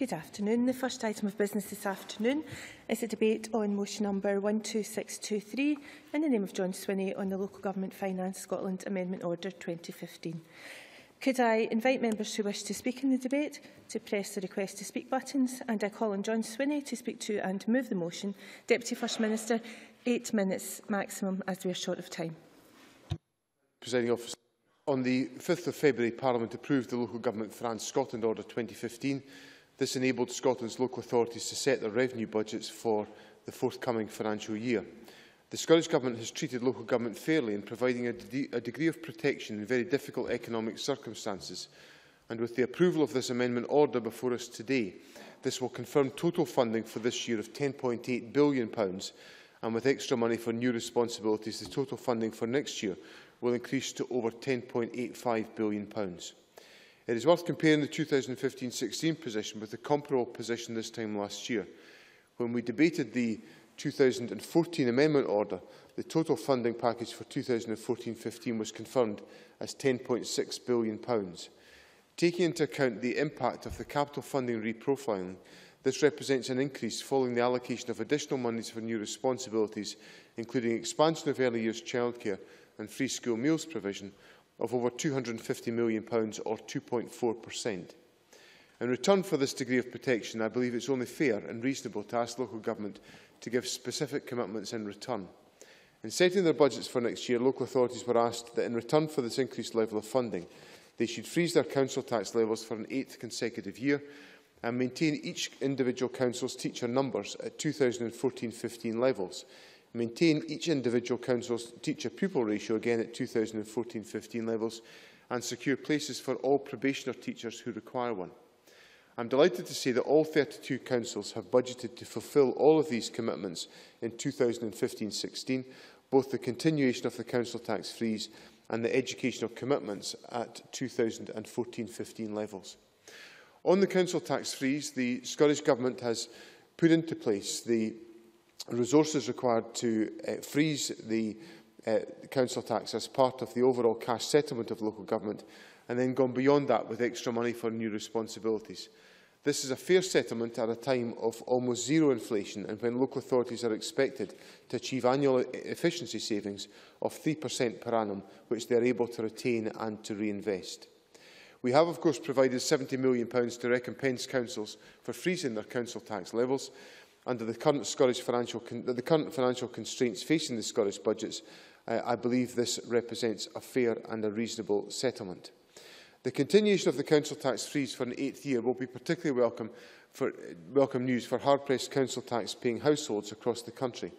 Good afternoon. The first item of business this afternoon is a debate on motion number 12623 in the name of John Swinney on the Local Government Finance Scotland Amendment Order 2015. Could I invite members who wish to speak in the debate to press the request to speak buttons, and I call on John Swinney to speak to and move the motion. Deputy First Minister, 8 minutes maximum as we are short of time. Presiding Officer, on the 5th of February, Parliament approved the Local Government Finance Scotland Order 2015. This enabled Scotland's local authorities to set their revenue budgets for the forthcoming financial year. The Scottish Government has treated local government fairly in providing a degree of protection in very difficult economic circumstances. And with the approval of this amendment order before us today, this will confirm total funding for this year of £10.8 billion, and with extra money for new responsibilities, the total funding for next year will increase to over £10.85 billion. It is worth comparing the 2015-16 position with the comparable position this time last year. When we debated the 2014 Amendment Order, the total funding package for 2014-15 was confirmed as £10.6 billion. Taking into account the impact of the capital funding reprofiling, this represents an increase following the allocation of additional monies for new responsibilities, including expansion of early years childcare and free school meals provision, of over £250 million, or 2.4%. In return for this degree of protection, I believe it is only fair and reasonable to ask local government to give specific commitments in return. In setting their budgets for next year, local authorities were asked that in return for this increased level of funding, they should freeze their council tax levels for an 8th consecutive year and maintain each individual council's teacher numbers at 2014-15 levels, maintain each individual council's teacher-pupil ratio again at 2014-15 levels, and secure places for all probationer teachers who require one. I am delighted to say that all 32 councils have budgeted to fulfil all of these commitments in 2015-16, both the continuation of the council tax freeze and the educational commitments at 2014-15 levels. On the council tax freeze, the Scottish Government has put into place the resources required to freeze the council tax as part of the overall cash settlement of local government, and then gone beyond that with extra money for new responsibilities. This is a fair settlement at a time of almost zero inflation and when local authorities are expected to achieve annual efficiency savings of 3% per annum, which they are able to retain and to reinvest. We have, of course, provided £70 million to recompense councils for freezing their council tax levels. Under the current financial constraints facing the Scottish budgets, I believe this represents a fair and a reasonable settlement. The continuation of the council tax freeze for an 8th year will be particularly welcome news for hard-pressed council tax-paying households across the country.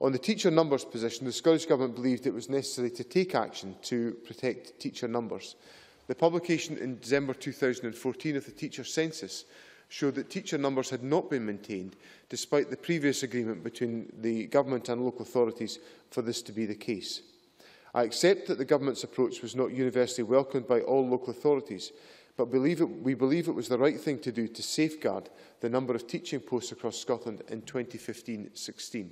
On the teacher numbers position, the Scottish Government believed it was necessary to take action to protect teacher numbers. The publication in December 2014 of the teacher census showed that teacher numbers had not been maintained, despite the previous agreement between the Government and local authorities for this to be the case. I accept that the Government's approach was not universally welcomed by all local authorities, but we believe it was the right thing to do to safeguard the number of teaching posts across Scotland in 2015-16.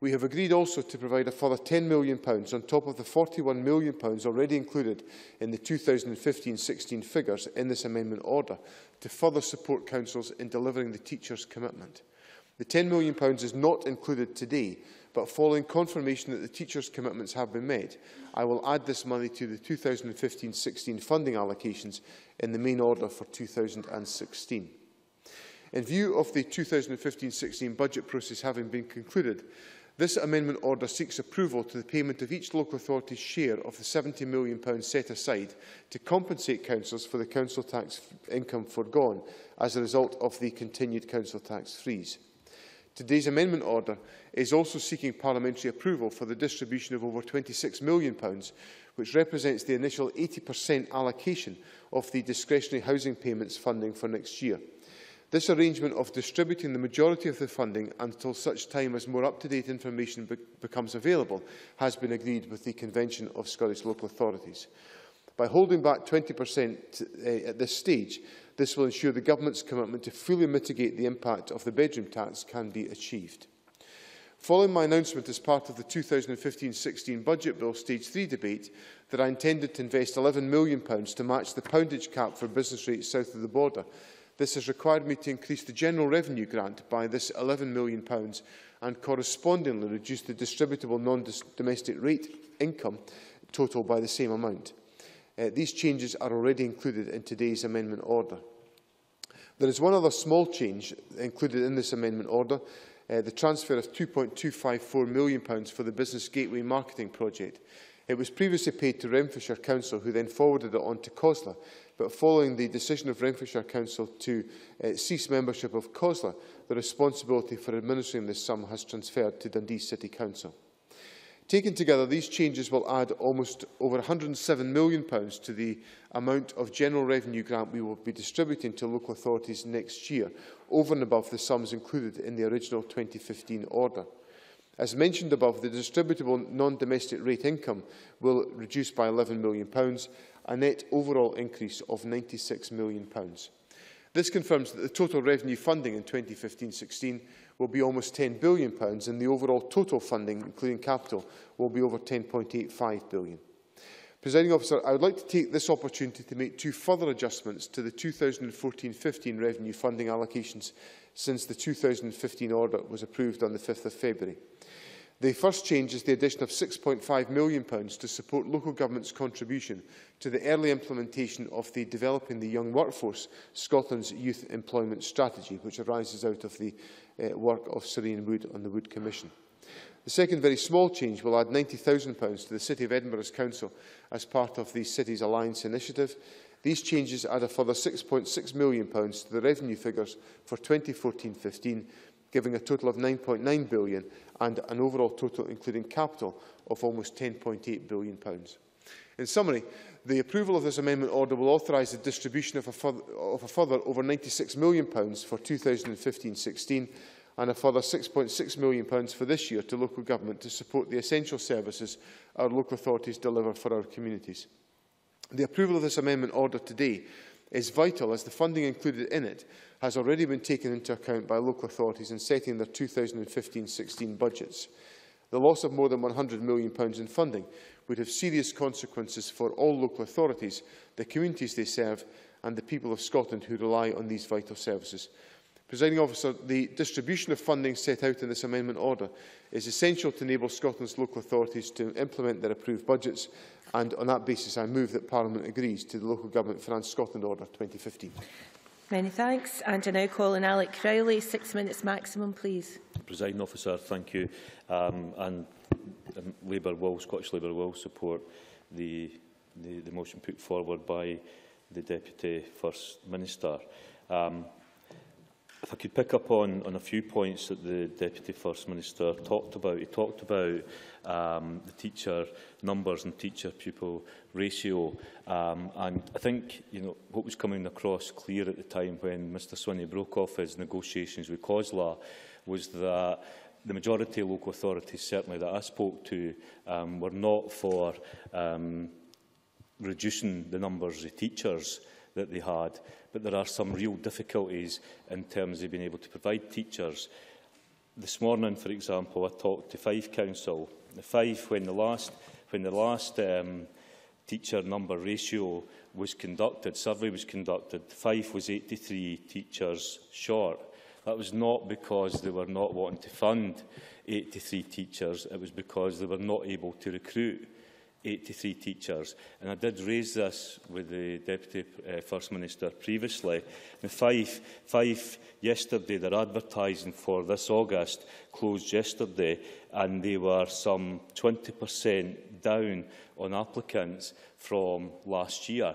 We have agreed also to provide a further £10 million on top of the £41 million already included in the 2015-16 figures in this amendment order, to further support councils in delivering the teachers' commitment. The £10 million is not included today, but following confirmation that the teachers' commitments have been met, I will add this money to the 2015-16 funding allocations in the main order for 2016. In view of the 2015-16 budget process having been concluded, this amendment order seeks approval to the payment of each local authority's share of the £70 million set aside to compensate councils for the council tax income forgone as a result of the continued council tax freeze. Today's amendment order is also seeking parliamentary approval for the distribution of over £26 million, which represents the initial 80% allocation of the discretionary housing payments funding for next year. This arrangement of distributing the majority of the funding until such time as more up-to-date information becomes available has been agreed with the Convention of Scottish Local Authorities. By holding back 20% at this stage, this will ensure the Government's commitment to fully mitigate the impact of the bedroom tax can be achieved. Following my announcement as part of the 2015-16 Budget Bill Stage 3 debate that I intended to invest £11 million to match the poundage cap for business rates south of the border, This has required me to increase the general revenue grant by this £11 million and correspondingly reduce the distributable non-domestic rate income total by the same amount. These changes are already included in today's amendment order. There is one other small change included in this amendment order, the transfer of £2.254 million for the Business Gateway Marketing Project. It was previously paid to Renfrewshire Council, who then forwarded it on to COSLA, but following the decision of Renfrewshire Council to cease membership of COSLA, the responsibility for administering this sum has transferred to Dundee City Council. Taken together, these changes will add almost over £107 million to the amount of general revenue grant we will be distributing to local authorities next year, over and above the sums included in the original 2015 order. As mentioned above, the distributable non-domestic rate income will reduce by £11 million, a net overall increase of £96 million. This confirms that the total revenue funding in 2015-16 will be almost £10 billion and the overall total funding, including capital, will be over £10.85 billion. Presiding Officer, I would like to take this opportunity to make two further adjustments to the 2014-15 revenue funding allocations since the 2015 order was approved on the 5th of February. The first change is the addition of £6.5 million to support local government's contribution to the early implementation of the Developing the Young Workforce, Scotland's Youth Employment Strategy, which arises out of the work of Sirene Wood on the Wood Commission. The second very small change will add £90,000 to the City of Edinburgh's Council as part of the Cities Alliance initiative. These changes add a further £6.6 million to the revenue figures for 2014-15, giving a total of £9.9 billion and an overall total, including capital, of almost £10.8 billion. In summary, the approval of this amendment order will authorise the distribution of a further over £96 million for 2015-16 and a further £6.6 million for this year to local government to support the essential services our local authorities deliver for our communities. The approval of this amendment order today is vital, as the funding included in it has already been taken into account by local authorities in setting their 2015-16 budgets. The loss of more than £100 million in funding would have serious consequences for all local authorities, the communities they serve and the people of Scotland who rely on these vital services. Presiding Officer, the distribution of funding set out in this amendment order is essential to enable Scotland's local authorities to implement their approved budgets, and on that basis I move that Parliament agrees to the Local Government Finance Scotland Order 2015. Many thanks. And I now call on Alex Rowley. 6 minutes maximum, please. Presiding Officer, thank you. Scottish Labour will support the motion put forward by the Deputy First Minister. If I could pick up on a few points that the Deputy First Minister talked about. He talked about the teacher numbers and teacher-pupil ratio. And I think what was coming across clear at the time when Mr Swinney broke off his negotiations with COSLA was that the majority of local authorities, certainly that I spoke to, were not for reducing the numbers of teachers that they had, but there are some real difficulties in terms of being able to provide teachers. This morning, for example, I talked to Fife Council. When the last teacher number ratio was conducted, survey was conducted, Fife was 83 teachers short. That was not because they were not wanting to fund 83 teachers, it was because they were not able to recruit 83 teachers. And I did raise this with the Deputy First Minister previously. Now, Fife yesterday, their advertising for this August closed yesterday, and they were some 20% down on applicants from last year.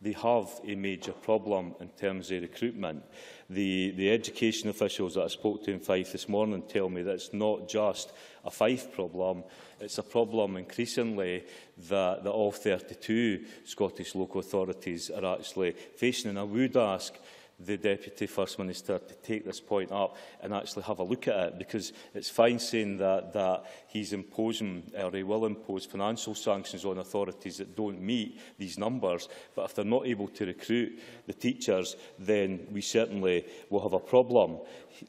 They have a major problem in terms of recruitment. The education officials that I spoke to in Fife this morning tell me that it's not just a Fife problem, it's a problem increasingly that all 32 Scottish local authorities are actually facing. And I would ask the Deputy First Minister to take this point up and actually have a look at it, because it's fine saying that he's imposing, or he will impose, financial sanctions on authorities that don't meet these numbers, but if they're not able to recruit the teachers, then we certainly will have a problem.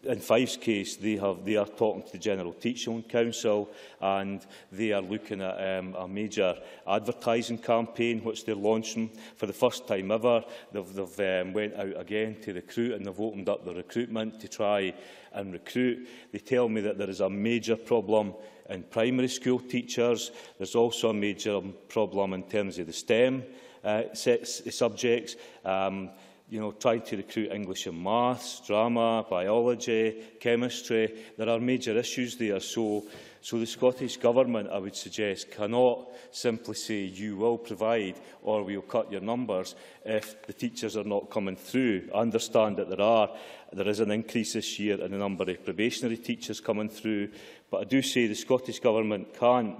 In Fife's case, they are talking to the General Teaching Council, and they are looking at a major advertising campaign which they're launching for the first time ever. They've went out again to recruit, and they've opened up the recruitment to try and recruit. They tell me that there is a major problem in primary school teachers. There's also a major problem in terms of the STEM subjects. You know, trying to recruit English and maths, drama, biology, chemistry. There are major issues there. So the Scottish Government, I would suggest, cannot simply say you will provide or we'll cut your numbers if the teachers are not coming through. I understand that there is an increase this year in the number of probationary teachers coming through, but I do say the Scottish Government can't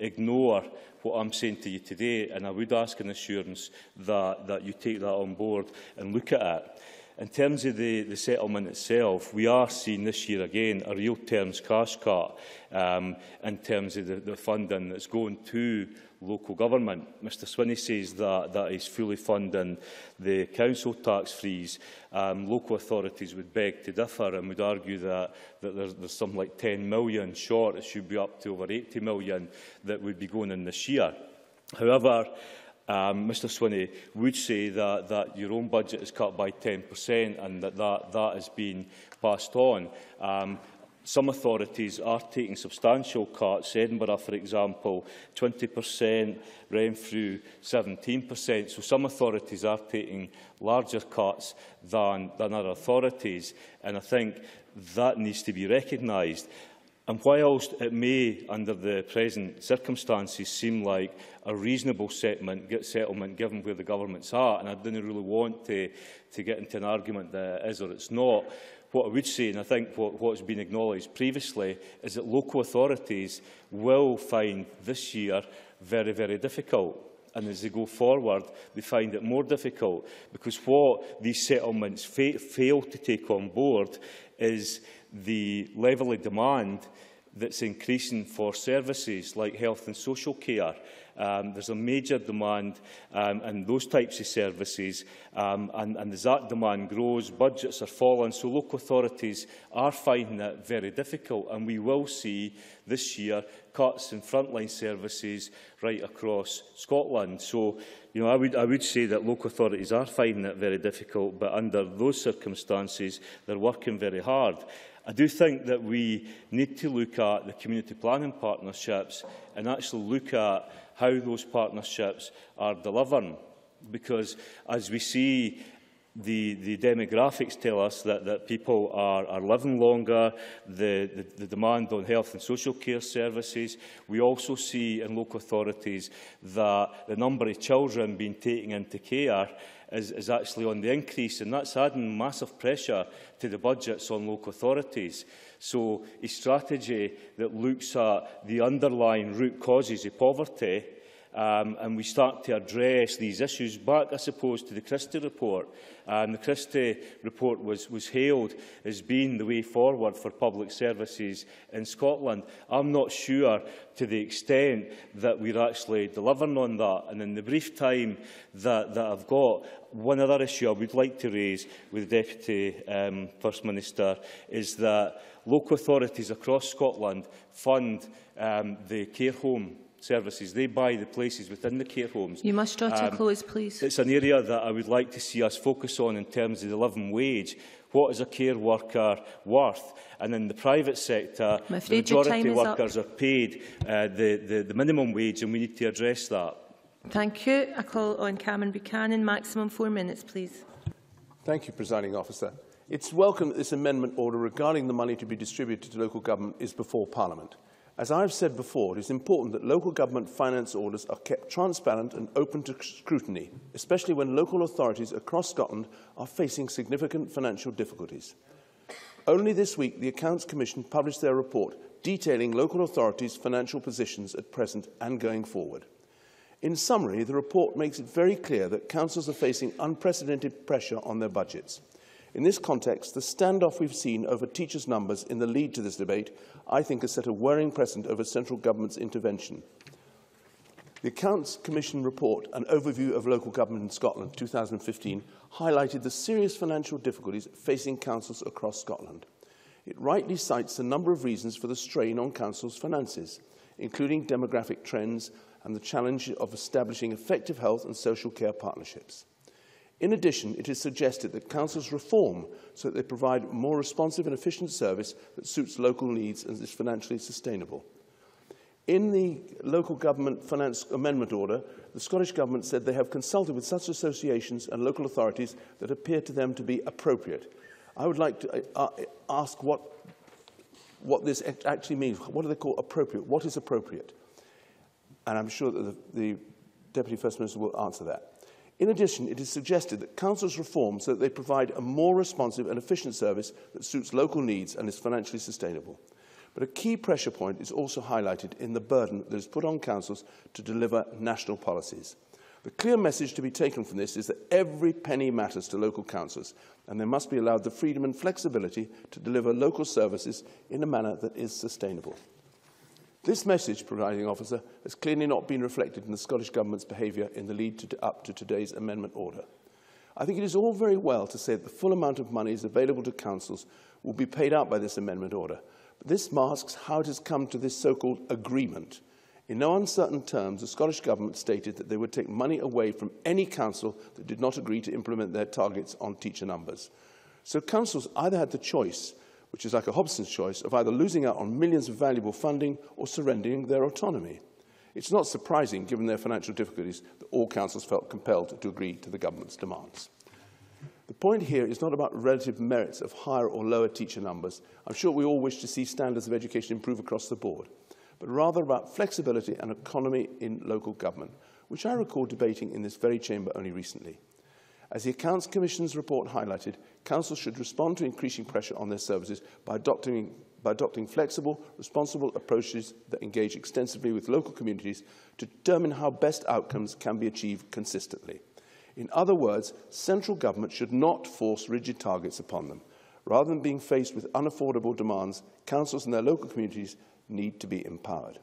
ignore what I'm saying to you today, and I would ask an assurance that you take that on board and look at it. In terms of the settlement itself, we are seeing this year again a real terms cash cut in terms of the funding that's going to local government. Mr Swinney says that that is fully funding the council tax freeze. Local authorities would beg to differ and would argue that there's something like 10 million short. It should be up to over 80 million that would be going in this year. However, Mr Swinney would say that your own budget is cut by 10% and that is being passed on. Some authorities are taking substantial cuts. Edinburgh, for example, 20%, Renfrew, 17%. So some authorities are taking larger cuts than other authorities, and I think that needs to be recognised. And whilst it may, under the present circumstances, seem like a reasonable settlement given where the government's at, and I didn't really want to get into an argument that it is or it's not, what I would say, and I think what has been acknowledged previously, is that local authorities will find this year very, very difficult. And as they go forward, they find it more difficult, because what these settlements fail to take on board is the level of demand that's increasing for services like health and social care. There's a major demand in those types of services, and as that demand grows, budgets are falling, so local authorities are finding it very difficult, and we will see this year cuts in frontline services right across Scotland. So, you know, I would say that local authorities are finding it very difficult, but under those circumstances, they're working very hard. I do think that we need to look at the community planning partnerships and actually look at how those partnerships are delivering, because as we see, the demographics tell us that people are living longer, the demand on health and social care services. We also see in local authorities that the number of children being taken into care is actually on the increase, and that's adding massive pressure to the budgets on local authorities. So a strategy that looks at the underlying root causes of poverty, and we start to address these issues, back, I suppose, to the Christie report. The Christie report was hailed as being the way forward for public services in Scotland. I'm not sure to the extent that we're actually delivering on that. And in the brief time that I've got, one other issue I would like to raise with the Deputy First Minister is that local authorities across Scotland fund the care home services. They buy the places within the care homes. You must draw to a close, please. It's an area that I would like to see us focus on in terms of the living wage. What is a care worker worth? And in the private sector, the majority of workers are paid the minimum wage, and we need to address that. Thank you. I call on Cameron Buchanan. Maximum 4 minutes, please. Thank you, Presiding Officer. It's welcome that this amendment order regarding the money to be distributed to local government is before Parliament. As I have said before, it is important that local government finance orders are kept transparent and open to scrutiny, especially when local authorities across Scotland are facing significant financial difficulties. Only this week, the Accounts Commission published their report detailing local authorities' financial positions at present and going forward. In summary, the report makes it very clear that councils are facing unprecedented pressure on their budgets. In this context, the standoff we've seen over teachers' numbers in the lead to this debate, I think, has set a worrying precedent over central government's intervention. The Accounts Commission report, An Overview of Local Government in Scotland 2015, highlighted the serious financial difficulties facing councils across Scotland. It rightly cites a number of reasons for the strain on councils' finances, including demographic trends and the challenge of establishing effective health and social care partnerships. In addition, it is suggested that councils reform so that they provide a more responsive and efficient service that suits local needs and is financially sustainable. In the Local Government Finance Amendment Order, the Scottish Government said they have consulted with such associations and local authorities that appear to them to be appropriate. I would like to ask what this actually means. What do they call appropriate? What is appropriate? And I'm sure that the Deputy First Minister will answer that. In addition, it is suggested that councils reform so that they provide a more responsive and efficient service that suits local needs and is financially sustainable. But a key pressure point is also highlighted in the burden that is put on councils to deliver national policies. The clear message to be taken from this is that every penny matters to local councils, and they must be allowed the freedom and flexibility to deliver local services in a manner that is sustainable. This message, Presiding Officer, has clearly not been reflected in the Scottish Government's behaviour in the lead up to today's amendment order. I think it is all very well to say that the full amount of money is available to councils will be paid out by this amendment order, but this masks how it has come to this so-called agreement. In no uncertain terms, the Scottish Government stated that they would take money away from any council that did not agree to implement their targets on teacher numbers. So councils either had the choice, which is like a Hobson's choice, of either losing out on millions of valuable funding or surrendering their autonomy. It's not surprising, given their financial difficulties, that all councils felt compelled to agree to the government's demands. The point here is not about relative merits of higher or lower teacher numbers. I'm sure we all wish to see standards of education improve across the board, but rather about flexibility and economy in local government, which I recall debating in this very chamber only recently. As the Accounts Commission's report highlighted, councils should respond to increasing pressure on their services by adopting flexible, responsible approaches that engage extensively with local communities to determine how best outcomes can be achieved consistently. In other words, central government should not force rigid targets upon them. Rather than being faced with unaffordable demands, councils and their local communities need to be empowered.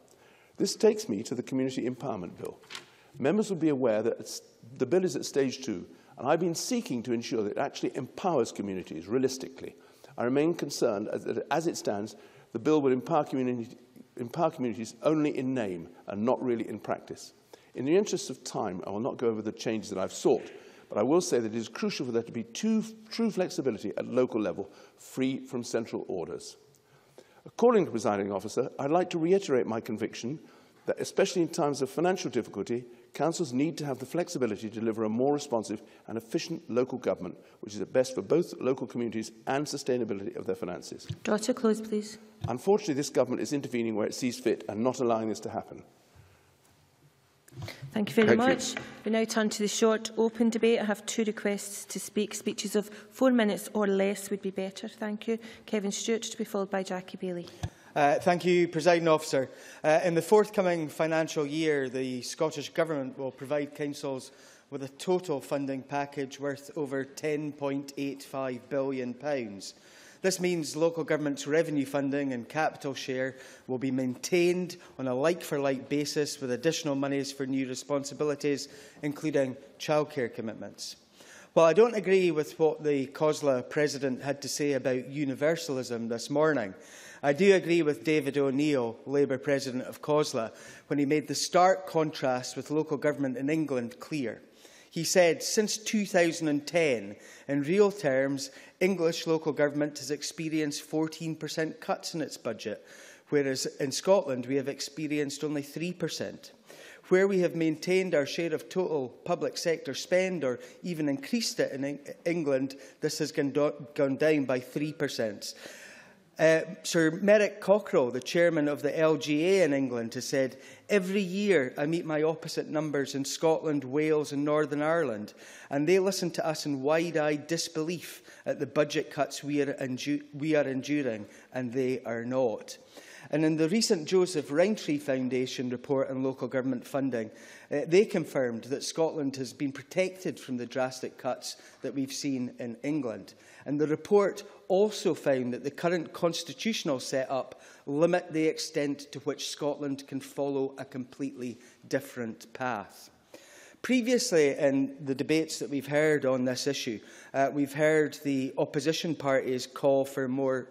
This takes me to the Community Empowerment Bill. Members will be aware that the bill is at stage 2, and I've been seeking to ensure that it actually empowers communities realistically. I remain concerned that, as it stands, the bill would empower communities only in name and not really in practice. In the interest of time, I will not go over the changes that I've sought, but I will say that it is crucial for there to be true flexibility at local level, free from central orders. According to Presiding Officer, I'd like to reiterate my conviction that, especially in times of financial difficulty, councils need to have the flexibility to deliver a more responsive and efficient local government, which is at best for both local communities and sustainability of their finances. Draw to close, please. Unfortunately, this government is intervening where it sees fit and not allowing this to happen. Thank you very much. We now turn to the short open debate. I have 2 requests to speak. Speeches of 4 minutes or less would be better. Thank you. Kevin Stewart, to be followed by Jackie Baillie. Thank you, Presiding Officer. In the forthcoming financial year, the Scottish Government will provide councils with a total funding package worth over £10.85 billion. This means local government's revenue funding and capital share will be maintained on a like-for-like basis, with additional monies for new responsibilities, including childcare commitments. Well, I don't agree with what the COSLA President had to say about universalism this morning. I do agree with David O'Neill, Labour President of COSLA, when he made the stark contrast with local government in England clear. He said, since 2010, in real terms, English local government has experienced 14% cuts in its budget, whereas in Scotland we have experienced only 3%. Where we have maintained our share of total public sector spend or even increased it in England, this has gone down by 3%. Sir Merrick Cockrell, the chairman of the LGA in England, has said, every year I meet my opposite numbers in Scotland, Wales and Northern Ireland, and they listen to us in wide-eyed disbelief at the budget cuts we are enduring, and they are not. And in the recent Joseph Rowntree Foundation report on local government funding, they confirmed that Scotland has been protected from the drastic cuts that we've seen in England. And the report also found that the current constitutional set-up limits the extent to which Scotland can follow a completely different path. Previously, in the debates that we've heard on this issue, we've heard the opposition parties call for more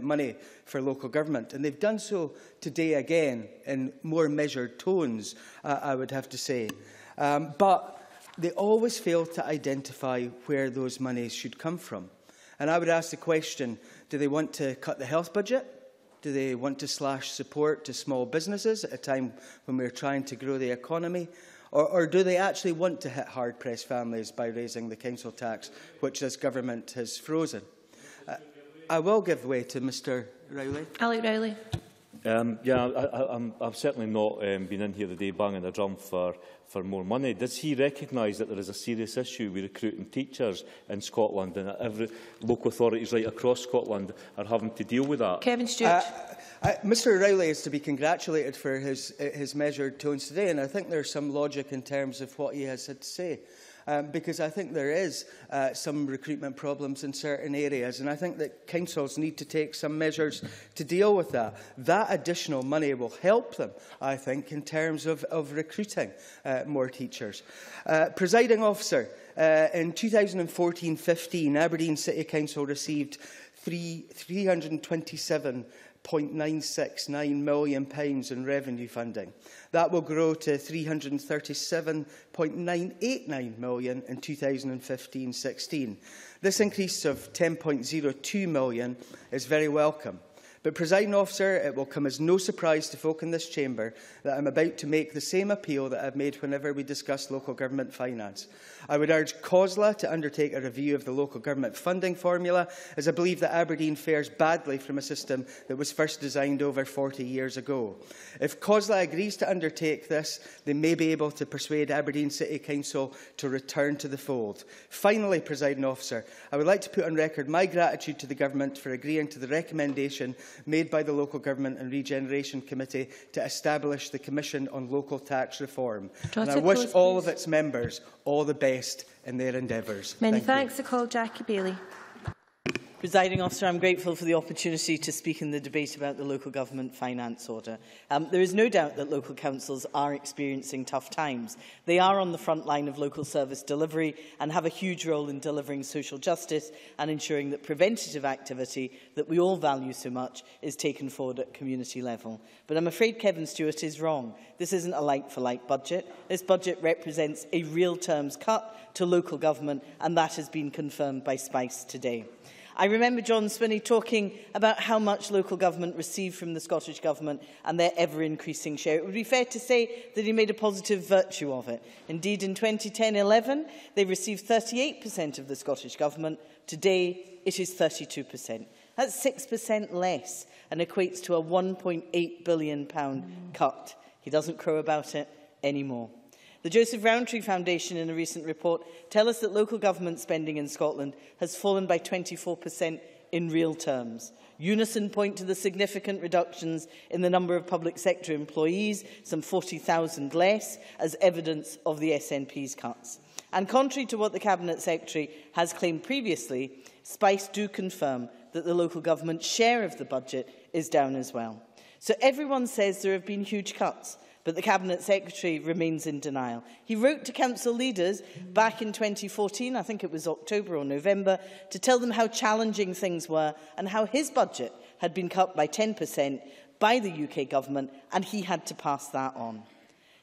money for local government, and they've done so today again in more measured tones, I would have to say. But they always fail to identify where those monies should come from. And I would ask the question, do they want to cut the health budget? Do they want to slash support to small businesses at a time when we're trying to grow the economy? Or do they actually want to hit hard-pressed families by raising the council tax, which this government has frozen? I will give way to Mr Rowley. Alex Rowley. I've certainly not been in here today banging the drum for more money. Does he recognise that there is a serious issue with recruiting teachers in Scotland and that every local authorities right across Scotland are having to deal with that? Kevin Stewart. Mr Rowley is to be congratulated for his measured tones today, and I think there is some logic in terms of what he has had to say. Because I think there is some recruitment problems in certain areas, and I think that councils need to take some measures to deal with that. That additional money will help them, I think, in terms of recruiting more teachers. Presiding Officer, in 2014-15, Aberdeen City Council received £327.969 million in revenue funding. That will grow to £337.989 million in 2015-16. This increase of £10.02 million is very welcome. But, Presiding Officer, it will come as no surprise to folk in this chamber that I'm about to make the same appeal that I've made whenever we discuss local government finance. I would urge COSLA to undertake a review of the local government funding formula, as I believe that Aberdeen fares badly from a system that was first designed over 40 years ago. If COSLA agrees to undertake this, they may be able to persuade Aberdeen City Council to return to the fold. Finally, Presiding Officer, I would like to put on record my gratitude to the Government for agreeing to the recommendation made by the Local Government and Regeneration Committee to establish the Commission on Local Tax Reform. And I wish all of its members all the best in their endeavours. Many thanks. The call, Jackie Baillie. Presiding Officer, I'm grateful for the opportunity to speak in the debate about the Local Government Finance Order. There is no doubt that local councils are experiencing tough times. They are on the front line of local service delivery and have a huge role in delivering social justice and ensuring that preventative activity that we all value so much is taken forward at community level. But I'm afraid Kevin Stewart is wrong. This isn't a like-for-like budget. This budget represents a real terms cut to local government, and that has been confirmed by Spice today. I remember John Swinney talking about how much local government received from the Scottish Government and their ever-increasing share. It would be fair to say that he made a positive virtue of it. Indeed, in 2010-11, they received 38% of the Scottish Government. Today, it is 32%. That's 6% less and equates to a £1.8 billion cut. He doesn't crow about it anymore. The Joseph Rowntree Foundation, in a recent report, tell us that local government spending in Scotland has fallen by 24% in real terms. Unison point to the significant reductions in the number of public sector employees, some 40,000 less, as evidence of the SNP's cuts. And contrary to what the Cabinet Secretary has claimed previously, Spice do confirm that the local government share of the budget is down as well. So everyone says there have been huge cuts, but the Cabinet Secretary remains in denial. He wrote to council leaders back in 2014, I think it was October or November, to tell them how challenging things were and how his budget had been cut by 10% by the UK government, and he had to pass that on.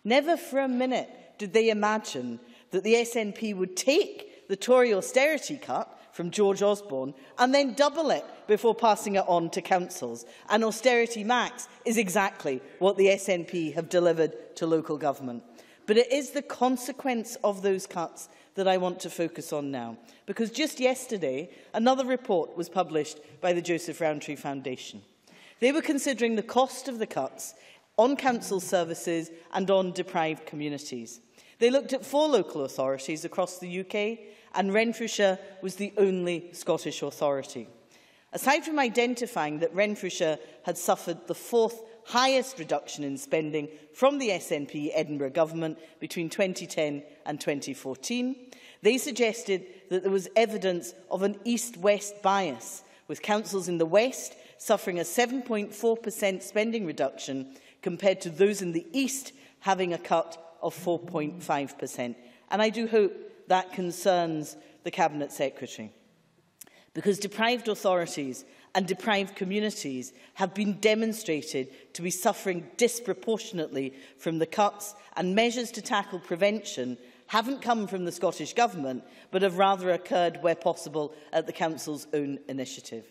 Never for a minute did they imagine that the SNP would take the Tory austerity cut from George Osborne and then double it before passing it on to councils. And austerity max is exactly what the SNP have delivered to local government. But it is the consequence of those cuts that I want to focus on now, because just yesterday another report was published by the Joseph Rowntree Foundation. They were considering the cost of the cuts on council services and on deprived communities. They looked at 4 local authorities across the UK, and Renfrewshire was the only Scottish authority. Aside from identifying that Renfrewshire had suffered the 4th highest reduction in spending from the SNP Edinburgh government between 2010 and 2014, they suggested that there was evidence of an east-west bias, with councils in the west suffering a 7.4% spending reduction compared to those in the east having a cut of 4.5%. And I do hope that concerns the Cabinet Secretary, because deprived authorities and deprived communities have been demonstrated to be suffering disproportionately from the cuts, and measures to tackle prevention haven't come from the Scottish Government, but have rather occurred where possible at the Council's own initiative.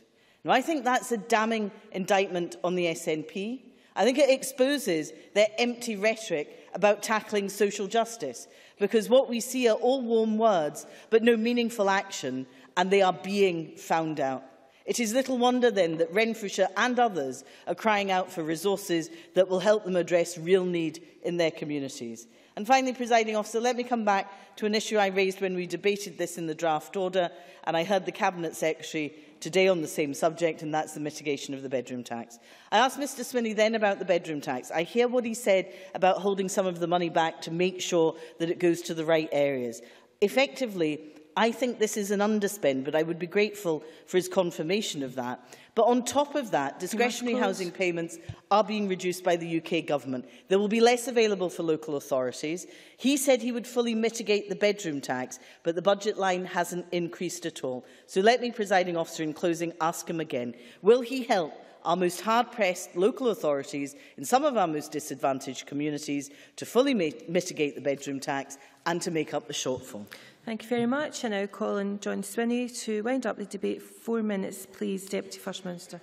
Now, I think that's a damning indictment on the SNP. I think it exposes their empty rhetoric about tackling social justice, because what we see are all warm words but no meaningful action, and they are being found out. It is little wonder then that Renfrewshire and others are crying out for resources that will help them address real need in their communities. And finally, Presiding Officer, let me come back to an issue I raised when we debated this in the draft order, and I heard the Cabinet Secretary today on the same subject, and that's the mitigation of the bedroom tax. I asked Mr Swinney then about the bedroom tax. I hear what he said about holding some of the money back to make sure that it goes to the right areas. Effectively, I think this is an underspend, but I would be grateful for his confirmation of that. But on top of that, discretionary housing payments are being reduced by the UK government. There will be less available for local authorities. He said he would fully mitigate the bedroom tax, but the budget line hasn't increased at all. So let me, Presiding Officer, in closing, ask him again. Will he help our most hard-pressed local authorities in some of our most disadvantaged communities to fully mitigate the bedroom tax and to make up the shortfall? Thank you very much. I now call on John Swinney to wind up the debate. 4 minutes, please, Deputy First Minister.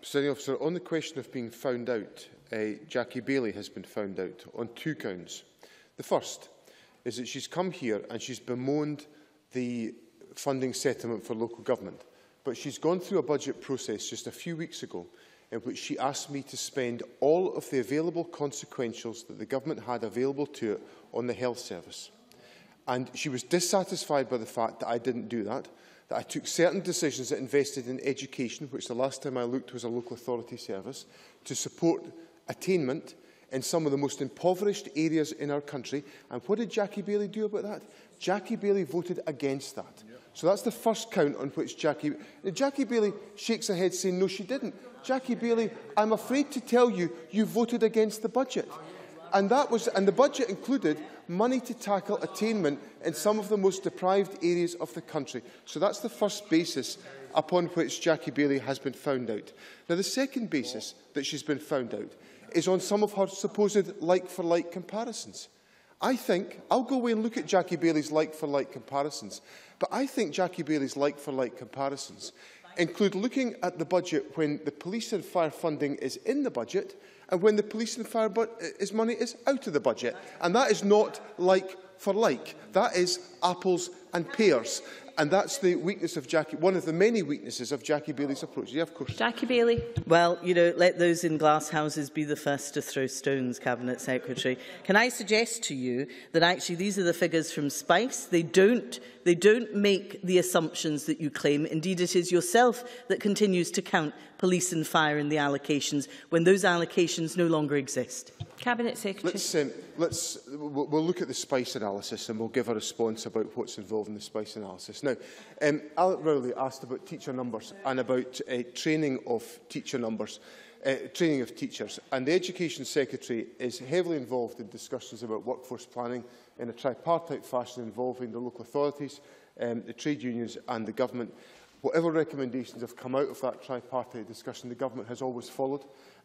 Presiding Officer, on the question of being found out, Jackie Baillie has been found out on 2 counts. The first is that she's come here and she's bemoaned the funding settlement for local government. But she's gone through a budget process just a few weeks ago in which she asked me to spend all of the available consequentials that the government had available to it on the health service. And she was dissatisfied by the fact that I didn't do that, that I took certain decisions that invested in education, which the last time I looked was a local authority service, to support attainment in some of the most impoverished areas in our country. And what did Jackie Baillie do about that? Jackie Baillie voted against that. Yep. So that's the first count on which Jackie Baillie shakes her head saying, no, she didn't. Jackie Baillie, I'm afraid to tell you, you voted against the budget. And the budget included money to tackle attainment in some of the most deprived areas of the country. So that's the first basis upon which Jackie Baillie has been found out. Now, the second basis that she's been found out is on some of her supposed like-for-like comparisons. I think, I'll go away and look at Jackie Baillie's like-for-like comparisons, but I think Jackie Baillie's like-for-like comparisons include looking at the budget when the police and fire funding is in the budget and when the police and fire money is out of the budget. And that is not like for like. That is apples and pears. And that's the weakness of Jackie, one of the many weaknesses of Jackie Baillie's approach. Yeah, of course. Jackie Baillie. Well, you know, let those in glass houses be the first to throw stones, Cabinet Secretary. Can I suggest to you that actually these are the figures from Spice? They don't make the assumptions that you claim. Indeed, it is yourself that continues to count police and fire in the allocations when those allocations no longer exist. Cabinet Secretary. We'll look at the Spice analysis and we'll give a response about what's involved in the Spice analysis. Now, Alex Rowley asked about teacher numbers and about training of teacher numbers, training of teachers. And the Education Secretary is heavily involved in discussions about workforce planning in a tripartite fashion involving the local authorities, the trade unions and the government. Whatever recommendations have come out of that tripartite discussion, the government has always followed.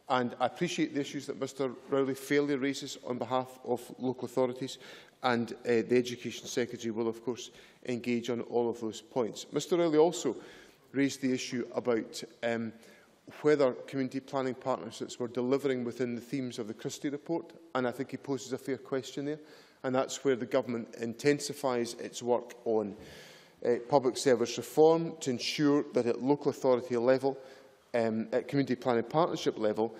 And I appreciate the issues that Mr Rowley fairly raises on behalf of local authorities, and the Education Secretary will, of course, engage on all of those points. Mr Rowley also raised the issue about whether community planning partnerships were delivering within the themes of the Christie report, and I think he poses a fair question there, and that's where the government intensifies its work on public service reform to ensure that at local authority level, at community planning partnership level,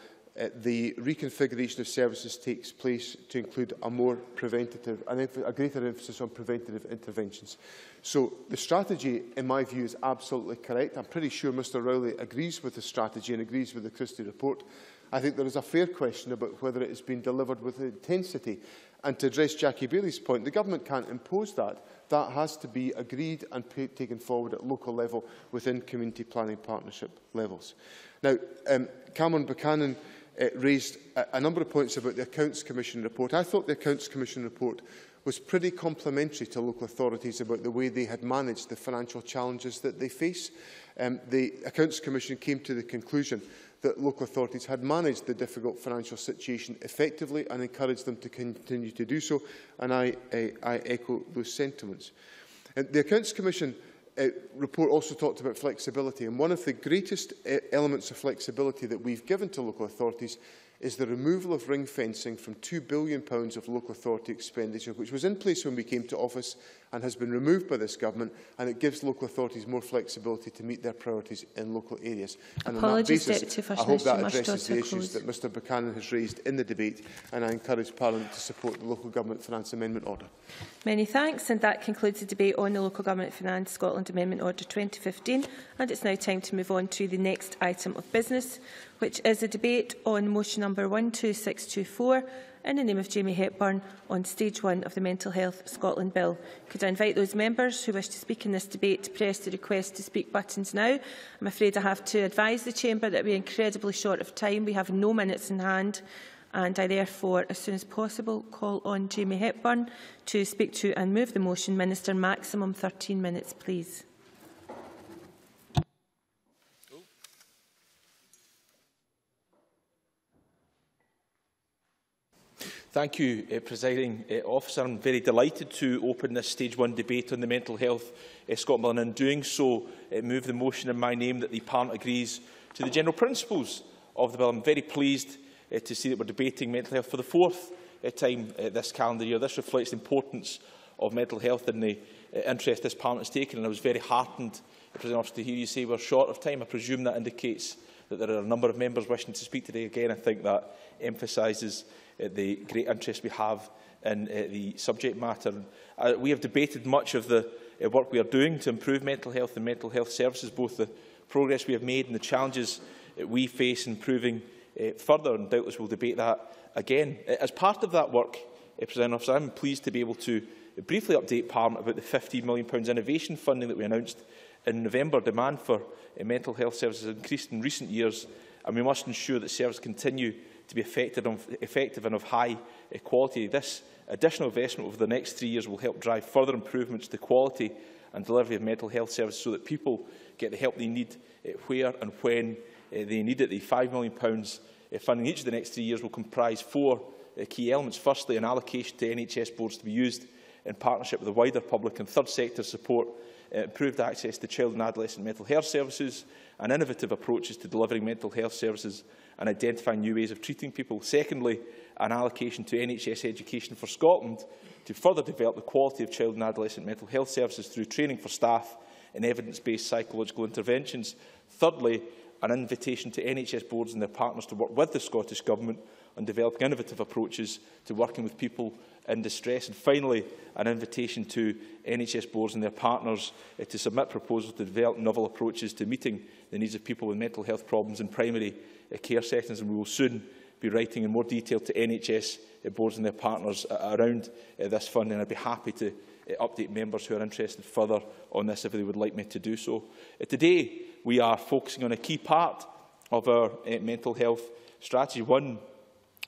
the reconfiguration of services takes place to include a more preventative, a greater emphasis on preventative interventions. So the strategy, in my view, is absolutely correct. I'm pretty sure Mr Rowley agrees with the strategy and agrees with the Christie report. I think there is a fair question about whether it has been delivered with intensity. And to address Jackie Baillie's point, the government can't impose that. That has to be agreed and taken forward at local level within community planning partnership levels. Now, Cameron Buchanan raised a number of points about the Accounts Commission report. I thought the Accounts Commission report was pretty complimentary to local authorities about the way they had managed the financial challenges that they face. The Accounts Commission came to the conclusion that local authorities had managed the difficult financial situation effectively and encouraged them to continue to do so, and I echo those sentiments. The Accounts Commission report also talked about flexibility, and one of the greatest elements of flexibility that we've given to local authorities is the removal of ring fencing from £2 billion of local authority expenditure, which was in place when we came to office and has been removed by this government, and it gives local authorities more flexibility to meet their priorities in local areas. And on that basis, I hope that addresses the issues that Mr Buchanan has raised in the debate, and I encourage Parliament to support the Local Government Finance Amendment Order. Many thanks, and that concludes the debate on the Local Government Finance Scotland Amendment Order 2015, and it's now time to move on to the next item of business, which is a debate on motion number 12624 in the name of Jamie Hepburn on stage 1 of the Mental Health Scotland Bill. Could I invite those members who wish to speak in this debate to press the request to speak buttons now? I'm afraid I have to advise the Chamber that we are incredibly short of time. We have no minutes in hand, and I therefore, as soon as possible, call on Jamie Hepburn to speak to and move the motion. Minister, maximum 13 minutes, please. Thank you, Presiding Officer. I am very delighted to open this Stage 1 debate on the Mental Health Scotland, and in doing so move the motion in my name that the Parliament agrees to the general principles of the Bill. I am very pleased to see that we are debating mental health for the fourth time this calendar year. This reflects the importance of mental health and the interest this Parliament has taken, and I was very heartened, Presiding Officer, to hear you say we are short of time. I presume that indicates that there are a number of members wishing to speak today. Again, I think that emphasises the great interest we have in the subject matter. We have debated much of the work we are doing to improve mental health and mental health services, both the progress we have made and the challenges we face in improving further, and doubtless we will debate that again. As part of that work, President Officer, I am pleased to be able to briefly update Parliament about the £15 million innovation funding that we announced in November. Demand for mental health services has increased in recent years, and we must ensure that services continue to be effective and of high quality. This additional investment over the next 3 years will help drive further improvements to quality and delivery of mental health services so that people get the help they need where and when they need it. The £5 million funding each of the next 3 years will comprise four key elements. Firstly, an allocation to NHS boards to be used in partnership with the wider public and third sector support, improved access to child and adolescent mental health services and innovative approaches to delivering mental health services and identifying new ways of treating people. Secondly, an allocation to NHS Education for Scotland to further develop the quality of child and adolescent mental health services through training for staff and evidence-based psychological interventions. Thirdly, an invitation to NHS boards and their partners to work with the Scottish Government on developing innovative approaches to working with people in distress. And finally, an invitation to NHS boards and their partners to submit proposals to develop novel approaches to meeting the needs of people with mental health problems in primary care settings. And we will soon be writing in more detail to NHS boards and their partners around this funding. And I'd be happy to update members who are interested further on this if they would like me to do so. Today, we are focusing on a key part of our mental health strategy, one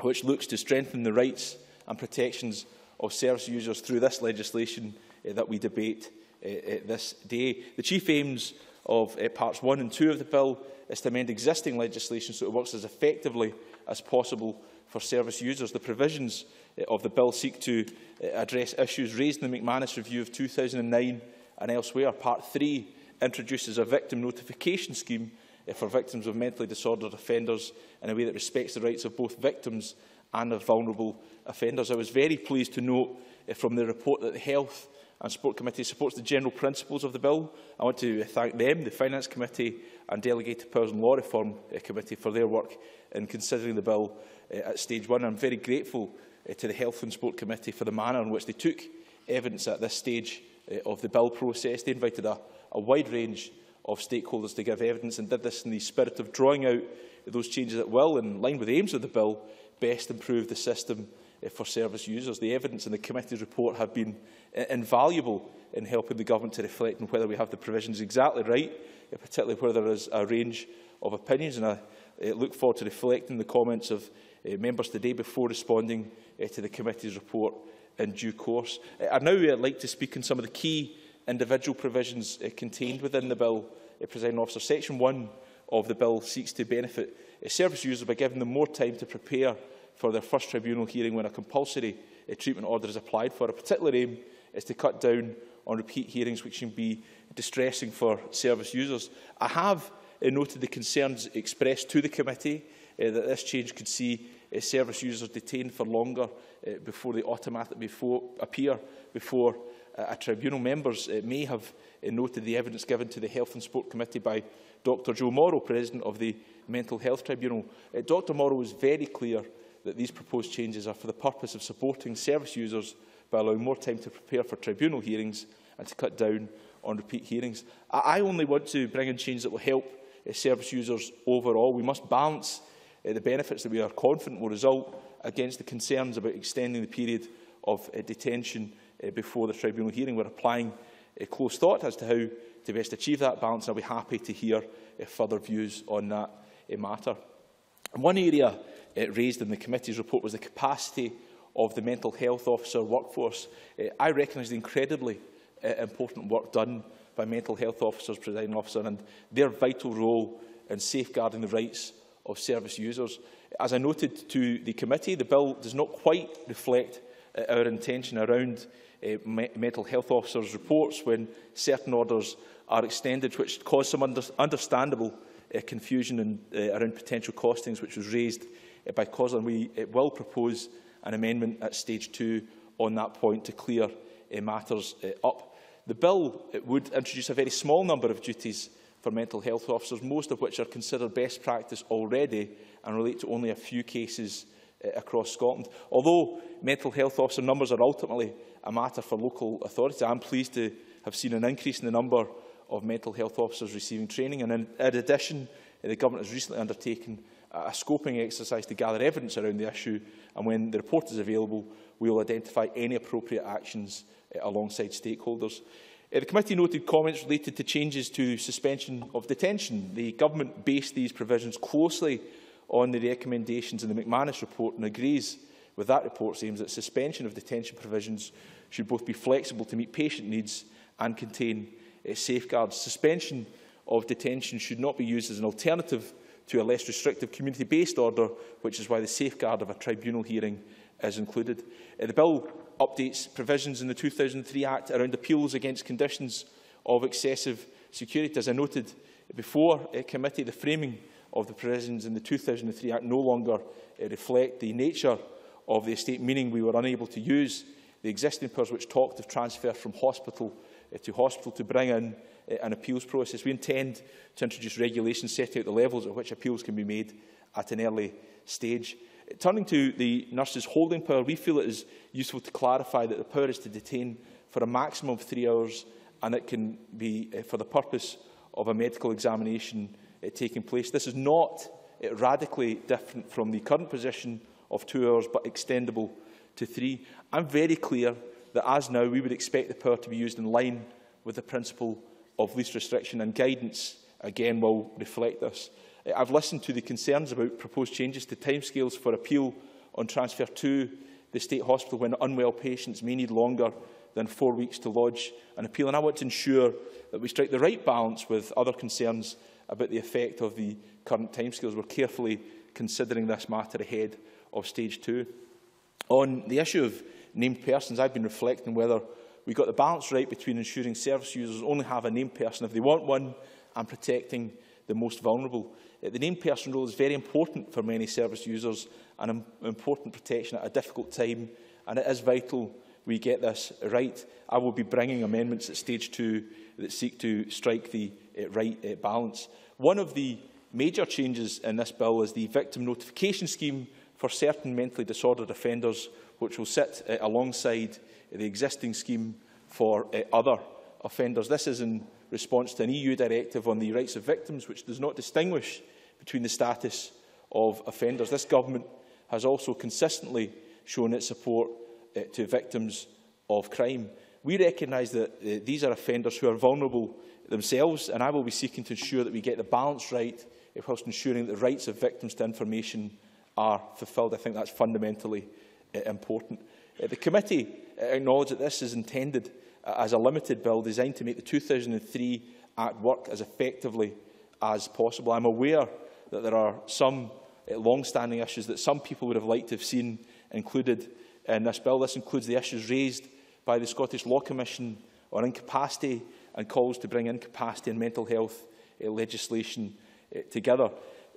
which looks to strengthen the rights and protections of service users through this legislation that we debate this day. The chief aims of parts 1 and 2 of the bill is to amend existing legislation so it works as effectively as possible for service users. The provisions of the bill seek to address issues raised in the McManus Review of 2009 and elsewhere. Part 3 introduces a victim notification scheme for victims of mentally disordered offenders in a way that respects the rights of both victims and of vulnerable offenders. I was very pleased to note from the report that the Health and Sport Committee supports the general principles of the bill. I want to thank them, the Finance Committee and Delegated Powers and Law Reform Committee for their work in considering the bill at Stage 1. I am very grateful to the Health and Sport Committee for the manner in which they took evidence at this stage of the bill process. They invited a wide range of stakeholders to give evidence and did this in the spirit of drawing out those changes that will, in line with the aims of the bill, best improve the system for service users. The evidence in the committee's report have been invaluable in helping the government to reflect on whether we have the provisions exactly right, particularly where there is a range of opinions. And I look forward to reflecting the comments of members today before responding to the committee's report in due course. I'd now like to speak on some of the key individual provisions contained within the bill. Presiding Officer, Section 1 of the bill seeks to benefit service users by giving them more time to prepare for their first tribunal hearing when a compulsory treatment order is applied for. A particular aim is to cut down on repeat hearings, which can be distressing for service users. I have noted the concerns expressed to the committee that this change could see service users detained for longer before they automatically appear before a tribunal. Members may have noted the evidence given to the Health and Sport Committee by Dr Joe Morrow, President of the Mental Health Tribunal. Dr Morrow was very clear that these proposed changes are for the purpose of supporting service users by allowing more time to prepare for tribunal hearings and to cut down on repeat hearings. I only want to bring in changes that will help service users overall. We must balance the benefits that we are confident will result against the concerns about extending the period of detention before the tribunal hearing. We are applying close thought as to how to best achieve that balance, and I will be happy to hear further views on that matter. One area raised in the committee's report was the capacity of the mental health officer workforce. I recognise the incredibly important work done by mental health officers, presiding officer, and their vital role in safeguarding the rights of service users. As I noted to the committee, the bill does not quite reflect our intention around mental health officers' reports when certain orders are extended, which caused some understandable confusion around potential costings, which was raised by COSLA, and we will propose an amendment at stage 2 on that point to clear matters up. The bill would introduce a very small number of duties for mental health officers, most of which are considered best practice already and relate to only a few cases across Scotland. Although mental health officer numbers are ultimately a matter for local authorities, I am pleased to have seen an increase in the number of mental health officers receiving training. And in addition, the Government has recently undertaken a scoping exercise to gather evidence around the issue, and when the report is available, we will identify any appropriate actions alongside stakeholders. The committee noted comments related to changes to suspension of detention. The Government based these provisions closely on the recommendations in the McManus report and agrees with that report's aims that suspension of detention provisions should both be flexible to meet patient needs and contain safeguards. Suspension of detention should not be used as an alternative to a less restrictive community-based order, which is why the safeguard of a tribunal hearing is included. The bill updates provisions in the 2003 Act around appeals against conditions of excessive security. As I noted before committee, the framing of the provisions in the 2003 Act no longer reflect the nature of the estate, meaning we were unable to use the existing powers which talked of transfer from hospital to hospital to bring in an appeals process. We intend to introduce regulations setting out the levels at which appeals can be made at an early stage. Turning to the nurse's holding power, we feel it is useful to clarify that the power is to detain for a maximum of 3 hours, and it can be for the purpose of a medical examination taking place. This is not radically different from the current position of 2 hours, but extendable to 3. I am very clear that, as now, we would expect the power to be used in line with the principle of least restriction, and guidance, again, will reflect this. I have listened to the concerns about proposed changes to timescales for appeal on transfer to the state hospital when unwell patients may need longer than 4 weeks to lodge an appeal, and I want to ensure that we strike the right balance with other concerns about the effect of the current timescales. We are carefully considering this matter ahead of stage 2. On the issue of named persons, I have been reflecting whether we got the balance right between ensuring service users only have a named person if they want one and protecting the most vulnerable. The named person role is very important for many service users and an important protection at a difficult time, and it is vital we get this right. I will be bringing amendments at stage 2 that seek to strike the right balance. One of the major changes in this bill is the victim notification scheme for certain mentally disordered offenders, which will sit alongside the existing scheme for other offenders. This is in response to an EU directive on the rights of victims, which does not distinguish between the status of offenders. This Government has also consistently shown its support to victims of crime. We recognise that these are offenders who are vulnerable themselves, and I will be seeking to ensure that we get the balance right whilst ensuring that the rights of victims to information are fulfilled. I think that is fundamentally important. The committee acknowledged that this is intended as a limited bill designed to make the 2003 Act work as effectively as possible. I am aware that there are some long-standing issues that some people would have liked to have seen included in this bill. This includes the issues raised by the Scottish Law Commission on incapacity and calls to bring incapacity and mental health legislation together.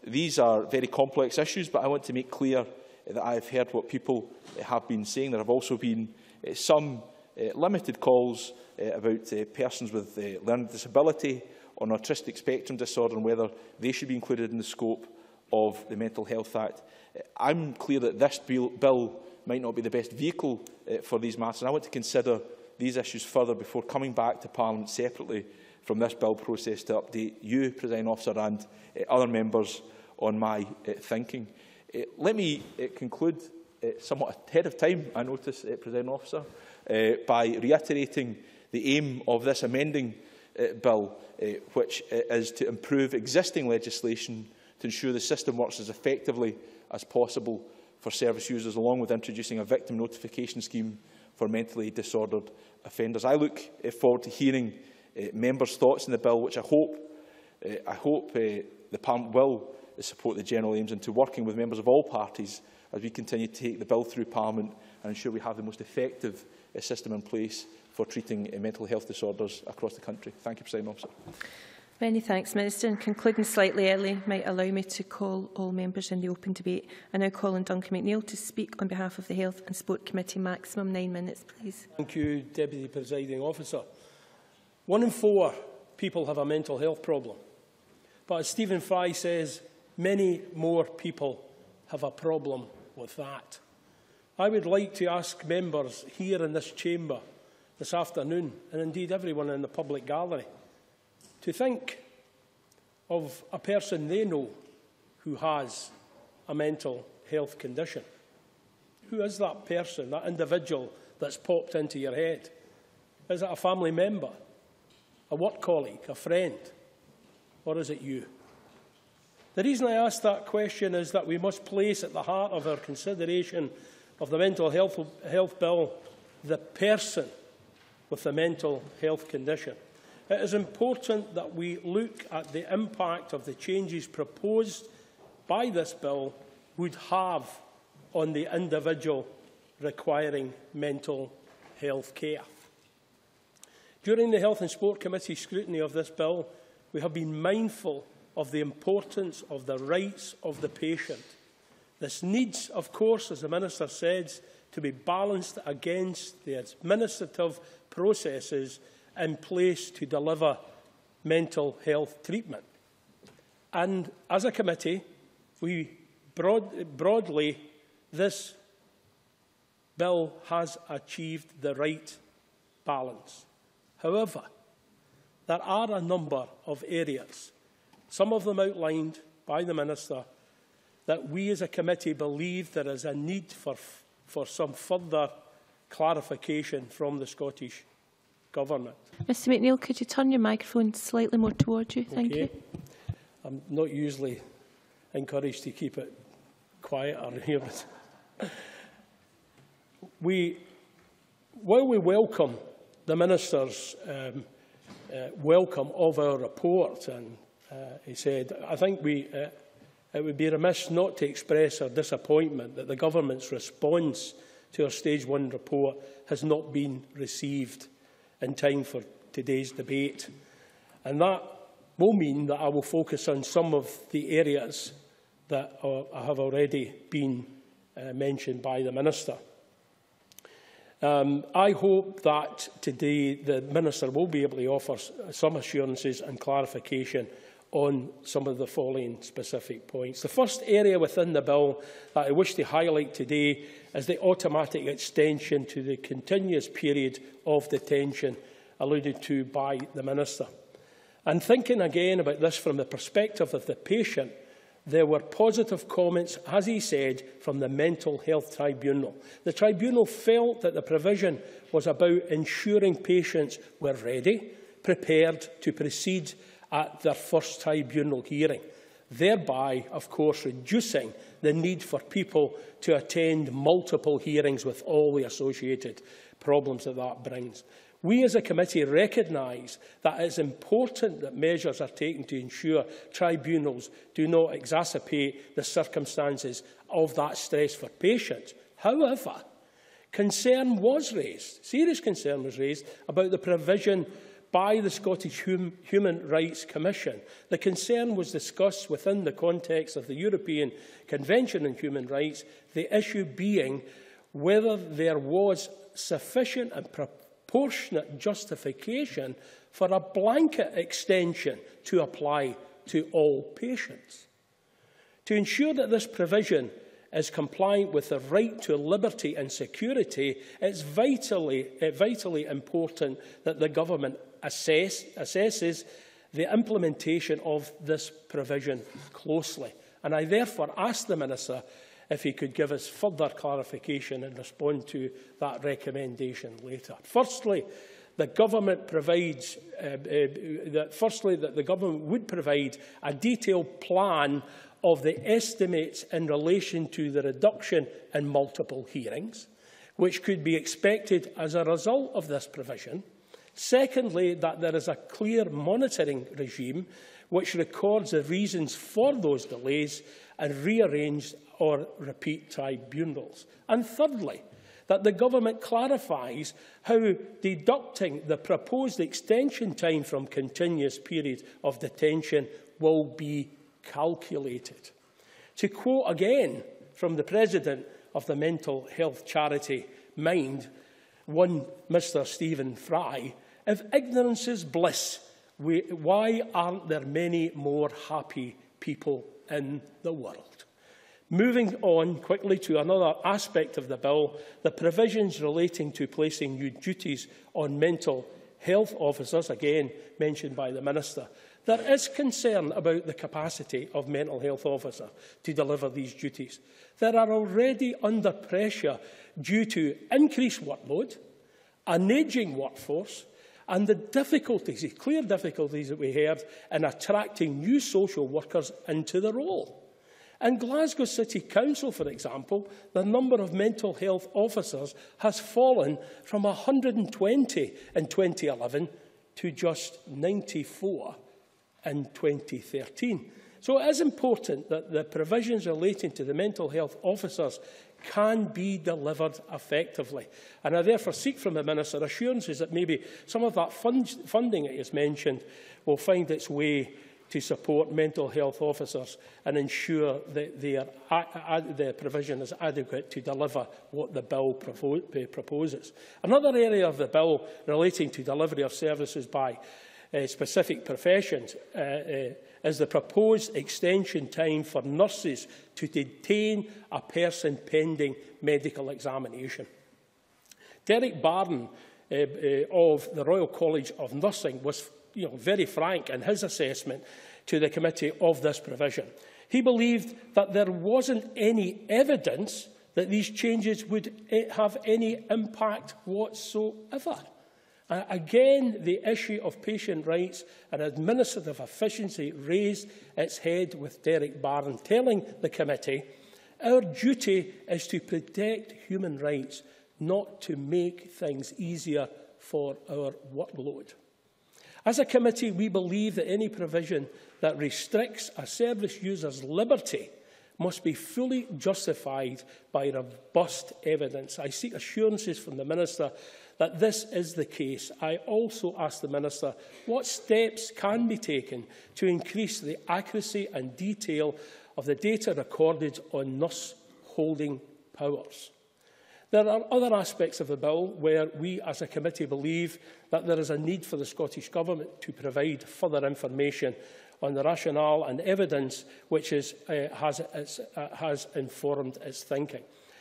These are very complex issues, but I want to make clear that I have heard what people have been saying. There have also been some limited calls about persons with learning disability on autistic spectrum disorder and whether they should be included in the scope of the Mental Health Act. I'm clear that this bill might not be the best vehicle for these matters, and I want to consider these issues further before coming back to Parliament separately from this bill process to update you, Presiding Officer, and other members on my thinking. Let me conclude, somewhat ahead of time, I notice, Presiding Officer, by reiterating the aim of this amending bill, which is to improve existing legislation to ensure the system works as effectively as possible for service users, along with introducing a victim notification scheme for mentally disordered offenders. I look forward to hearing members' thoughts on the bill, which I hope the Parliament will support the general aims, and to working with members of all parties as we continue to take the bill through Parliament and ensure we have the most effective system in place for treating mental health disorders across the country. Thank you, President Officer. Many thanks, Minister. And concluding slightly early might allow me to call all members in the open debate. I now call on Duncan McNeil to speak on behalf of the Health and Sport Committee. Maximum 9 minutes, please. Thank you, Deputy Presiding Officer. 1 in 4 people have a mental health problem. But as Stephen Fry says, many more people have a problem with that. I would like to ask members here in this chamber this afternoon, and indeed everyone in the public gallery, to think of a person they know who has a mental health condition. Who is that person, that individual that's popped into your head? Is it a family member, a work colleague, a friend, or is it you? The reason I ask that question is that we must place at the heart of our consideration of the Mental Health Bill the person with the mental health condition. It is important that we look at the impact of the changes proposed by this bill would have on the individual requiring mental health care. During the Health and Sport Committee's scrutiny of this bill, we have been mindful of the importance of the rights of the patient. This needs, of course, as the Minister says, to be balanced against the administrative processes in place to deliver mental health treatment. And as a committee, we broadly, this bill has achieved the right balance. However, there are a number of areas, some of them outlined by the Minister, that we as a committee believe there is a need for some further clarification from the Scottish Government. Mr McNeil, could you turn your microphone slightly more towards you? Thank you. I'm not usually encouraged to keep it quiet around here, but while we welcome the Minister's welcome of our report, and he said, I think it would be remiss not to express our disappointment that the Government's response to our Stage 1 report has not been received in time for today's debate. And that will mean that I will focus on some of the areas that have already been mentioned by the Minister. I hope that today the Minister will be able to offer some assurances and clarification on some of the following specific points. The first area within the bill that I wish to highlight today is the automatic extension to the continuous period of detention alluded to by the Minister. And thinking again about this from the perspective of the patient, there were positive comments, as he said, from the Mental Health Tribunal. The Tribunal felt that the provision was about ensuring patients were ready, prepared to proceed at their first tribunal hearing, thereby, of course, reducing the need for people to attend multiple hearings with all the associated problems that that brings. We as a committee recognise that it is important that measures are taken to ensure tribunals do not exacerbate the circumstances of that stress for patients. However, concern was raised, serious concern was raised about the provision by the Scottish Human Rights Commission. The concern was discussed within the context of the European Convention on Human Rights, the issue being whether there was sufficient and proportionate justification for a blanket extension to apply to all patients. To ensure that this provision is compliant with the right to liberty and security, it is vitally important that the government assesses the implementation of this provision closely. And I therefore asked the Minister if he could give us further clarification and respond to that recommendation later. Firstly, the government provides, that the government would provide a detailed plan of the estimates in relation to the reduction in multiple hearings, which could be expected as a result of this provision. Secondly, that there is a clear monitoring regime which records the reasons for those delays and rearranged or repeat tribunals. And thirdly, that the government clarifies how deducting the proposed extension time from continuous periods of detention will be calculated. To quote again from the president of the mental health charity Mind, one Mr. Stephen Fry, if ignorance is bliss, why aren't there many more happy people in the world? Moving on quickly to another aspect of the bill, the provisions relating to placing new duties on mental health officers, again mentioned by the Minister. There is concern about the capacity of mental health officers to deliver these duties. They are already under pressure due to increased workload, an ageing workforce, and the difficulties, the clear difficulties that we heard in attracting new social workers into the role. In Glasgow City Council, for example, the number of mental health officers has fallen from 120 in 2011 to just 94. in 2013. So it is important that the provisions relating to the mental health officers can be delivered effectively. And I therefore seek from the Minister assurances that maybe some of that funding that is mentioned will find its way to support mental health officers and ensure that their provision is adequate to deliver what the bill proposes. Another area of the bill relating to delivery of services by specific professions is the proposed extension time for nurses to detain a person pending medical examination. Derek Barden of the Royal College of Nursing was very frank in his assessment to the committee of this provision. He believed that there wasn't any evidence that these changes would have any impact whatsoever. Again, the issue of patient rights and administrative efficiency raised its head with Derek Barden, telling the committee, our duty is to protect human rights, not to make things easier for our workload. As a committee, we believe that any provision that restricts a service user's liberty must be fully justified by robust evidence. I seek assurances from the Minister that this is the case. I also ask the Minister what steps can be taken to increase the accuracy and detail of the data recorded on nurse holding powers. There are other aspects of the bill where we as a committee believe that there is a need for the Scottish Government to provide further information on the rationale and evidence which has informed its thinking.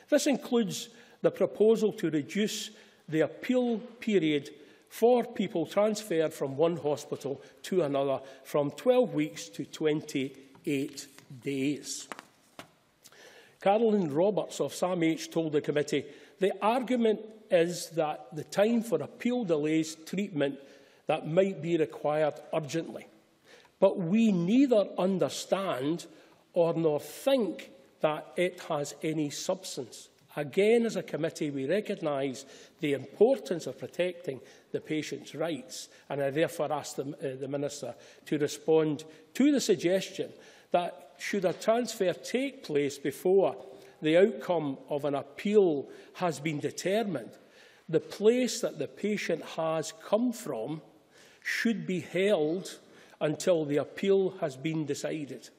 This includes the proposal to reduce the appeal period for people transferred from one hospital to another from 12 weeks to 28 days. Carolyn Roberts of SAMH told the committee, the argument is that the time for appeal delays treatment that might be required urgently. But we neither understand or nor think that it has any substance. Again, as a committee, we recognise the importance of protecting the patient's rights, and I therefore ask the Minister to respond to the suggestion that should a transfer take place before the outcome of an appeal has been determined, the place that the patient has come from should be held until the appeal has been decided.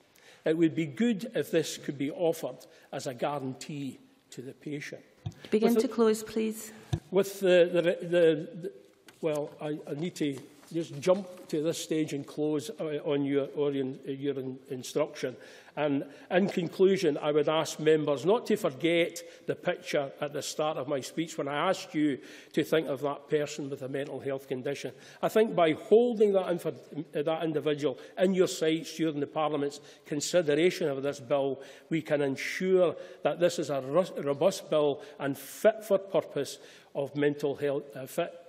It would be good if this could be offered as a guarantee to the patient. Begin to close, please. With well, I need to just jump to this stage and close on your instruction. And in conclusion, I would ask members not to forget the picture at the start of my speech when I asked you to think of that person with a mental health condition. I think by holding that individual in your sights during the Parliament's consideration of this bill, we can ensure that this is a robust bill and fit for purpose of mental health,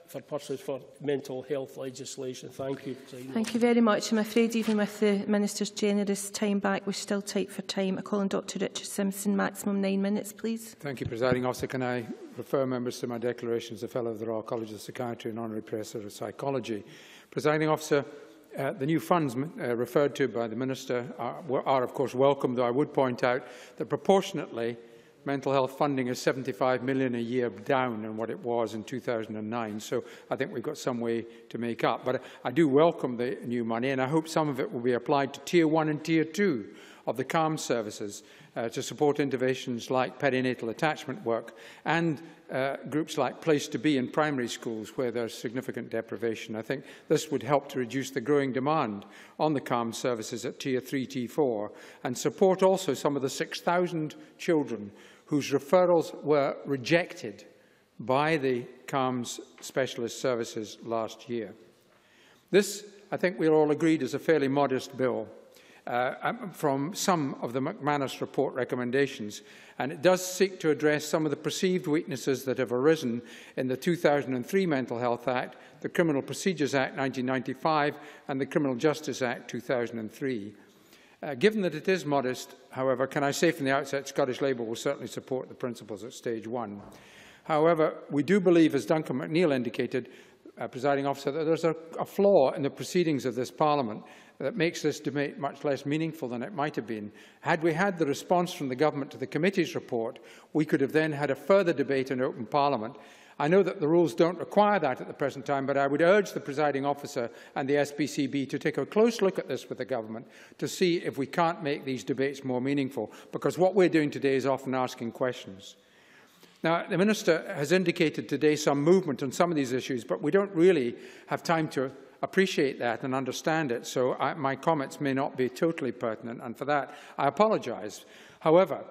for purposes for mental health legislation. Thank you. Thank you very much. I'm afraid even with the Minister's generous time back, we're still tight for time. I call on Dr Richard Simpson, maximum 9 minutes, please. Thank you, Presiding Officer. Can I refer members to my declaration as a Fellow of the Royal College of Psychiatry and Honorary Professor of Psychology? Presiding Officer, the new funds referred to by the Minister are of course welcome, though I would point out that proportionately mental health funding is £75 million a year down than what it was in 2009, so I think we've got some way to make up. But I do welcome the new money, and I hope some of it will be applied to Tier 1 and Tier 2 of the CALM services to support interventions like perinatal attachment work and groups like Place to Be in primary schools where there is significant deprivation. I think this would help to reduce the growing demand on the CALM services at Tier 3, Tier 4, and support also some of the 6,000 children whose referrals were rejected by the CALM's specialist services last year. This, I think we all agreed, is a fairly modest bill from some of the McManus report recommendations, and it does seek to address some of the perceived weaknesses that have arisen in the 2003 Mental Health Act, the Criminal Procedures Act 1995 and the Criminal Justice Act 2003. Given that it is modest, however, can I say from the outset, Scottish Labour will certainly support the principles at stage one. However, we do believe, as Duncan McNeil indicated, Presiding Officer, that there is a flaw in the proceedings of this Parliament that makes this debate much less meaningful than it might have been. Had we had the response from the Government to the Committee's report, we could have then had a further debate in open Parliament. I know that the rules don't require that at the present time, but I would urge the Presiding Officer and the SPCB to take a close look at this with the Government to see if we can't make these debates more meaningful, because what we're doing today is often asking questions. Now, the Minister has indicated today some movement on some of these issues, but we don't really have time to appreciate that and understand it, so my comments may not be totally pertinent, and for that I apologise. However,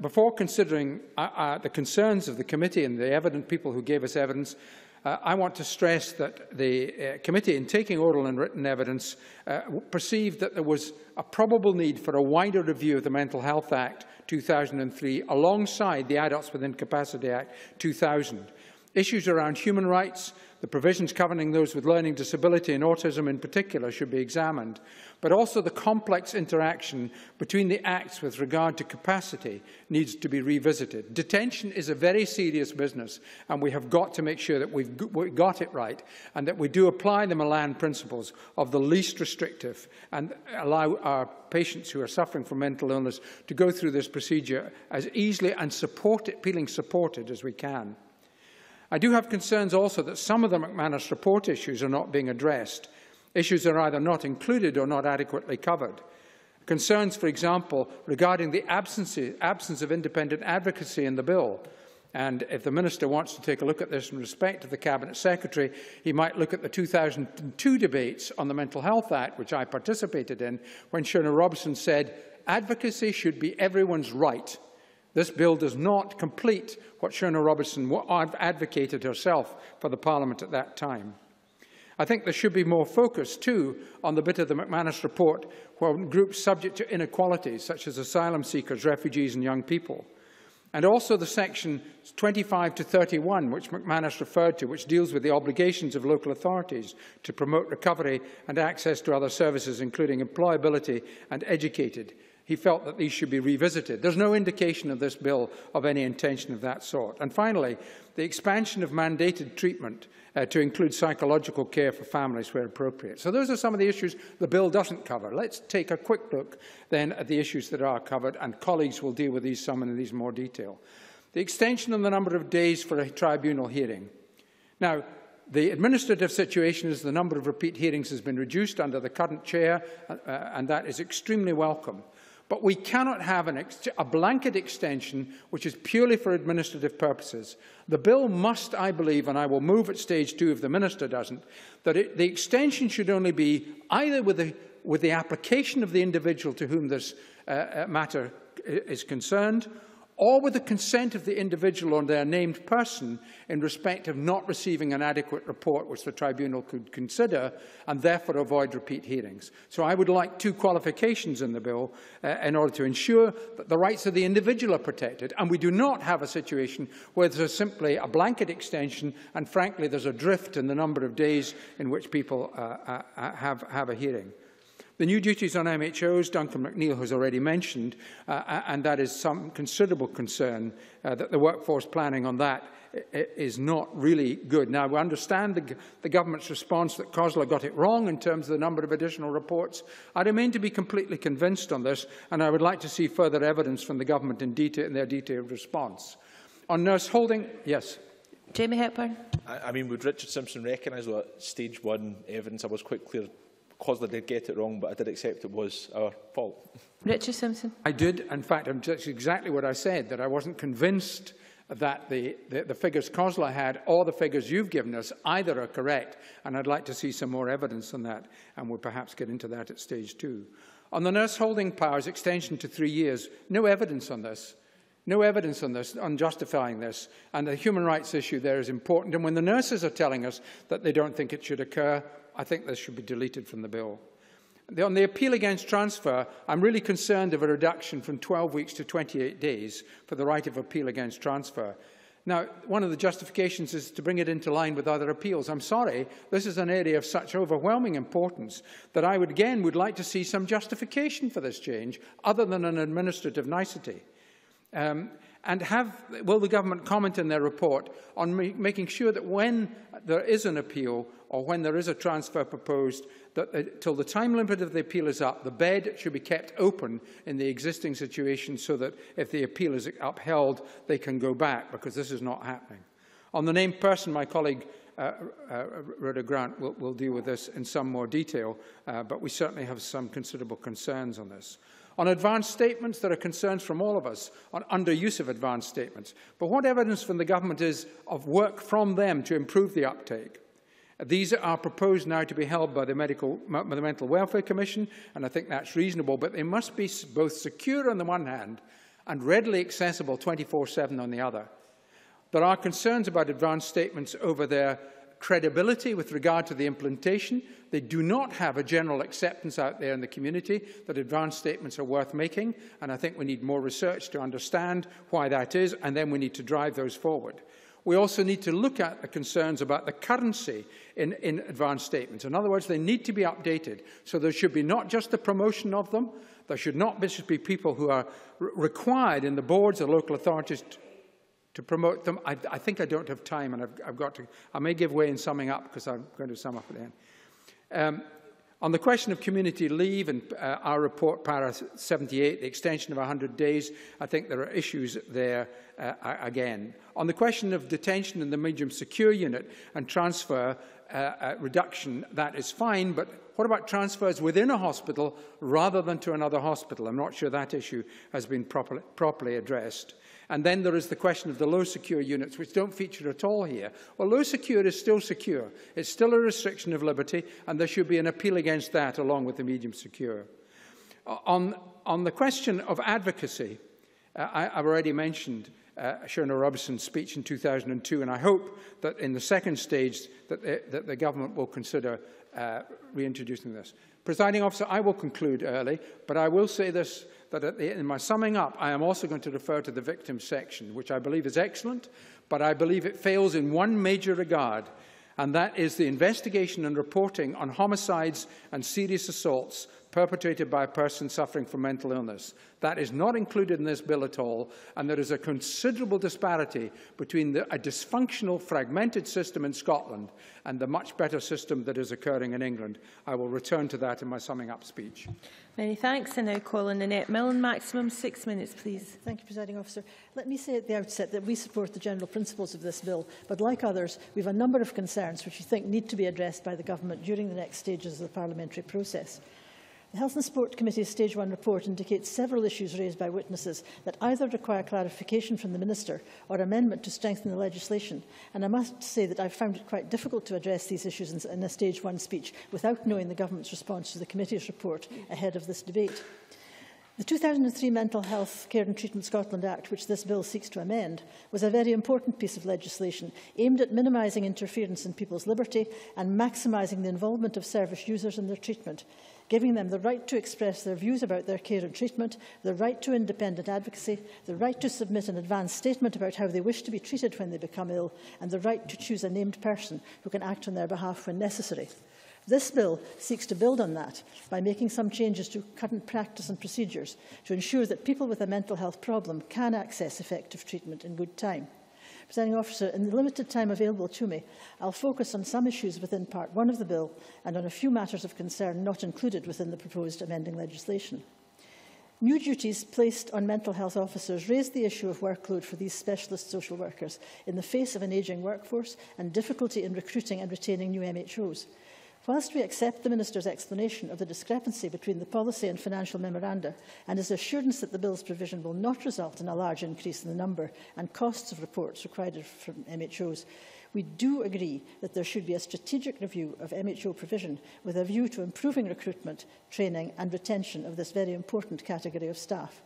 before considering the concerns of the committee and the evident people who gave us evidence, I want to stress that the committee, in taking oral and written evidence, perceived that there was a probable need for a wider review of the Mental Health Act 2003 alongside the Adults with Incapacity Act 2000. Issues around human rights, the provisions governing those with learning disability and autism in particular should be examined, but also the complex interaction between the acts with regard to capacity needs to be revisited. Detention is a very serious business, and we have got to make sure that we've got it right and that we do apply the Milan principles of the least restrictive and allow our patients who are suffering from mental illness to go through this procedure as easily and supported as we can. I do have concerns also that some of the McManus report issues are not being addressed. Issues are either not included or not adequately covered. Concerns, for example, regarding the absence of independent advocacy in the bill. And if the Minister wants to take a look at this in respect of the Cabinet Secretary, he might look at the 2002 debates on the Mental Health Act, which I participated in, when Shona Robison said, "Advocacy should be everyone's right." This bill does not complete what Shona Robison advocated herself for the Parliament at that time. I think there should be more focus, too, on the bit of the McManus report where groups subject to inequalities, such as asylum seekers, refugees and young people, and also the section 25 to 31, which McManus referred to, which deals with the obligations of local authorities to promote recovery and access to other services, including employability and educated he felt that these should be revisited. There's no indication of this bill of any intention of that sort. And finally, the expansion of mandated treatment to include psychological care for families where appropriate. So those are some of the issues the bill doesn't cover. Let's take a quick look then at the issues that are covered, and colleagues will deal with these some in these more detail. The extension of the number of days for a tribunal hearing. Now, the administrative situation is the number of repeat hearings has been reduced under the current chair, and that is extremely welcome. But we cannot have a blanket extension which is purely for administrative purposes. The bill must, I believe, and I will move at stage two if the Minister doesn't, that the extension should only be either with the application of the individual to whom this matter is concerned, or with the consent of the individual or their named person in respect of not receiving an adequate report which the tribunal could consider and therefore avoid repeat hearings. So I would like two qualifications in the bill in order to ensure that the rights of the individual are protected, and we do not have a situation where there is simply a blanket extension and frankly there is a drift in the number of days in which people have a hearing. The new duties on MHOs, Duncan McNeil has already mentioned, and that is some considerable concern that the workforce planning on that is not really good. Now, we understand the government's response that COSLA got it wrong in terms of the number of additional reports. I remain to be completely convinced on this, and I would like to see further evidence from the government in detail in their detailed response. On nurse holding, yes. Jamie Hepburn. I mean, would Richard Simpson recognise what stage one evidence? I was quite clear. COSLA did get it wrong, but I did accept it was our fault. Richard Simpson. I did. In fact, that's exactly what I said, that I wasn't convinced that the figures COSLA had or the figures you've given us either are correct, and I'd like to see some more evidence on that, and we'll perhaps get into that at stage two. On the nurse holding powers extension to 3 years, no evidence on this. No evidence on this, on justifying this, and the human rights issue there is important. And when the nurses are telling us that they don't think it should occur, I think this should be deleted from the bill. On the appeal against transfer, I'm really concerned of a reduction from 12 weeks to 28 days for the right of appeal against transfer. Now, one of the justifications is to bring it into line with other appeals. I'm sorry, this is an area of such overwhelming importance that I would again would like to see some justification for this change, other than an administrative nicety. And will the government comment in their report on making sure that when there is an appeal or when there is a transfer proposed, that till the time limit of the appeal is up, the bed should be kept open in the existing situation so that if the appeal is upheld, they can go back, because this is not happening. On the named person, my colleague Rhoda Grant will deal with this in some more detail, but we certainly have some considerable concerns on this. On advanced statements, there are concerns from all of us on underuse of advanced statements. But what evidence from the government is of work from them to improve the uptake? These are proposed now to be held by the Mental Welfare Commission, and I think that's reasonable, but they must be both secure on the one hand and readily accessible 24/7 on the other. There are concerns about advanced statements over their credibility with regard to the implementation. They do not have a general acceptance out there in the community that advanced statements are worth making, and I think we need more research to understand why that is, and then we need to drive those forward. We also need to look at the concerns about the currency in advanced statements. In other words, they need to be updated. So there should be not just the promotion of them, there should not be people who are required in the boards or local authorities to promote them. I think I don't have time, and I've got to. I may give way in summing up, because I'm going to sum up at the end. On the question of community leave and our report, para 78, the extension of 100 days, I think there are issues there again. On the question of detention in the medium secure unit and transfer reduction, that is fine, but what about transfers within a hospital rather than to another hospital? I'm not sure that issue has been properly addressed. And then there is the question of the low secure units, which don't feature at all here. Well, low secure is still secure. It's still a restriction of liberty, and there should be an appeal against that along with the medium secure. On the question of advocacy, I've already mentioned Shona Robison's speech in 2002, and I hope that in the second stage that the government will consider reintroducing this. Presiding Officer, I will conclude early, but I will say this, that in my summing up, I am also going to refer to the victims section, which I believe is excellent, but I believe it fails in one major regard, and that is the investigation and reporting on homicides and serious assaults perpetrated by a person suffering from mental illness. That is not included in this bill at all, and there is a considerable disparity between a dysfunctional, fragmented system in Scotland and the much better system that is occurring in England. I will return to that in my summing up speech. Many thanks. I now call on Annette Milne. Maximum 6 minutes, please. Thank you, Presiding Officer. Let me say at the outset that we support the general principles of this bill, but like others, we have a number of concerns which we think need to be addressed by the Government during the next stages of the parliamentary process. The Health and Sport Committee's Stage 1 report indicates several issues raised by witnesses that either require clarification from the Minister or amendment to strengthen the legislation, and I must say that I found it quite difficult to address these issues in a Stage 1 speech without knowing the Government's response to the Committee's report ahead of this debate. The 2003 Mental Health Care and Treatment Scotland Act, which this bill seeks to amend, was a very important piece of legislation aimed at minimising interference in people's liberty and maximising the involvement of service users in their treatment, giving them the right to express their views about their care and treatment, the right to independent advocacy, the right to submit an advance statement about how they wish to be treated when they become ill, and the right to choose a named person who can act on their behalf when necessary. This bill seeks to build on that by making some changes to current practice and procedures to ensure that people with a mental health problem can access effective treatment in good time. Presiding Officer, in the limited time available to me, I'll focus on some issues within Part 1 of the bill and on a few matters of concern not included within the proposed amending legislation. New duties placed on mental health officers raised the issue of workload for these specialist social workers in the face of an ageing workforce and difficulty in recruiting and retaining new MHOs. Whilst we accept the Minister's explanation of the discrepancy between the policy and financial memoranda and his assurance that the bill's provision will not result in a large increase in the number and costs of reports required from MHOs, we do agree that there should be a strategic review of MHO provision with a view to improving recruitment, training and retention of this very important category of staff.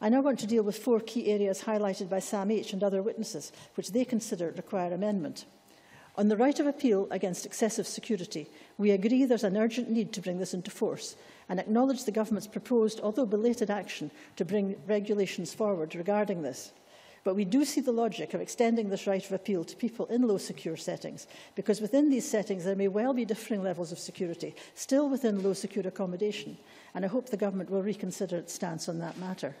I now want to deal with four key areas highlighted by SAMH and other witnesses, which they consider require amendment. On the right of appeal against excessive security, we agree there's an urgent need to bring this into force and acknowledge the Government's proposed, although belated, action to bring regulations forward regarding this. But we do see the logic of extending this right of appeal to people in low-secure settings, because within these settings there may well be differing levels of security, still within low-secure accommodation, and I hope the Government will reconsider its stance on that matter.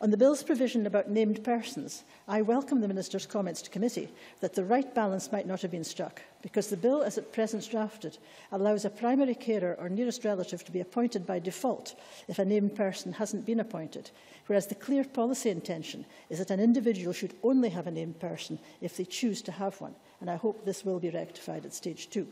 On the bill's provision about named persons, I welcome the Minister's comments to committee that the right balance might not have been struck, because the bill as at present drafted allows a primary carer or nearest relative to be appointed by default if a named person hasn't been appointed, whereas the clear policy intention is that an individual should only have a named person if they choose to have one, and I hope this will be rectified at Stage 2.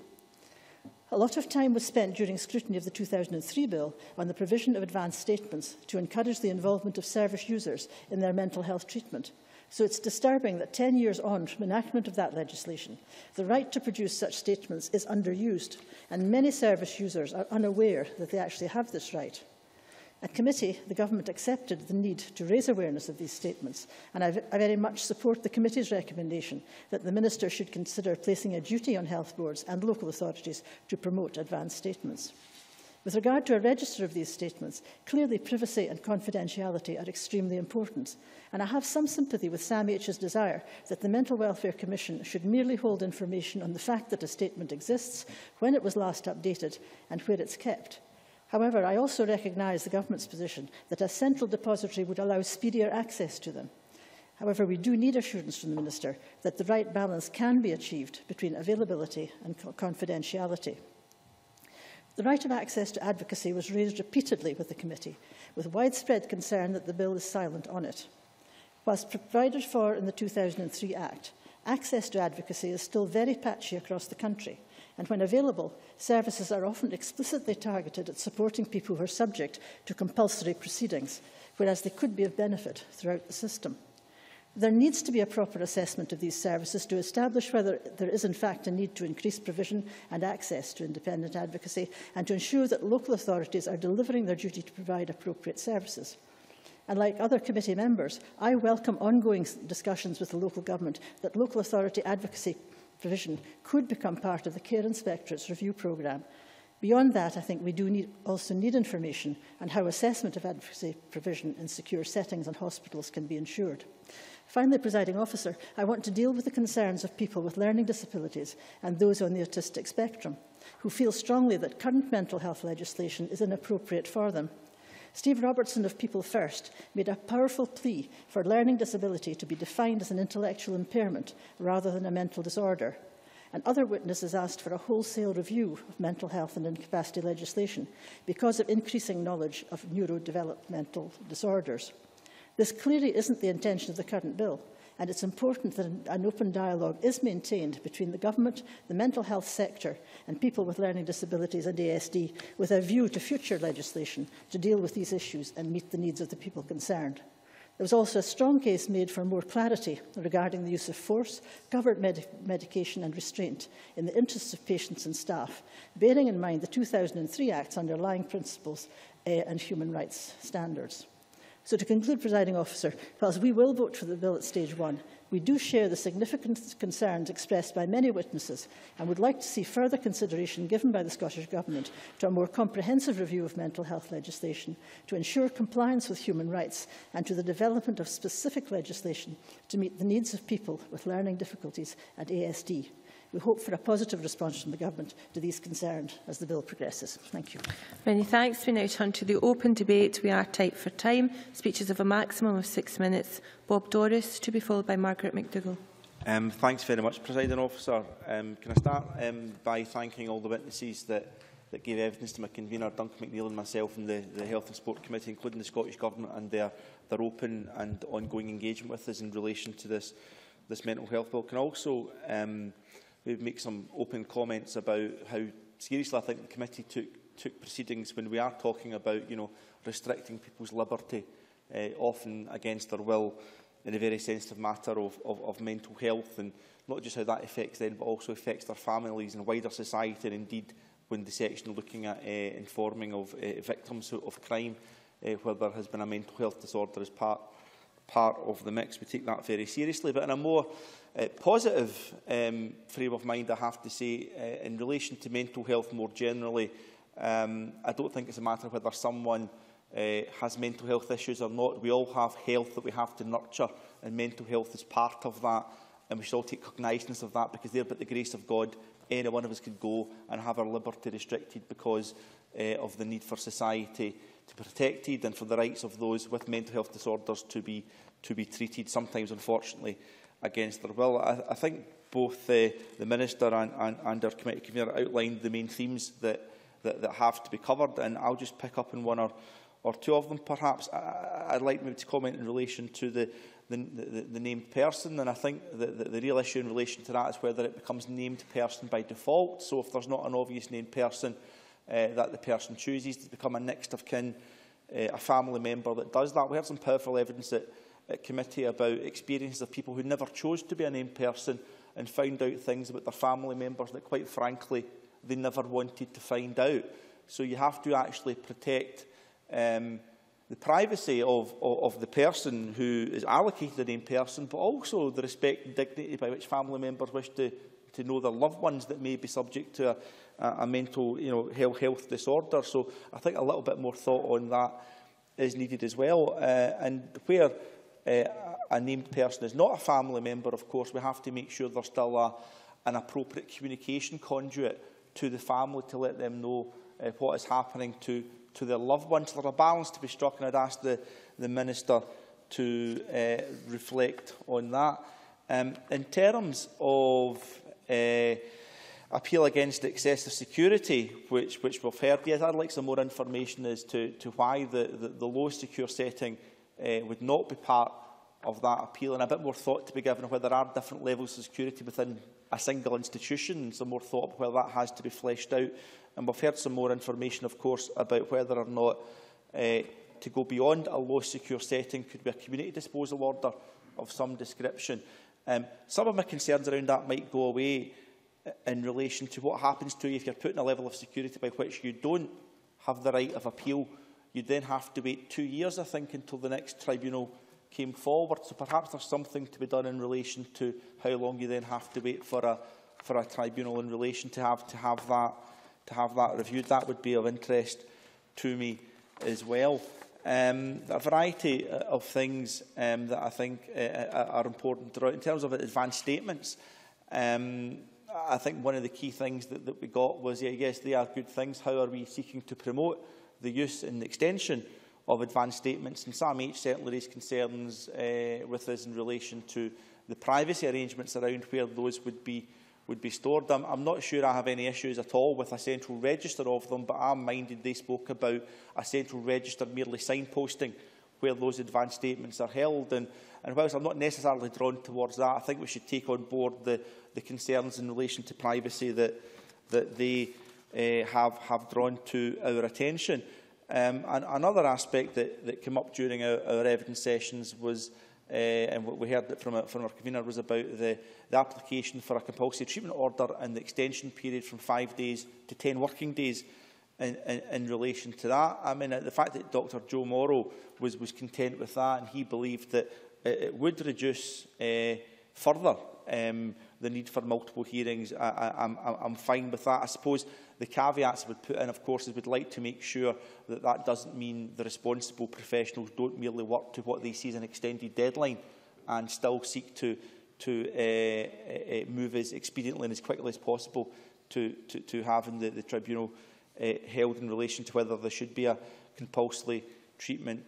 A lot of time was spent during scrutiny of the 2003 bill on the provision of advance statements to encourage the involvement of service users in their mental health treatment. So it's disturbing that 10 years on from enactment of that legislation, the right to produce such statements is underused, and many service users are unaware that they actually have this right. At committee, the Government accepted the need to raise awareness of these statements, and I very much support the Committee's recommendation that the Minister should consider placing a duty on health boards and local authorities to promote advance statements. With regard to a register of these statements, clearly privacy and confidentiality are extremely important, and I have some sympathy with SAMH's desire that the Mental Welfare Commission should merely hold information on the fact that a statement exists, when it was last updated, and where it's kept. However, I also recognise the Government's position that a central depository would allow speedier access to them. However, we do need assurance from the Minister that the right balance can be achieved between availability and confidentiality. The right of access to advocacy was raised repeatedly with the Committee, with widespread concern that the bill is silent on it. Whilst provided for in the 2003 Act, access to advocacy is still very patchy across the country. And when available, services are often explicitly targeted at supporting people who are subject to compulsory proceedings, whereas they could be of benefit throughout the system. There needs to be a proper assessment of these services to establish whether there is in fact a need to increase provision and access to independent advocacy, and to ensure that local authorities are delivering their duty to provide appropriate services. And like other committee members, I welcome ongoing discussions with the local government that local authority advocacy provision could become part of the Care Inspectorate's review programme. Beyond that, I think we do also need information on how assessment of advocacy provision in secure settings and hospitals can be ensured. Finally, Presiding Officer, I want to deal with the concerns of people with learning disabilities and those on the autistic spectrum. who feel strongly that current mental health legislation is inappropriate for them. Steve Robertson of People First made a powerful plea for learning disability to be defined as an intellectual impairment rather than a mental disorder. And other witnesses asked for a wholesale review of mental health and incapacity legislation because of increasing knowledge of neurodevelopmental disorders. This clearly isn't the intention of the current bill, and it's important that an open dialogue is maintained between the government, the mental health sector, and people with learning disabilities and ASD, with a view to future legislation to deal with these issues and meet the needs of the people concerned. There was also a strong case made for more clarity regarding the use of force, covered medication and restraint in the interests of patients and staff, bearing in mind the 2003 Act's underlying principles and human rights standards. So to conclude, Presiding Officer, whilst we will vote for the bill at stage one, we do share the significant concerns expressed by many witnesses and would like to see further consideration given by the Scottish Government to a more comprehensive review of mental health legislation to ensure compliance with human rights and to the development of specific legislation to meet the needs of people with learning difficulties and ASD. We hope for a positive response from the Government to these concerns as the bill progresses. Thank you. Many thanks. We now turn to the open debate. We are tight for time. Speeches of a maximum of 6 minutes. Bob Doris, to be followed by Margaret McDougall. Thanks very much, Presiding Officer. Can I start by thanking all the witnesses that gave evidence to my convener, Duncan McNeil, and myself, and the Health and Sport Committee, including the Scottish Government, and their open and ongoing engagement with us in relation to this mental health bill. Can I also make some open comments about how seriously I think the committee took proceedings when we are talking about, restricting people's liberty, often against their will, in a very sensitive matter of mental health, and not just how that affects them, but also affects their families and wider society, and indeed when the section looking at informing of victims of crime, where there has been a mental health disorder as part of the mix. We take that very seriously. But in a more positive frame of mind, I have to say, in relation to mental health more generally, I don't think it's a matter of whether someone has mental health issues or not. We all have health that we have to nurture, and mental health is part of that, and we should all take cognizance of that, because there, but the grace of God, any one of us could go and have our liberty restricted because of the need for society to be protected and for the rights of those with mental health disorders to be treated, sometimes, unfortunately, against their will. I think both the Minister and our committee convener outlined the main themes that have to be covered, and I'll just pick up on one or two of them, perhaps. I'd like maybe to comment in relation to the named person, and I think the real issue in relation to that is whether it becomes named person by default. So if there's not an obvious named person that the person chooses to become a next of kin, a family member that does that. We have some powerful evidence at committee about experiences of people who never chose to be a named person and found out things about their family members that, quite frankly, they never wanted to find out. So you have to actually protect the privacy of the person who is allocated a named person, but also the respect and dignity by which family members wish to know their loved ones that may be subject to a mental health disorder. So I think a little bit more thought on that is needed as well. And where a named person is not a family member, of course, we have to make sure there's still an appropriate communication conduit to the family to let them know what is happening to their loved ones. So there's a balance to be struck, and I'd ask the Minister to reflect on that. In terms of appeal against excessive security, which we've heard, yes, I'd like some more information as to why the low secure setting would not be part of that appeal, and a bit more thought to be given on whether there are different levels of security within a single institution, and some more thought about whether that has to be fleshed out. And we've heard some more information, of course, about whether or not to go beyond a low secure setting could be a community disposal order of some description. Some of my concerns around that might go away in relation to what happens to you if you're put in a level of security by which you don't have the right of appeal. You'd then have to wait 2 years, I think, until the next tribunal came forward. So perhaps there's something to be done in relation to how long you then have to wait for a tribunal in relation to have that reviewed. That would be of interest to me as well. A variety of things that I think are important throughout. In terms of advanced statements, I think one of the key things that we got was, yeah, yes, they are good things. How are we seeking to promote the use and the extension of advanced statements? And SAMH certainly raised concerns with us in relation to the privacy arrangements around where those would be stored. I'm not sure I have any issues at all with a central register of them, but I'm minded they spoke about a central register merely signposting where those advanced statements are held. And whilst I'm not necessarily drawn towards that, I think we should take on board the concerns in relation to privacy that they have drawn to our attention. And another aspect that came up during our evidence sessions was, and what we heard from our convener, was about the application for a compulsory treatment order and the extension period from 5 days to 10 working days in relation to that. I mean, the fact that Dr Joe Morrow was content with that, and he believed that it would reduce further the need for multiple hearings, I'm fine with that. I suppose the caveats I would put in, of course, is we'd like to make sure that that doesn't mean the responsible professionals don't merely work to what they see as an extended deadline and still seek to move as expediently and as quickly as possible to having the tribunal held in relation to whether there should be a compulsory treatment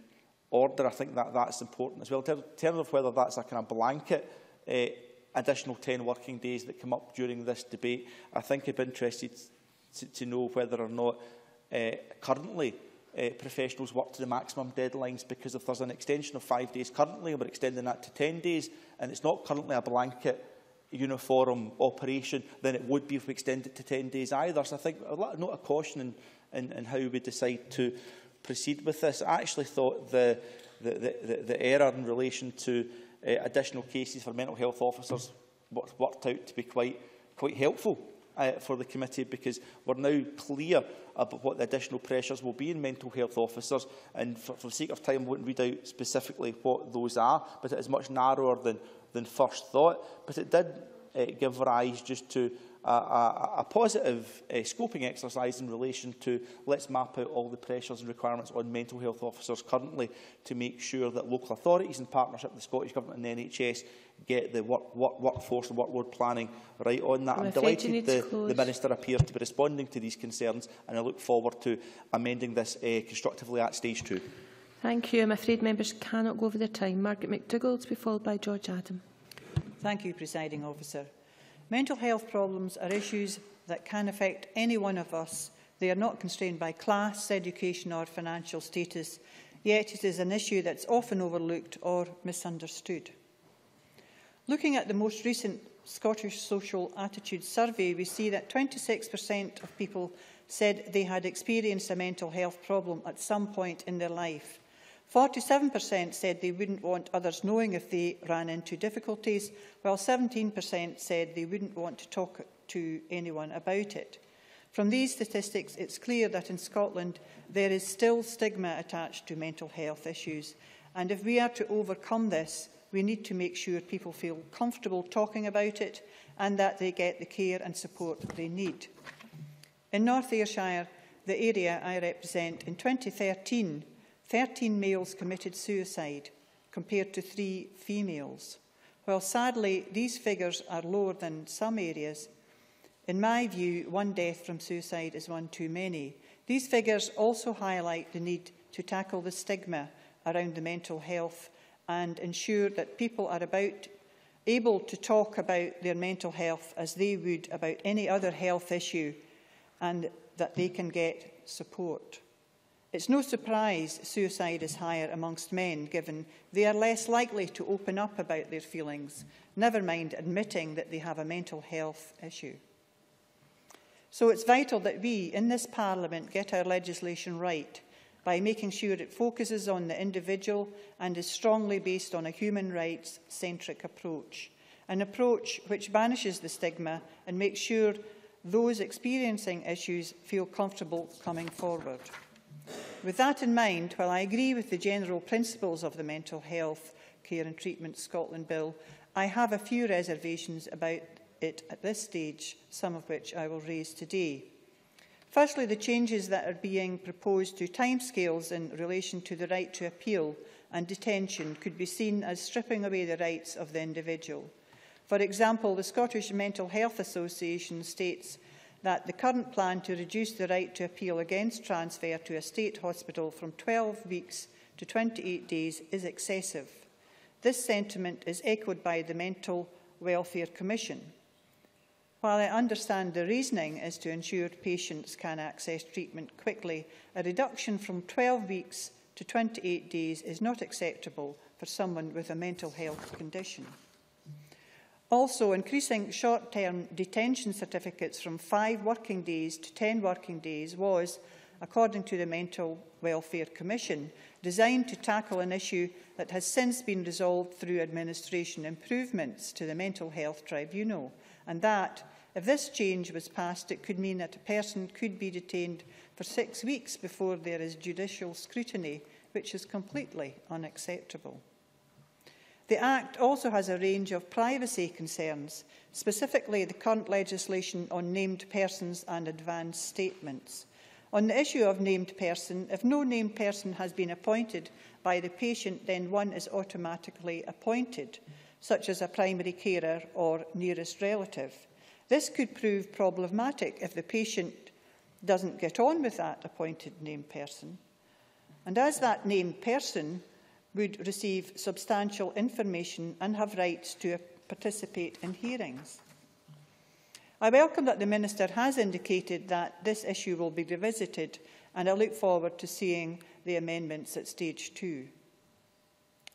order. I think that's important as well. In terms of whether that's a kind of blanket additional 10 working days that come up during this debate, I think I'd be interested to know whether or not currently professionals work to the maximum deadlines, because if there's an extension of 5 days currently, we're extending that to 10 days, and it's not currently a blanket uniform operation, then it would be if we extend it to 10 days either. So I think a note of caution in how we decide to proceed with this. I actually thought the error in relation to additional cases for mental health officers worked out to be quite helpful for the committee, because we're now clear about what the additional pressures will be in mental health officers, and for the sake of time I won't read out specifically what those are, but it is much narrower than first thought. But it did give rise just to a positive scoping exercise in relation to, let's map out all the pressures and requirements on mental health officers currently to make sure that local authorities in partnership with the Scottish Government and the NHS get the workforce and workload planning right on that. I'm delighted the Minister appears to be responding to these concerns, and I look forward to amending this constructively at stage two. Thank you. I'm afraid members cannot go over their time. Margaret McDougall to be followed by George Adam. Thank you, Presiding Officer. Mental health problems are issues that can affect any one of us. They are not constrained by class, education or financial status, yet it is an issue that's often overlooked or misunderstood. Looking at the most recent Scottish Social Attitudes Survey, we see that 26% of people said they had experienced a mental health problem at some point in their life. 47% said they wouldn't want others knowing if they ran into difficulties, while 17% said they wouldn't want to talk to anyone about it. From these statistics, it's clear that in Scotland there is still stigma attached to mental health issues. And if we are to overcome this, we need to make sure people feel comfortable talking about it and that they get the care and support they need. In North Ayrshire, the area I represent, in 2013, 13 males committed suicide, compared to 3 females. While sadly these figures are lower than some areas, in my view, one death from suicide is one too many. These figures also highlight the need to tackle the stigma around the mental health and ensure that people are able to talk about their mental health as they would about any other health issue, and that they can get support. It's no surprise suicide is higher amongst men, given they are less likely to open up about their feelings, never mind admitting that they have a mental health issue. So it's vital that we, in this Parliament, get our legislation right by making sure it focuses on the individual and is strongly based on a human rights-centric approach, an approach which banishes the stigma and makes sure those experiencing issues feel comfortable coming forward. With that in mind, while I agree with the general principles of the Mental Health Care and Treatment Scotland Bill, I have a few reservations about it at this stage, some of which I will raise today. Firstly, the changes that are being proposed to timescales in relation to the right to appeal and detention could be seen as stripping away the rights of the individual. For example, the Scottish Mental Health Association states that the current plan to reduce the right to appeal against transfer to a state hospital from 12 weeks to 28 days is excessive. This sentiment is echoed by the Mental Welfare Commission. While I understand the reasoning is to ensure patients can access treatment quickly, a reduction from 12 weeks to 28 days is not acceptable for someone with a mental health condition. Also, increasing short-term detention certificates from 5 working days to 10 working days was, according to the Mental Welfare Commission, designed to tackle an issue that has since been resolved through administration improvements to the Mental Health Tribunal, and that, if this change was passed, it could mean that a person could be detained for 6 weeks before there is judicial scrutiny, which is completely unacceptable. The Act also has a range of privacy concerns, specifically the current legislation on named persons and advance statements. On the issue of named person, if no named person has been appointed by the patient, then one is automatically appointed, such as a primary carer or nearest relative. This could prove problematic if the patient doesn't get on with that appointed named person. And as that named person would receive substantial information and have rights to participate in hearings. I welcome that the Minister has indicated that this issue will be revisited, and I look forward to seeing the amendments at stage 2.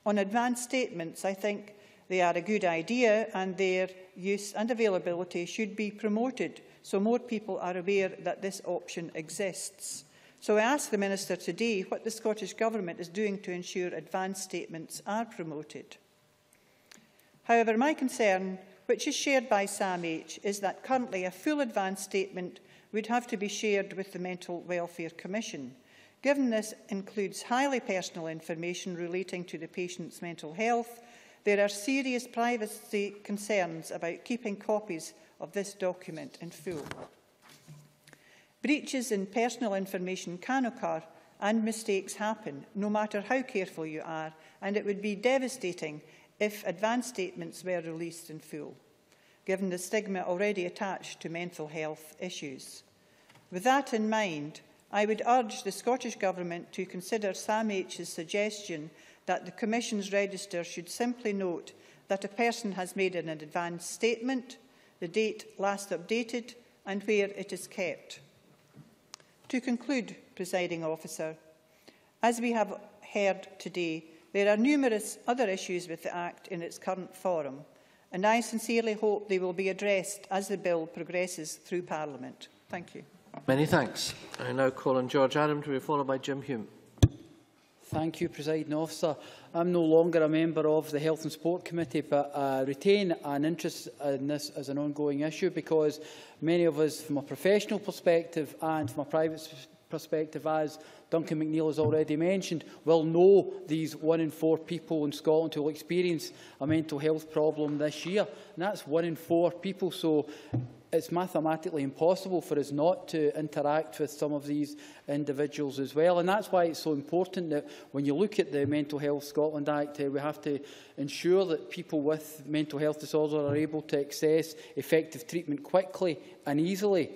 On advanced statements, I think they are a good idea, and their use and availability should be promoted so more people are aware that this option exists. So I ask the Minister today what the Scottish Government is doing to ensure advanced statements are promoted. However, my concern, which is shared by SAMH, is that currently a full advanced statement would have to be shared with the Mental Welfare Commission. Given this includes highly personal information relating to the patient's mental health, there are serious privacy concerns about keeping copies of this document in full. Breaches in personal information can occur and mistakes happen, no matter how careful you are, and it would be devastating if advance statements were released in full, given the stigma already attached to mental health issues. With that in mind, I would urge the Scottish Government to consider SAMH's suggestion that the Commission's register should simply note that a person has made an advance statement, the date last updated, and where it is kept. To conclude, Presiding Officer, as we have heard today, there are numerous other issues with the Act in its current form, and I sincerely hope they will be addressed as the Bill progresses through Parliament. Thank you. Many thanks. I now call on George Adam to be followed by Jim Hume. Thank you, Presiding Officer. I'm no longer a member of the Health and Sport Committee, but I retain an interest in this as an ongoing issue because many of us, from a professional perspective and from a private perspective, as Duncan McNeil has already mentioned, will know these 1 in 4 people in Scotland who will experience a mental health problem this year. And that's 1 in 4 people, so it's mathematically impossible for us not to interact with some of these individuals as well. And that's why it's so important that when you look at the Mental Health Scotland Act, we have to ensure that people with mental health disorder are able to access effective treatment quickly and easily.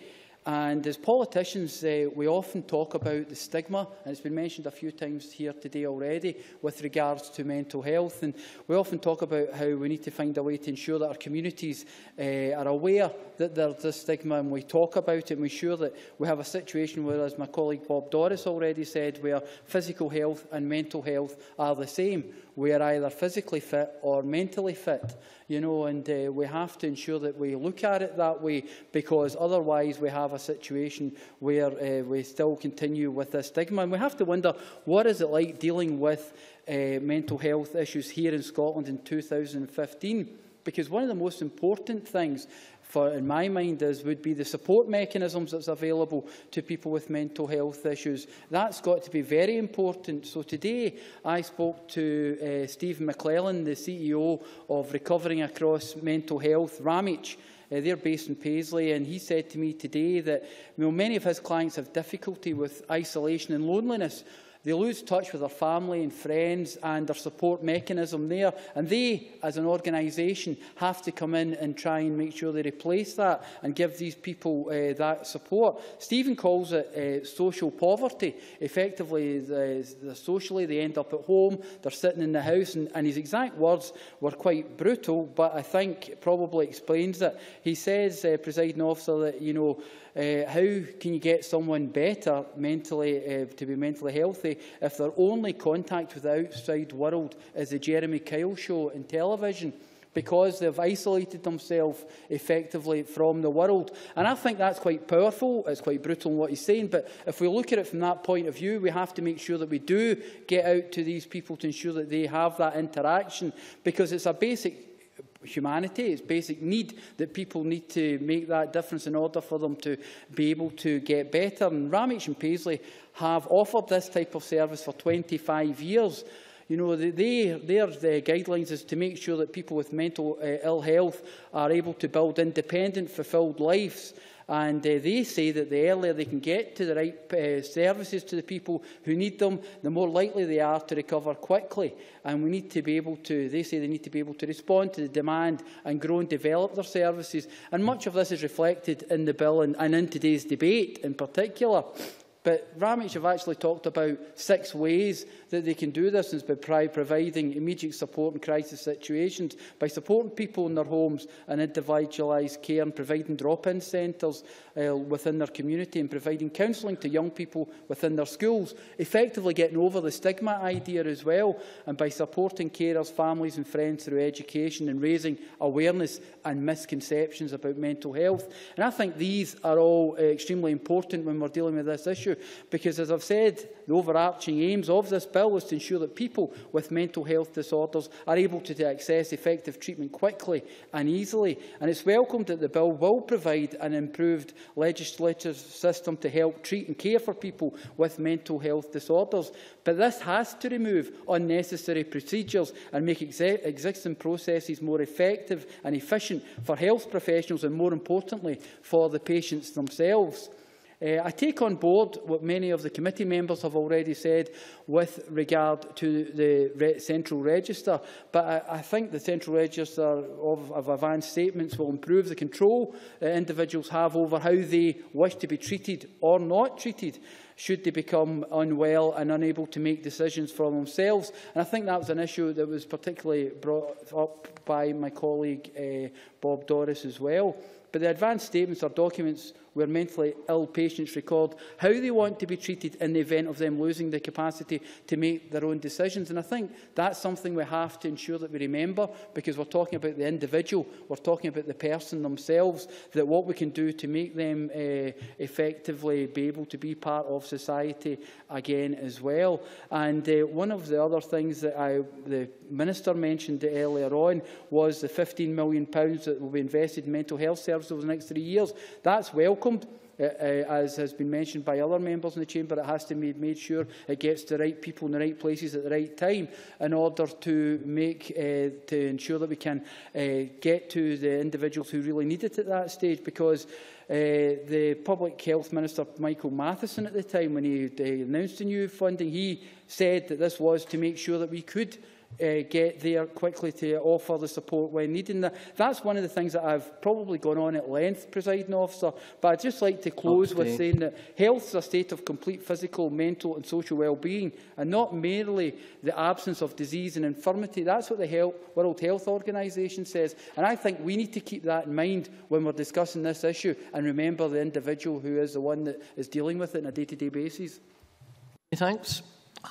And as politicians, we often talk about the stigma, and it's been mentioned a few times here today already, with regards to mental health. And we often talk about how we need to find a way to ensure that our communities are aware that there's this stigma, and we talk about it, and we ensure that we have a situation where, as my colleague Bob Doris already said, where physical health and mental health are the same. We are either physically fit or mentally fit, you know, and we have to ensure that we look at it that way, because otherwise we have a situation where we still continue with this stigma. And we have to wonder, what is it like dealing with mental health issues here in Scotland in 2015? Because one of the most important things, in my mind, would be the support mechanisms that's available to people with mental health issues. That's got to be very important. So today I spoke to Stephen McClellan, the CEO of Recovering Across Mental Health Ramage. They're based in Paisley, and he said to me today that many of his clients have difficulty with isolation and loneliness. They lose touch with their family and friends and their support mechanism there, and they, as an organisation, have to come in and try and make sure they replace that and give these people that support. Stephen calls it social poverty. Effectively, socially, they end up at home, they're sitting in the house, and his exact words were quite brutal, but I think it probably explains it. He says, presiding officer, that, you know, how can you get someone better mentally, to be mentally healthy, if their only contact with the outside world is the Jeremy Kyle show in television, because they've isolated themselves effectively from the world? And I think that's quite powerful. It's quite brutal in what he's saying, but if we look at it from that point of view, we have to make sure that we do get out to these people to ensure that they have that interaction, because it's a basic humanity, it's basic need that people need to make that difference in order for them to be able to get better. And Ramage and Paisley have offered this type of service for 25 years. You know, their guidelines is to make sure that people with mental ill health are able to build independent, fulfilled lives. And they say that the earlier they can get to the right services to the people who need them, the more likely they are to recover quickly. And we need to be able to, they say they need to be able to respond to the demand and grow and develop their services. And much of this is reflected in the bill and in today's debate in particular. But Ramage have actually talked about 6 ways that they can do this, by providing immediate support in crisis situations, by supporting people in their homes and individualised care, and providing drop-in centres within their community, and providing counselling to young people within their schools, effectively getting over the stigma idea as well, and by supporting carers, families and friends through education and raising awareness and misconceptions about mental health. And I think these are all extremely important when we're dealing with this issue. Because, as I've said, the overarching aims of this bill is to ensure that people with mental health disorders are able to access effective treatment quickly and easily. And it's welcomed that the bill will provide an improved legislative system to help treat and care for people with mental health disorders. But this has to remove unnecessary procedures and make existing processes more effective and efficient for health professionals and, more importantly, for the patients themselves. I take on board what many of the committee members have already said with regard to the Central Register, but I think the Central Register of advanced statements will improve the control that individuals have over how they wish to be treated or not treated, should they become unwell and unable to make decisions for themselves. And I think that was an issue that was particularly brought up by my colleague Bob Doris as well. But the advanced statements are documents where mentally ill patients record how they want to be treated in the event of them losing the capacity to make their own decisions. And I think that's something we have to ensure that we remember, because we're talking about the individual, we're talking about the person themselves, that what we can do to make them effectively be able to be part of society again as well. And one of the other things that the Minister mentioned earlier on was the £15 million that will be invested in mental health services over the next 3 years. That's welcomed. As has been mentioned by other members in the chamber, it has to be made sure it gets the right people in the right places at the right time, in order to make to ensure that we can get to the individuals who really need it at that stage. Because the Public Health Minister, Michael Matheson, at the time when he announced the new funding, he said that this was to make sure that we could get there quickly to offer the support when needed. That's one of the things that I've probably gone on at length, Presiding Officer, but I'd just like to close with saying that health is a state of complete physical, mental and social well-being, and not merely the absence of disease and infirmity. That's what the World Health Organisation says, and I think we need to keep that in mind when we're discussing this issue, and remember the individual who is the one that is dealing with it on a day-to-day basis. Thanks.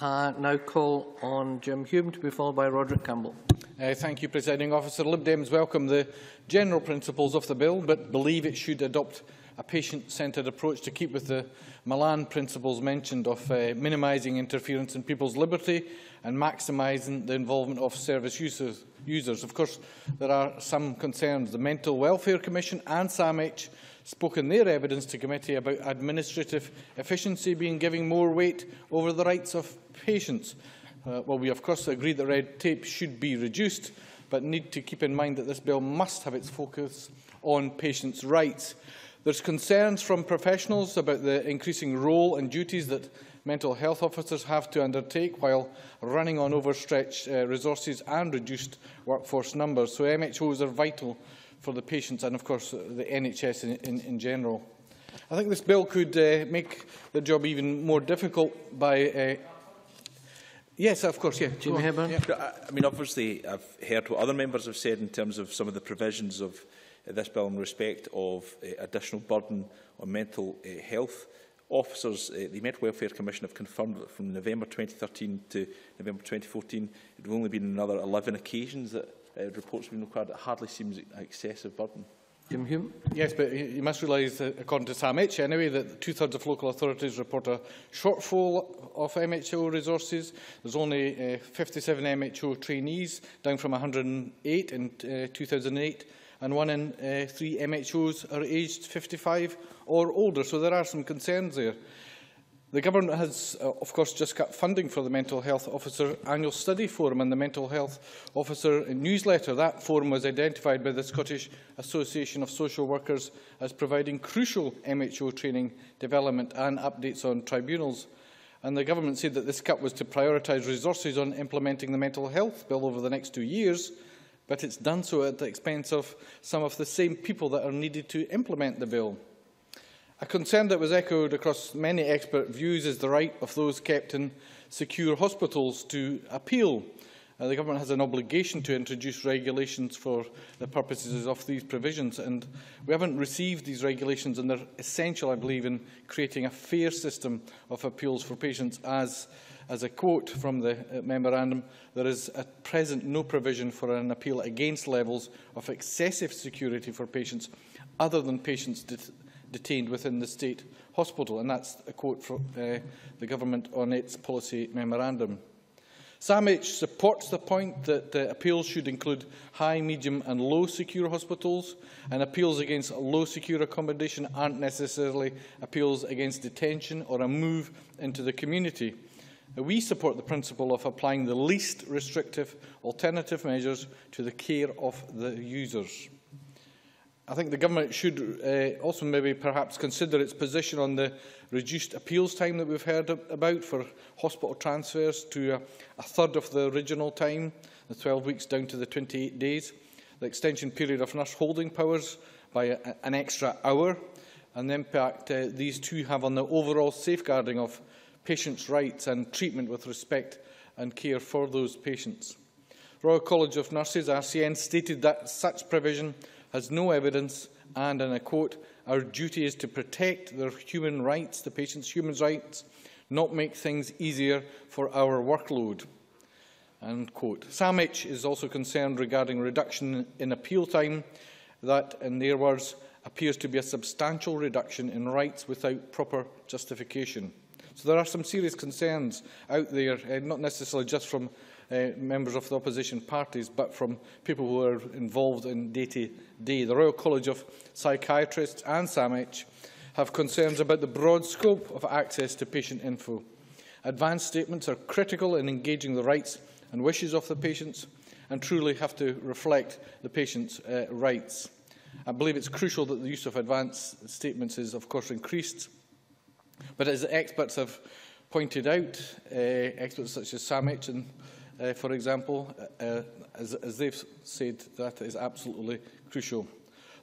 Now call on Jim Hume, to be followed by Roderick Campbell. Thank you, Presiding Officer. Lib Dems welcome the general principles of the bill, but believe it should adopt a patient-centred approach to keep with the Milan principles mentioned of minimising interference in people's liberty and maximising the involvement of service users. Of course, there are some concerns. The Mental Welfare Commission and SAMH spoke in their evidence to committee about administrative efficiency being given more weight over the rights of patients. Well, we of course agree that red tape should be reduced, but need to keep in mind that this bill must have its focus on patients' rights. There's concerns from professionals about the increasing role and duties that mental health officers have to undertake while running on overstretched resources and reduced workforce numbers. So MHOs are vital for the patients and, of course, the NHS in general. I think this bill could make the job even more difficult by... yes, of course, yeah. Jim Hepburn. Yeah. I mean, obviously, I've heard what other members have said in terms of some of the provisions of this bill in respect of additional burden on mental health officers. The Mental Welfare Commission have confirmed that from November 2013 to November 2014, it will only be another 11 occasions that reports have been required. That hardly seems an excessive burden. Jim Hume? Yes, but you must realise, according to SAMH anyway, that two-thirds of local authorities report a shortfall of MHO resources. There's only 57 MHO trainees, down from 108 in 2008, and 1 in 3 MHOs are aged 55 or older, so there are some concerns there. The Government has, of course, just cut funding for the Mental Health Officer Annual Study Forum and the Mental Health Officer Newsletter. That forum was identified by the Scottish Association of Social Workers as providing crucial MHO training, development and updates on tribunals. And the Government said that this cut was to prioritise resources on implementing the Mental Health Bill over the next 2 years, but it's done so at the expense of some of the same people that are needed to implement the bill. A concern that was echoed across many expert views is the right of those kept in secure hospitals to appeal. The Government has an obligation to introduce regulations for the purposes of these provisions, and we haven't received these regulations, and they're essential, I believe, in creating a fair system of appeals for patients. As a quote from the memorandum, there is at present no provision for an appeal against levels of excessive security for patients other than patients detained within the state hospital, and that's a quote from the Government on its policy memorandum. SAMH supports the point that appeals should include high, medium and low secure hospitals, and appeals against low secure accommodation aren't necessarily appeals against detention or a move into the community. We support the principle of applying the least restrictive alternative measures to the care of the users. I think the Government should also maybe perhaps consider its position on the reduced appeals time that we've heard about for hospital transfers to a third of the original time, the 12 weeks down to the 28 days, the extension period of nurse holding powers by an extra hour, and the impact these two have on the overall safeguarding of patients' rights and treatment with respect and care for those patients. Royal College of Nurses, RCN, stated that such provision has no evidence and, I quote, our duty is to protect their human rights, the patient's human rights, not make things easier for our workload, end quote. SAMH is also concerned regarding reduction in appeal time that, in their words, appears to be a substantial reduction in rights without proper justification. So there are some serious concerns out there, not necessarily just from members of the opposition parties, but from people who are involved in day-to-day. The Royal College of Psychiatrists and SAMH have concerns about the broad scope of access to patient info. Advanced statements are critical in engaging the rights and wishes of the patients and truly have to reflect the patient's rights. I believe it's crucial that the use of advanced statements is, of course, increased, but as experts have pointed out, experts such as SAMH and for example, as they've said, that is absolutely crucial.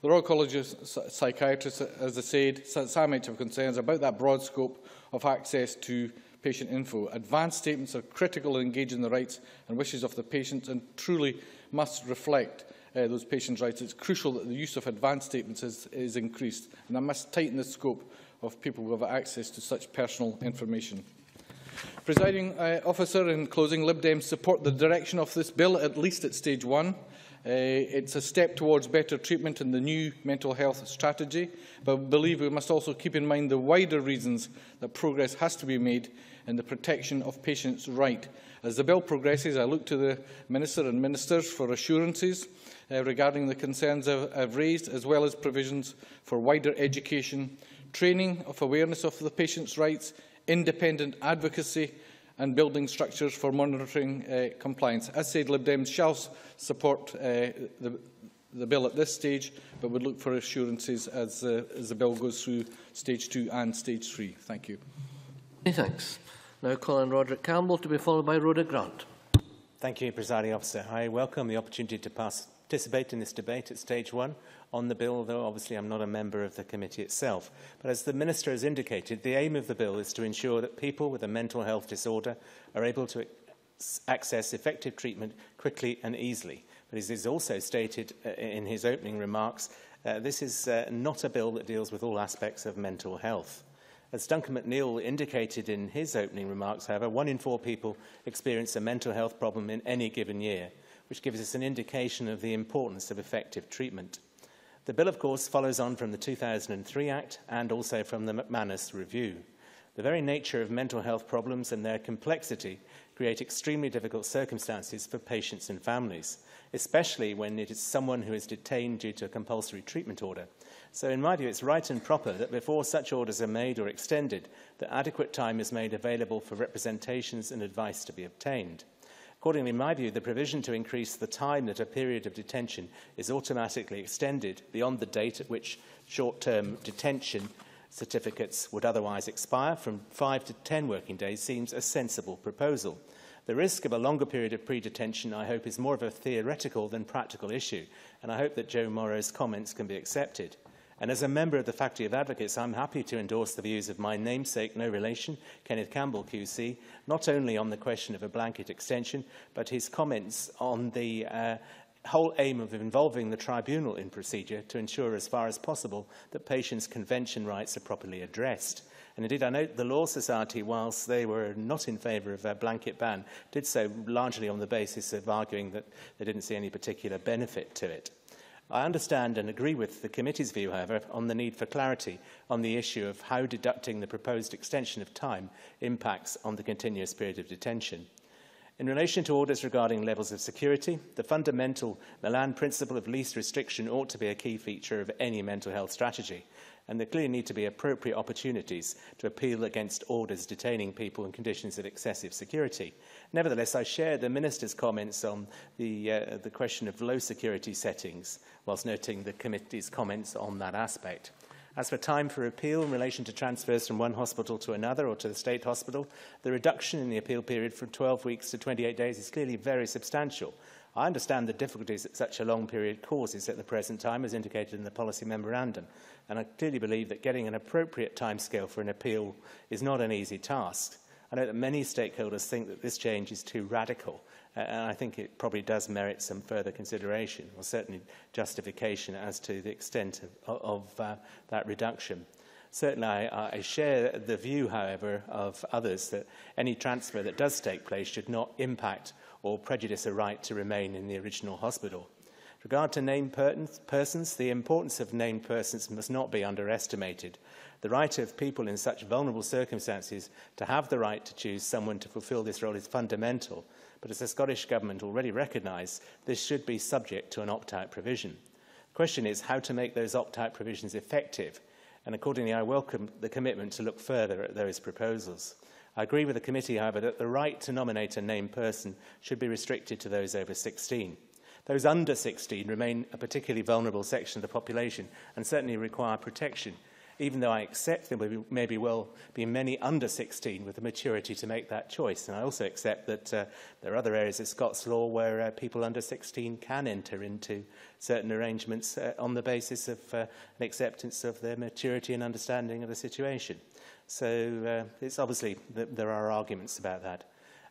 The Royal College of Psychiatrists, as I said, SAMH have concerns about that broad scope of access to patient info. Advanced statements are critical in engaging the rights and wishes of the patients and truly must reflect those patients' rights. It's crucial that the use of advanced statements is increased, and that must tighten the scope of people who have access to such personal information. Presiding Officer, in closing, Lib Dems support the direction of this bill, at least at stage one. It's a step towards better treatment in the new mental health strategy, but we believe we must also keep in mind the wider reasons that progress has to be made in the protection of patients' rights. As the bill progresses, I look to the Minister and Ministers for assurances regarding the concerns I've raised, as well as provisions for wider education, training of awareness of the patient's rights, independent advocacy and building structures for monitoring compliance. As said, Lib Dems shall support the bill at this stage, but would look for assurances as the bill goes through stage 2 and stage 3. Thank you. Many thanks. Now call on Roderick Campbell to be followed by Rhoda Grant. Thank you, Presiding Officer. I welcome the opportunity to participate in this debate at stage one on the bill, though obviously I'm not a member of the committee itself. But as the Minister has indicated, the aim of the bill is to ensure that people with a mental health disorder are able to access effective treatment quickly and easily. But as is also stated in his opening remarks, this is not a bill that deals with all aspects of mental health. As Duncan McNeil indicated in his opening remarks, however, 1 in 4 people experience a mental health problem in any given year, which gives us an indication of the importance of effective treatment. The bill, of course, follows on from the 2003 Act and also from the McManus Review. The very nature of mental health problems and their complexity create extremely difficult circumstances for patients and families, especially when it is someone who is detained due to a compulsory treatment order. So in my view, it's right and proper that before such orders are made or extended, that adequate time is made available for representations and advice to be obtained. Accordingly, in my view, the provision to increase the time that a period of detention is automatically extended beyond the date at which short-term detention certificates would otherwise expire from 5 to 10 working days seems a sensible proposal. The risk of a longer period of pre-detention, I hope, is more of a theoretical than practical issue, and I hope that Joe Morrow's comments can be accepted. And as a member of the Faculty of Advocates, I'm happy to endorse the views of my namesake, no relation, Kenneth Campbell QC, not only on the question of a blanket extension, but his comments on the whole aim of involving the tribunal in procedure to ensure as far as possible that patients' convention rights are properly addressed. And indeed, I note the Law Society, whilst they were not in favour of a blanket ban, did so largely on the basis of arguing that they didn't see any particular benefit to it. I understand and agree with the committee's view, however, on the need for clarity on the issue of how deducting the proposed extension of time impacts on the continuous period of detention. In relation to orders regarding levels of security, the fundamental Milan principle of least restriction ought to be a key feature of any mental health strategy, and there clearly need to be appropriate opportunities to appeal against orders detaining people in conditions of excessive security. Nevertheless, I share the Minister's comments on the question of low security settings, whilst noting the committee's comments on that aspect. As for time for appeal in relation to transfers from one hospital to another or to the state hospital, the reduction in the appeal period from 12 weeks to 28 days is clearly very substantial. I understand the difficulties that such a long period causes at the present time, as indicated in the policy memorandum, and I clearly believe that getting an appropriate timescale for an appeal is not an easy task. I know that many stakeholders think that this change is too radical, and I think it probably does merit some further consideration, or certainly justification as to the extent of that reduction. Certainly, I share the view, however, of others that any transfer that does take place should not impact or prejudice a right to remain in the original hospital. With regard to named persons, the importance of named persons must not be underestimated. The right of people in such vulnerable circumstances to have the right to choose someone to fulfil this role is fundamental, but as the Scottish Government already recognised, this should be subject to an opt-out provision. The question is how to make those opt-out provisions effective, and accordingly I welcome the commitment to look further at those proposals. I agree with the committee, however, that the right to nominate a named person should be restricted to those over 16. Those under 16 remain a particularly vulnerable section of the population and certainly require protection, even though I accept there may be well be many under 16 with the maturity to make that choice. And I also accept that there are other areas of Scots law where people under 16 can enter into certain arrangements on the basis of an acceptance of their maturity and understanding of the situation. So it's obviously that there are arguments about that.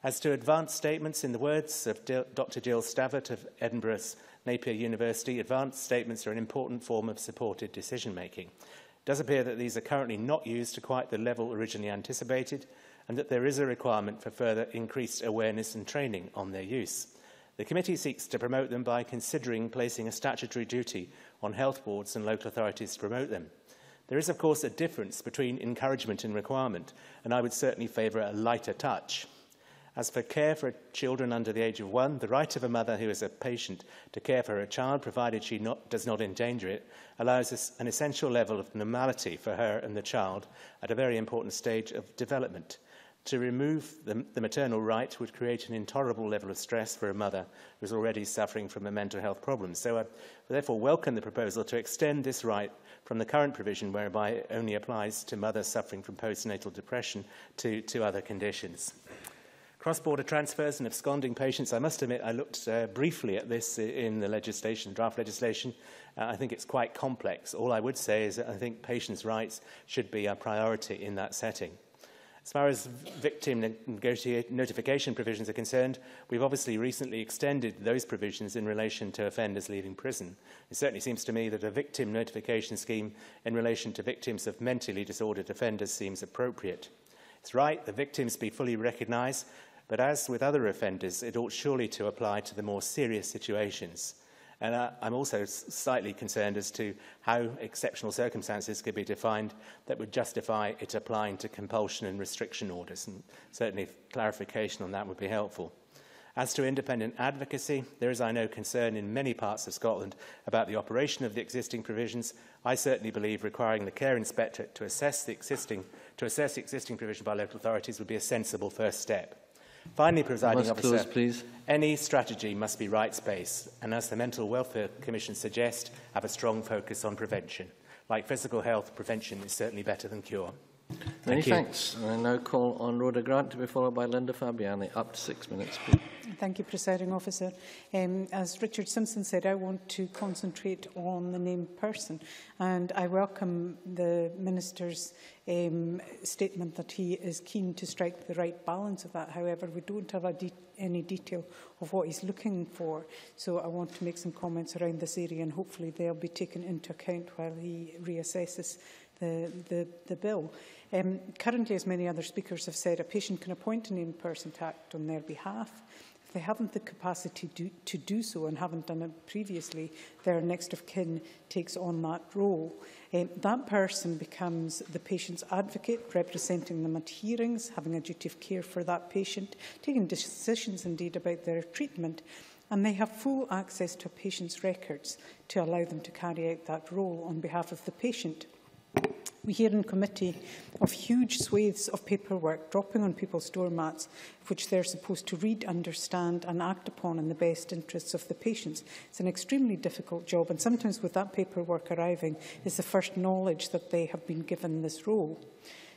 As to advanced statements, in the words of Dr Jill Stavitt of Edinburgh's Napier University, advanced statements are an important form of supported decision-making. It does appear that these are currently not used to quite the level originally anticipated, and that there is a requirement for further increased awareness and training on their use. The committee seeks to promote them by considering placing a statutory duty on health boards and local authorities to promote them. There is, of course, a difference between encouragement and requirement, and I would certainly favour a lighter touch. As for care for children under the age of 1, the right of a mother who is a patient to care for her child, provided she does not endanger it, allows us an essential level of normality for her and the child at a very important stage of development. To remove the maternal right would create an intolerable level of stress for a mother who is already suffering from a mental health problem. So I therefore welcome the proposal to extend this right from the current provision, whereby it only applies to mothers suffering from postnatal depression, to other conditions. Cross-border transfers and absconding patients. I must admit, I looked briefly at this in the legislation, draft legislation. I think it's quite complex. All I would say is that I think patients' rights should be a priority in that setting. As far as victim notification provisions are concerned, we've obviously recently extended those provisions in relation to offenders leaving prison. It certainly seems to me that a victim notification scheme in relation to victims of mentally disordered offenders seems appropriate. It's right that victims be fully recognised, but as with other offenders, it ought surely to apply to the more serious situations. And I'm also slightly concerned as to how exceptional circumstances could be defined that would justify it applying to compulsion and restriction orders. And certainly clarification on that would be helpful. As to independent advocacy, there is, I know, concern in many parts of Scotland about the operation of the existing provisions. I certainly believe requiring the care inspector to assess the existing provision by local authorities would be a sensible first step. Finally, Presiding Officer, close, any strategy must be rights-based, and as the Mental Welfare Commission suggests, have a strong focus on prevention. Like physical health, prevention is certainly better than cure. Many thanks. I now call on Rhoda Grant to be followed by Linda Fabiani. Up to 6 minutes, please. Thank you, Presiding Officer. As Richard Simpson said, I want to concentrate on the named person, and I welcome the Minister's statement that he is keen to strike the right balance of that. However, we don't have any detail of what he's looking for, so I want to make some comments around this area, and hopefully they'll be taken into account while he reassesses the bill. Currently, as many other speakers have said, a patient can appoint a named person to act on their behalf. If they haven't the capacity to do so and haven't done it previously, their next of kin takes on that role. That person becomes the patient's advocate, representing them at hearings, having a duty of care for that patient, taking decisions indeed about their treatment, and they have full access to a patient's records to allow them to carry out that role on behalf of the patient. We hear in committee of huge swathes of paperwork dropping on people's doormats, which they're supposed to read, understand and act upon in the best interests of the patients. It's an extremely difficult job, and sometimes with that paperwork arriving is the first knowledge that they have been given this role.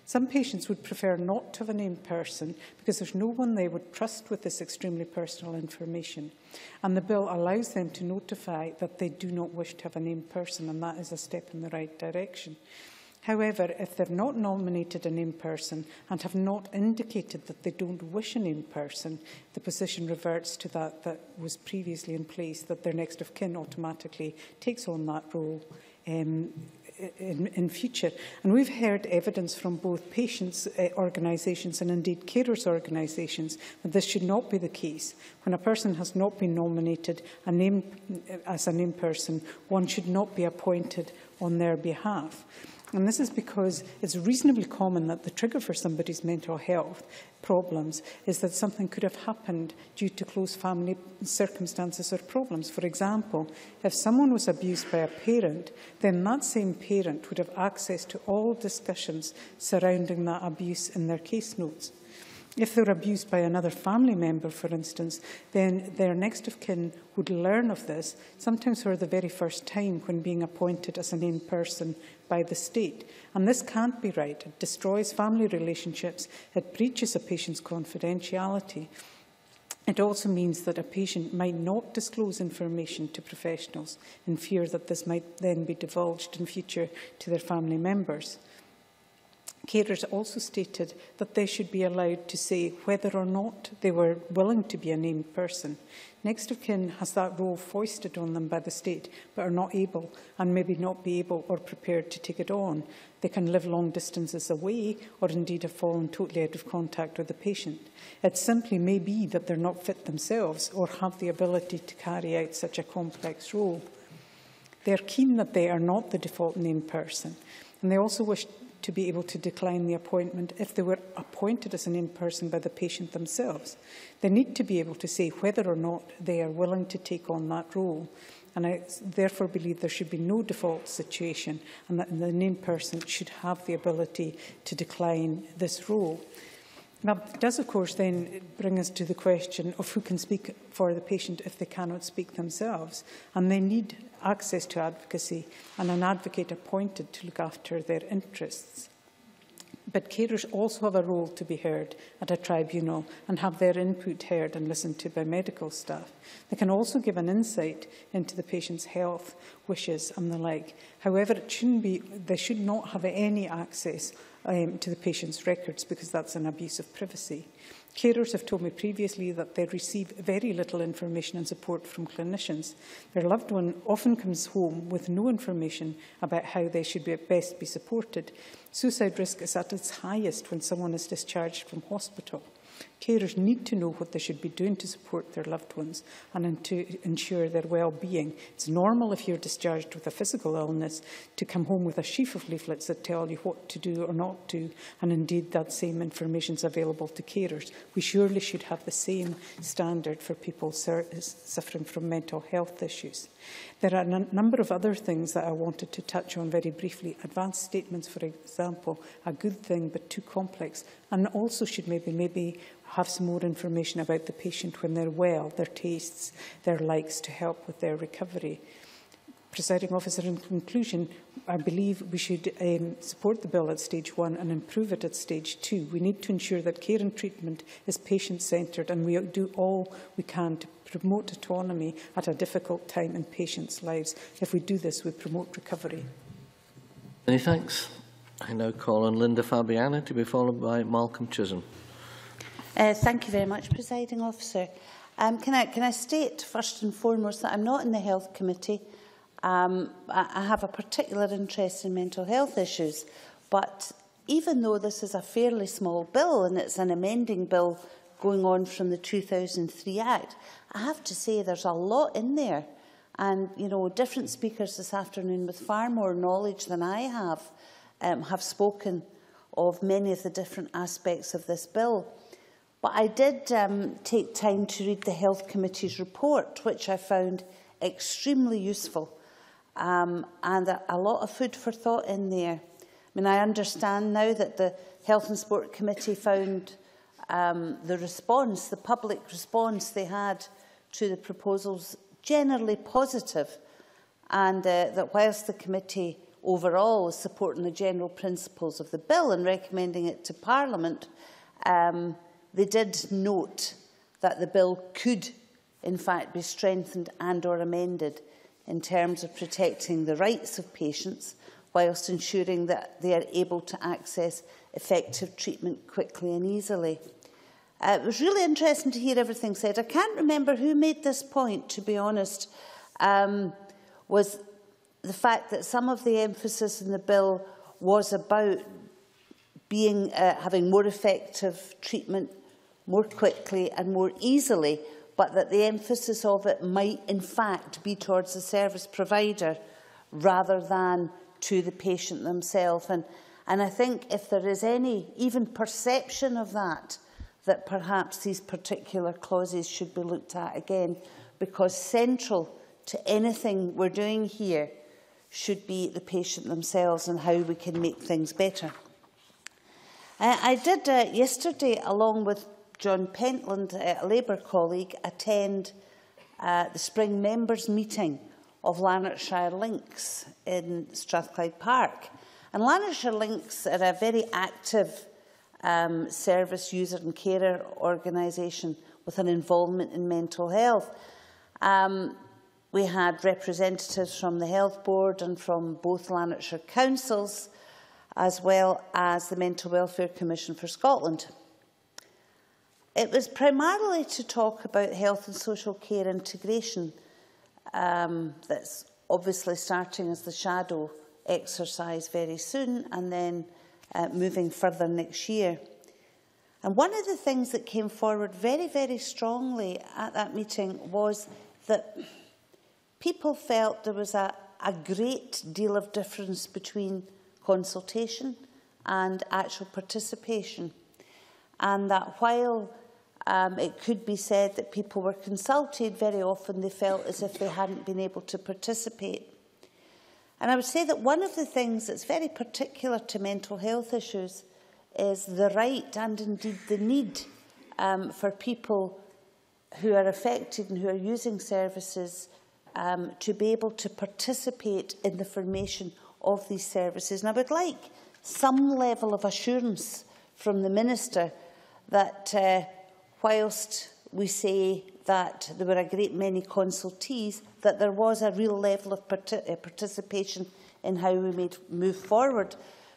Some patients would prefer not to have a named person because there's no one they would trust with this extremely personal information. And the bill allows them to notify that they do not wish to have a named person, and that is a step in the right direction. However, if they've not nominated a named person and have not indicated that they don't wish a named person, the position reverts to that was previously in place, that their next of kin automatically takes on that role in future. And we've heard evidence from both patients' organisations and indeed carers' organisations that this should not be the case. When a person has not been nominated as a named person, one should not be appointed on their behalf. And this is because it's reasonably common that the trigger for somebody's mental health problems is that something could have happened due to close family circumstances or problems. For example, if someone was abused by a parent, then that same parent would have access to all discussions surrounding that abuse in their case notes. If they were abused by another family member, for instance, then their next of kin would learn of this, sometimes for the very first time when being appointed as a named person by the state. And this can't be right. It destroys family relationships. It breaches a patient's confidentiality. It also means that a patient might not disclose information to professionals in fear that this might then be divulged in future to their family members. Carers also stated that they should be allowed to say whether or not they were willing to be a named person. Next of kin has that role foisted on them by the state, but are not able and maybe not be able or prepared to take it on. They can live long distances away or indeed have fallen totally out of contact with the patient. It simply may be that they're not fit themselves or have the ability to carry out such a complex role. They're keen that they are not the default named person, and they also wish to be able to decline the appointment if they were appointed as an in-person by the patient themselves. They need to be able to say whether or not they are willing to take on that role. And I therefore believe there should be no default situation, and that the named person should have the ability to decline this role. That does, of course, then bring us to the question of who can speak for the patient if they cannot speak themselves, and they need access to advocacy and an advocate appointed to look after their interests. But carers also have a role to be heard at a tribunal and have their input heard and listened to by medical staff. They can also give an insight into the patient's health, wishes and the like. However, it shouldn't be, they should not have any access to the patient's records, because that's an abuse of privacy. Carers have told me previously that they receive very little information and support from clinicians. Their loved one often comes home with no information about how they should be best be supported. Suicide risk is at its highest when someone is discharged from hospital. Carers need to know what they should be doing to support their loved ones and to ensure their well-being. It's normal if you're discharged with a physical illness to come home with a sheaf of leaflets that tell you what to do or not do, and indeed that same information is available to carers. We surely should have the same standard for people suffering from mental health issues. There are a number of other things that I wanted to touch on very briefly. Advanced statements, for example, a good thing but too complex, and also should maybe have some more information about the patient when they're well, their tastes, their likes, to help with their recovery. Presiding Officer, in conclusion, I believe we should support the bill at stage 1 and improve it at stage 2. We need to ensure that care and treatment is patient-centred, and we do all we can to promote autonomy at a difficult time in patients' lives. If we do this, we promote recovery. Many thanks. I now call on Linda Fabiani to be followed by Malcolm Chisholm. Thank you very much, Presiding Officer. Can I state first and foremost that I'm not in the Health Committee. I have a particular interest in mental health issues, but even though this is a fairly small bill and it's an amending bill going on from the 2003 Act, I have to say there's a lot in there. And, you know, different speakers this afternoon with far more knowledge than I have spoken of many of the different aspects of this bill. But I did take time to read the Health Committee's report, which I found extremely useful, and a lot of food for thought in there. I mean, I understand now that the Health and Sport Committee found the response, the public response they had to the proposals, generally positive, and that whilst the committee overall is supporting the general principles of the bill and recommending it to Parliament, they did note that the bill could, in fact, be strengthened and or amended in terms of protecting the rights of patients whilst ensuring that they are able to access effective treatment quickly and easily. It was really interesting to hear everything said. I can't remember who made this point, to be honest, was the fact that some of the emphasis in the bill was about being, having more effective treatment more quickly and more easily, but that the emphasis of it might in fact be towards the service provider rather than to the patient themselves. And I think if there is any even perception of that, that perhaps these particular clauses should be looked at again, because central to anything we're doing here should be the patient themselves and how we can make things better. I did yesterday, along with John Pentland, a Labour colleague, attend the spring members meeting of Lanarkshire Links in Strathclyde Park. And Lanarkshire Links are a very active service user and carer organisation with an involvement in mental health. We had representatives from the Health Board and from both Lanarkshire councils, as well as the Mental Welfare Commission for Scotland. It was primarily to talk about health and social care integration, that's obviously starting as the shadow exercise very soon and then moving further next year. And one of the things that came forward very, very strongly at that meeting was that people felt there was a great deal of difference between consultation and actual participation, and that while it could be said that people were consulted, very often they felt as if they hadn't been able to participate. And I would say that one of the things that's very particular to mental health issues is the right and indeed the need for people who are affected and who are using services to be able to participate in the formation of these services. And I would like some level of assurance from the Minister that whilst we say that there were a great many consultees, that there was a real level of participation in how we move forward.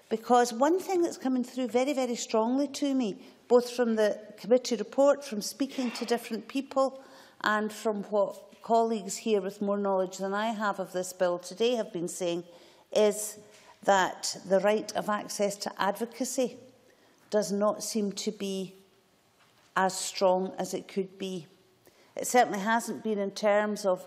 Because one thing that's coming through very, very strongly to me, both from the committee report, from speaking to different people, and from what colleagues here with more knowledge than I have of this bill today have been saying, is that the right of access to advocacy does not seem to be as strong as it could be. It certainly hasn't been in terms of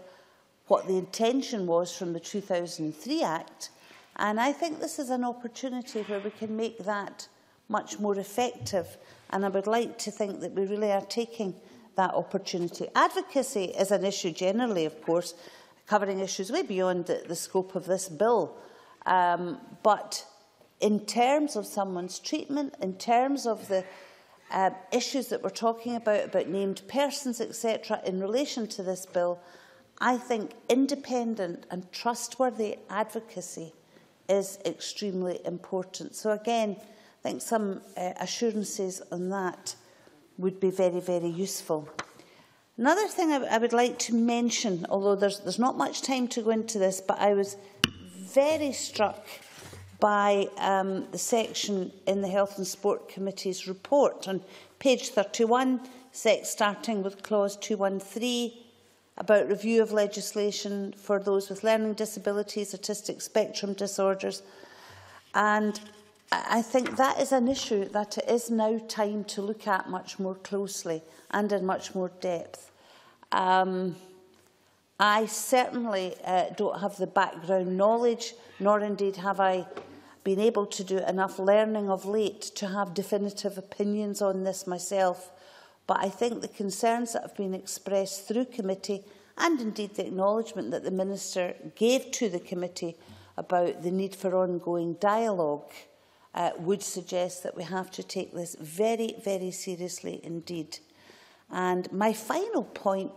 what the intention was from the 2003 Act, and I think this is an opportunity where we can make that much more effective, and I would like to think that we really are taking that opportunity. Advocacy is an issue generally, of course, covering issues way beyond the scope of this bill, but in terms of someone's treatment, in terms of the issues that we're talking about named persons, etc., in relation to this bill, I think independent and trustworthy advocacy is extremely important. So again, I think some assurances on that would be very, very useful. Another thing I would like to mention, although there's not much time to go into this, but I was very struck by the section in the Health and Sport Committee's report on page 31, starting with clause 213, about review of legislation for those with learning disabilities, autistic spectrum disorders. And I think that is an issue that it is now time to look at much more closely and in much more depth. I certainly don't have the background knowledge, nor indeed have I been able to do enough learning of late to have definitive opinions on this myself. But I think the concerns that have been expressed through committee, and indeed the acknowledgement that the Minister gave to the committee about the need for ongoing dialogue, would suggest that we have to take this very, very seriously indeed. And my final point,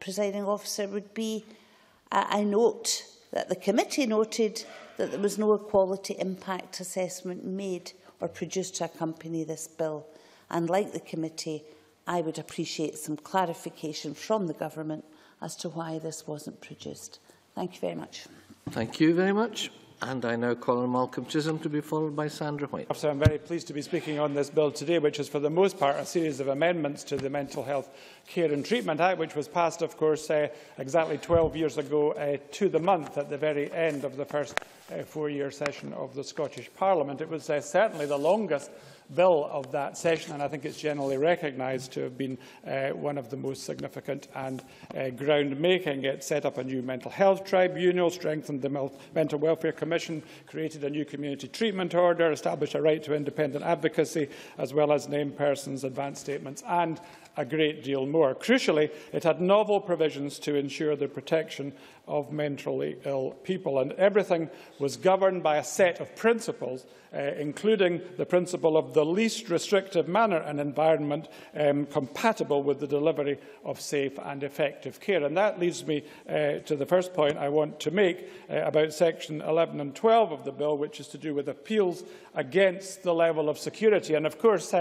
Presiding Officer, would be I note that the committee noted that there was no equality impact assessment made or produced to accompany this bill. And like the committee, I would appreciate some clarification from the government as to why this wasn't produced. Thank you very much. Thank you very much. And I now call on Malcolm Chisholm to be followed by Sandra White. Officer, I'm very pleased to be speaking on this bill today, which is for the most part a series of amendments to the Mental Health Care and Treatment Act, which was passed, of course, exactly 12 years ago to the month at the very end of the first four-year session of the Scottish Parliament. It was certainly the longest bill of that session, and I think it's generally recognised to have been one of the most significant and ground-making. It set up a new Mental Health Tribunal, strengthened the Mental Welfare Commission, created a new community treatment order, established a right to independent advocacy, as well as named persons, advance statements and a great deal more. Crucially, it had novel provisions to ensure the protection of mentally ill people, and everything was governed by a set of principles, including the principle of the least restrictive manner and environment compatible with the delivery of safe and effective care. And that leads me to the first point I want to make about section 11 and 12 of the bill, which is to do with appeals against the level of security. And of course,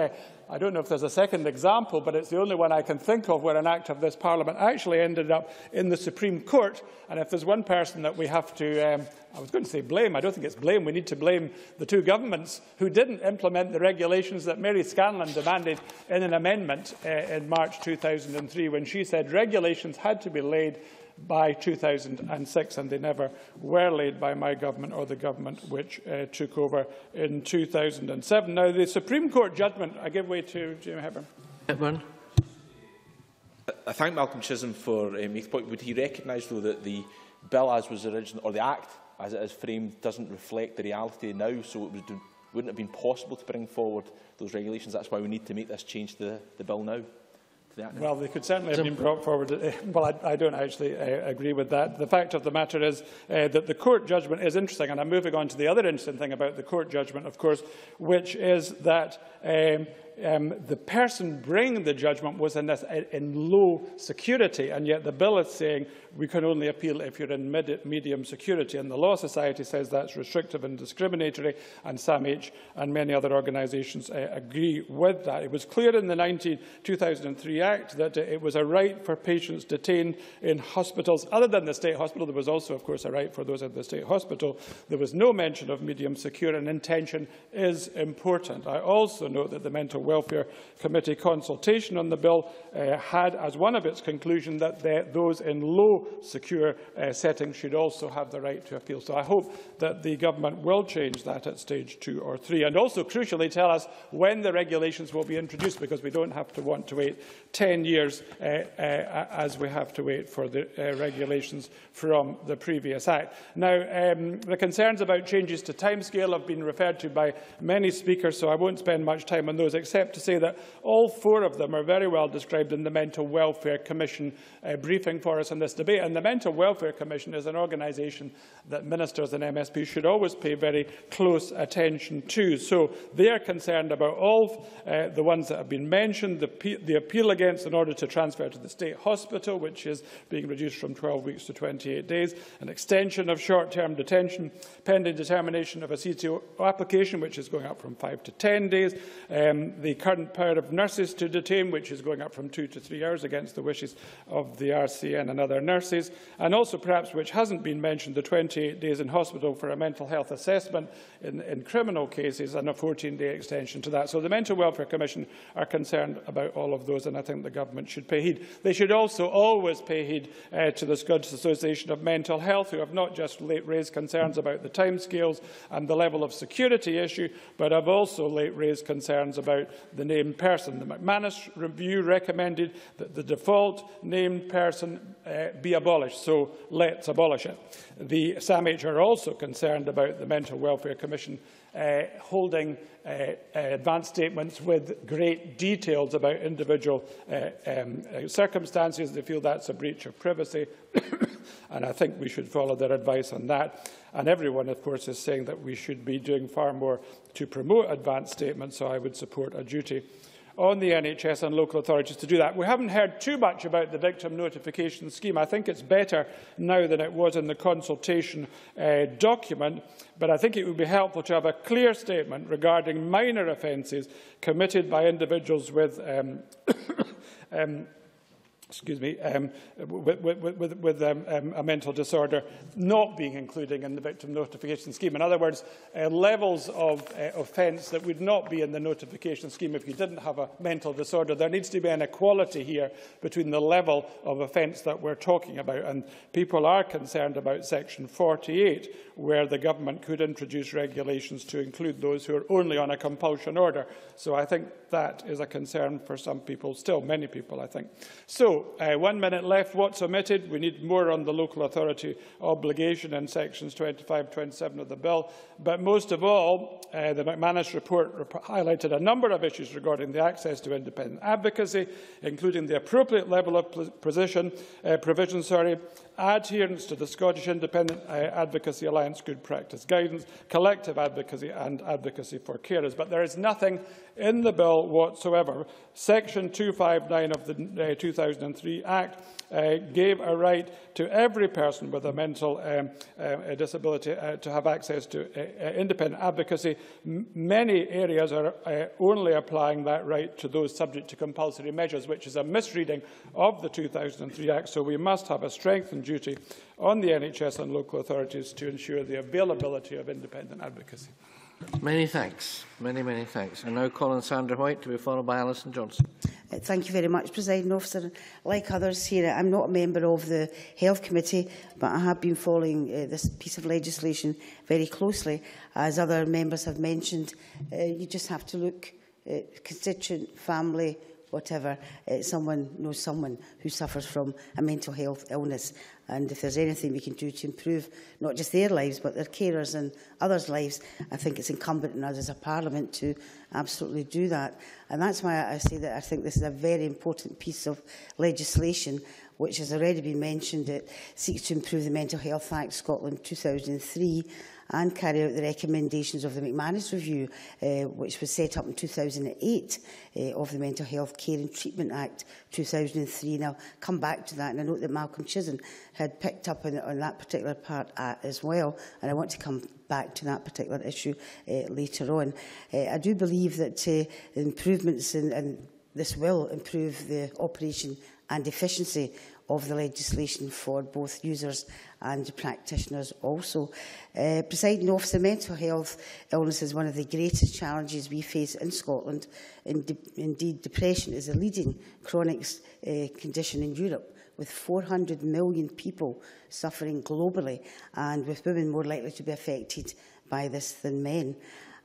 I don't know if there's a second example, but it's the only one I can think of where an act of this Parliament actually ended up in the Supreme Court. And if there's one person that we have to, I was going to say blame, I don't think it's blame, we need to blame the two governments who didn't implement the regulations that Mary Scanlon demanded in an amendment in March 2003, when she said regulations had to be laid by 2006, and they never were laid by my government or the government which took over in 2007. Now, the Supreme Court judgment, I give way to Jamie Hepburn. I thank Malcolm Chisholm for making the point. Would he recognise, though, that the bill as was originally, or the Act as it is framed, doesn't reflect the reality now, so it wouldn't have been possible to bring forward those regulations? That's why we need to make this change to the bill now. to that? Well, they could certainly have been brought forward. Well, I don't actually agree with that. The fact of the matter is that the court judgment is interesting, and I'm moving on to the other interesting thing about the court judgment, of course, which is that the person bringing the judgment was in low security, and yet the bill is saying we can only appeal if you're in medium security. And the Law Society says that's restrictive and discriminatory, and SAMH and many other organisations agree with that. It was clear in the 2003 Act that it was a right for patients detained in hospitals other than the state hospital. There was also, of course, a right for those at the state hospital. There was no mention of medium secure, and intention is important. I also note that the Mental Welfare Committee consultation on the bill had as one of its conclusions that those in low secure settings should also have the right to appeal. So I hope that the government will change that at stage 2 or 3, and also crucially tell us when the regulations will be introduced, because we don't have to want to wait 10 years as we have to wait for the regulations from the previous Act. Now, the concerns about changes to timescale have been referred to by many speakers, so I won't spend much time on those, except to say that all four of them are very well described in the Mental Welfare Commission briefing for us in this debate. And the Mental Welfare Commission is an organisation that ministers and MSPs should always pay very close attention to. So they are concerned about all the ones that have been mentioned, the appeal against an order to transfer to the state hospital, which is being reduced from 12 weeks to 28 days, an extension of short-term detention, pending determination of a CTO application, which is going up from 5 to 10 days, the current power of nurses to detain, which is going up from 2 to 3 hours against the wishes of the RCN and other nurses, and also perhaps, which hasn't been mentioned, the 28 days in hospital for a mental health assessment in criminal cases, and a 14-day extension to that. So the Mental Welfare Commission are concerned about all of those, and I think the government should pay heed. They should also always pay heed to the Scottish Association of Mental Health, who have not just raised concerns about the timescales and the level of security issue, but have also raised concerns about the named person. The McManus Review recommended that the default named person be abolished, so let's abolish it. The SAMH are also concerned about the Mental Welfare Commission holding advanced statements with great details about individual circumstances. They feel that's a breach of privacy, and I think we should follow their advice on that. And everyone, of course, is saying that we should be doing far more to promote advanced statements, so I would support a duty on the NHS and local authorities to do that. We haven't heard too much about the victim notification scheme. I think it's better now than it was in the consultation document, but I think it would be helpful to have a clear statement regarding minor offences committed by individuals with a mental disorder not being included in the victim notification scheme. In other words, levels of offence that would not be in the notification scheme if you didn't have a mental disorder. There needs to be an equality here between the level of offence that we're talking about. And people are concerned about Section 48, where the government could introduce regulations to include those who are only on a compulsion order. So I think that is a concern for some people, still many people, I think. So 1 minute left. What's omitted? We need more on the local authority obligation in sections 25 and 27 of the bill. But most of all, the McManus report highlighted a number of issues regarding the access to independent advocacy, including the appropriate level of provision, adherence to the Scottish Independent Advocacy Alliance good practice guidance, collective advocacy and advocacy for carers. But there is nothing in the bill whatsoever. Section 259 of the 2003 Act gave a right to every person with a mental disability to have access to independent advocacy. Many areas are only applying that right to those subject to compulsory measures, which is a misreading of the 2003 Act. So we must have a strengthened duty on the NHS and local authorities to ensure the availability of independent advocacy. Many thanks. Many thanks. And now call on Sandra White, to be followed by Alison Johnson. Thank you very much, Presiding Officer. Like others here, I'm not a member of the Health Committee, but I have been following this piece of legislation very closely. As other members have mentioned, you just have to look at constituent, family, whatever, someone knows someone who suffers from a mental health illness. And if there's anything we can do to improve not just their lives, but their carers and others' lives, I think it's incumbent on us as a Parliament to absolutely do that. And that's why I say that I think this is a very important piece of legislation, which has already been mentioned. It seeks to improve the Mental Health Act Scotland 2003 and carry out the recommendations of the McManus Review, which was set up in 2008, of the Mental Health Care and Treatment Act 2003. And I'll come back to that, and I note that Malcolm Chisholm had picked up on that particular part as well, and I want to come back to that particular issue later on. I do believe that improvements, and this will improve the operation and efficiency of the legislation for both users and practitioners also. Presiding officer, mental health illness is one of the greatest challenges we face in Scotland. Indeed, depression is a leading chronic condition in Europe, with 400 million people suffering globally, and with women more likely to be affected by this than men.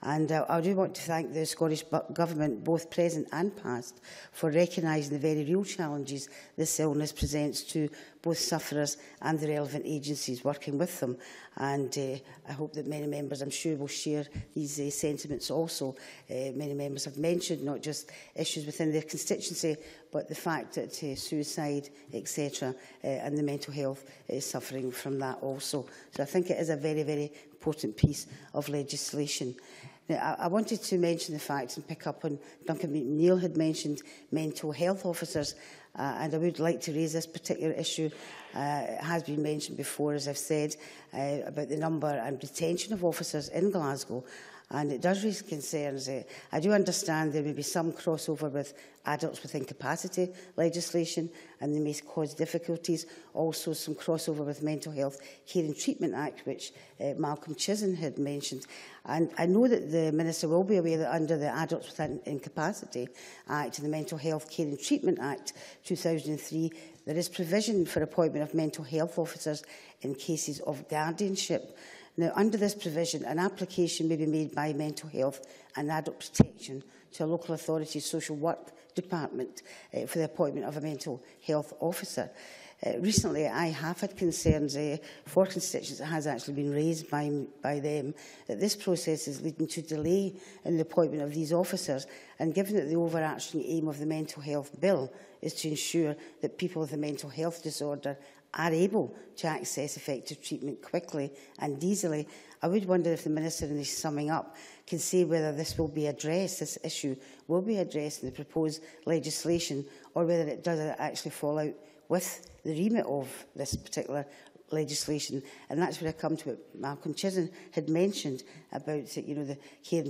And I do want to thank the Scottish Government, both present and past, for recognising the very real challenges this illness presents to both sufferers and the relevant agencies working with them. And I hope that many members, I'm sure, will share these sentiments also. Many members have mentioned not just issues within their constituency, but the fact that suicide, etc., and the mental health is suffering from that also. So I think it is a very, very important piece of legislation. Now, I wanted to mention the facts and pick up on Duncan McNeil had mentioned mental health officers, and I would like to raise this particular issue. It has been mentioned before, as I've said, about the number and retention of officers in Glasgow, and it does raise concerns. I do understand there may be some crossover with adults with incapacity legislation, and they may cause difficulties. Also, some crossover with Mental Health Care and Treatment Act, which Malcolm Chisholm had mentioned. And I know that the Minister will be aware that under the Adults with Incapacity Act and the Mental Health Care and Treatment Act 2003, there is provision for appointment of mental health officers in cases of guardianship. Now, under this provision, an application may be made by Mental Health and Adult Protection to a local authority's social work department for the appointment of a mental health officer. Recently, I have had concerns for constituents that has actually been raised by them that this process is leading to delay in the appointment of these officers, and given that the overarching aim of the Mental Health Bill is to ensure that people with a mental health disorder are able to access effective treatment quickly and easily, I would wonder if the Minister, in his summing up, can say whether this will be addressed, this issue will be addressed in the proposed legislation, or whether it does actually fall out with the remit of this particular legislation. And that's where I come to what Malcolm Chisholm had mentioned about, you know, the Care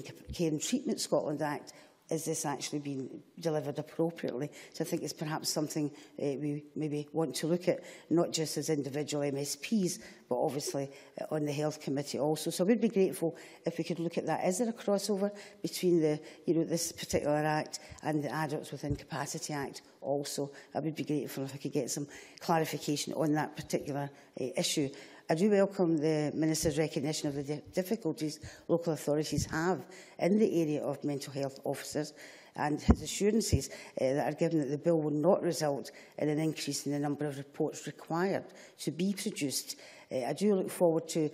and Treatment Scotland Act. Is this actually being delivered appropriately? So I think it's perhaps something we maybe want to look at, not just as individual MSPs, but obviously on the Health Committee also. So I would be grateful if we could look at that. Is there a crossover between the, you know, this particular Act and the Adults with Incapacity Act also? I would be grateful if I could get some clarification on that particular issue. I do welcome the Minister's recognition of the difficulties local authorities have in the area of mental health officers, and his assurances that are given that the bill will not result in an increase in the number of reports required to be produced. I do look forward to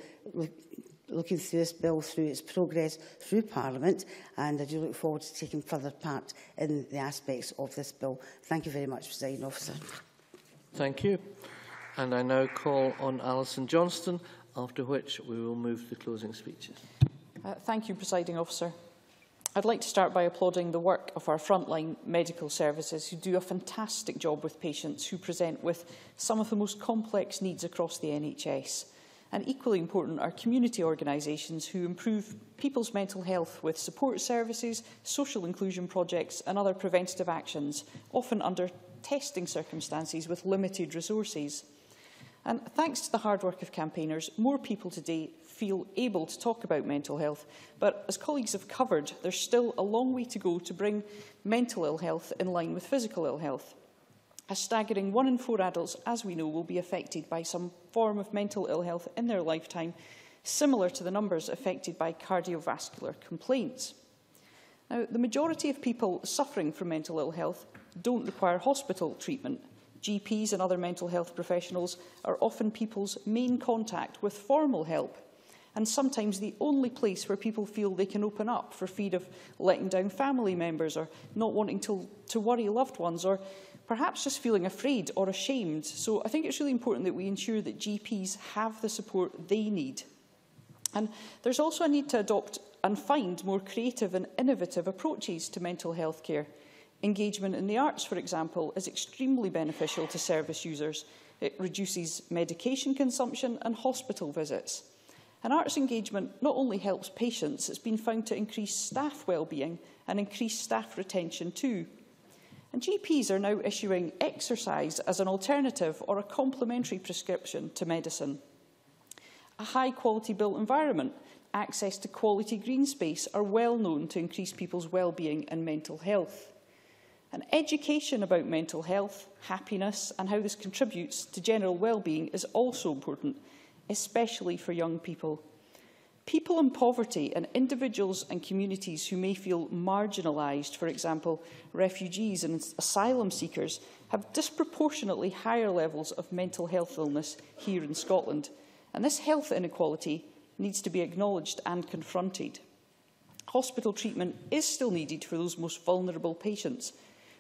looking through this bill, through its progress through Parliament, and I do look forward to taking further part in the aspects of this bill. Thank you very much, Presiding Officer. Thank you. And I now call on Alison Johnston, after which we will move to the closing speeches. Thank you, Presiding Officer. I'd like to start by applauding the work of our frontline medical services, who do a fantastic job with patients who present with some of the most complex needs across the NHS. And equally important are community organisations who improve people's mental health with support services, social inclusion projects and other preventative actions, often under testing circumstances with limited resources. And thanks to the hard work of campaigners, more people today feel able to talk about mental health. But as colleagues have covered, there's still a long way to go to bring mental ill health in line with physical ill health. A staggering 1 in 4 adults, as we know, will be affected by some form of mental ill health in their lifetime, similar to the numbers affected by cardiovascular complaints. Now, the majority of people suffering from mental ill health don't require hospital treatment. GPs and other mental health professionals are often people's main contact with formal help, and sometimes the only place where people feel they can open up for fear of letting down family members or not wanting to worry loved ones or perhaps just feeling afraid or ashamed. So I think it's really important that we ensure that GPs have the support they need. And there's also a need to adopt and find more creative and innovative approaches to mental health care. Engagement in the arts, for example, is extremely beneficial to service users. It reduces medication consumption and hospital visits. And arts engagement not only helps patients, it's been found to increase staff well-being and increase staff retention too. And GPs are now issuing exercise as an alternative or a complementary prescription to medicine. A high-quality built environment, access to quality green space are well known to increase people's well-being and mental health. And education about mental health, happiness and how this contributes to general well-being is also important, especially for young people. People in poverty and individuals and communities who may feel marginalised, for example, refugees and asylum seekers, have disproportionately higher levels of mental health illness here in Scotland. And this health inequality needs to be acknowledged and confronted. Hospital treatment is still needed for those most vulnerable patients.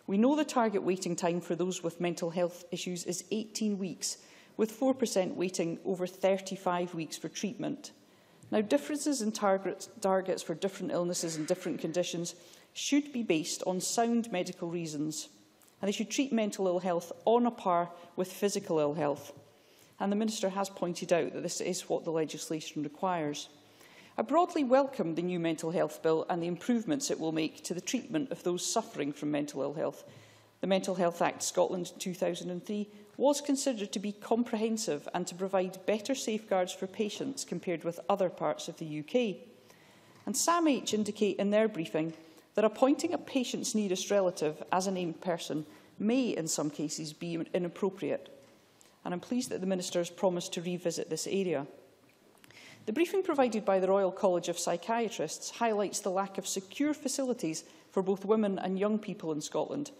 We know the target waiting time for those with mental health issues is 18 weeks, with 4% waiting over 35 weeks for treatment. Now, differences in targets for different illnesses and different conditions should be based on sound medical reasons, and they should treat mental ill health on a par with physical ill health. And the Minister has pointed out that this is what the legislation requires. I broadly welcome the new Mental Health Bill and the improvements it will make to the treatment of those suffering from mental ill health. The Mental Health Act Scotland 2003 was considered to be comprehensive and to provide better safeguards for patients compared with other parts of the UK. And SAMH indicate in their briefing that appointing a patient's nearest relative as a named person may, in some cases, be inappropriate. And I'm pleased that the Minister has promised to revisit this area. The briefing provided by the Royal College of Psychiatrists highlights the lack of secure facilities for both women and young people in Scotland.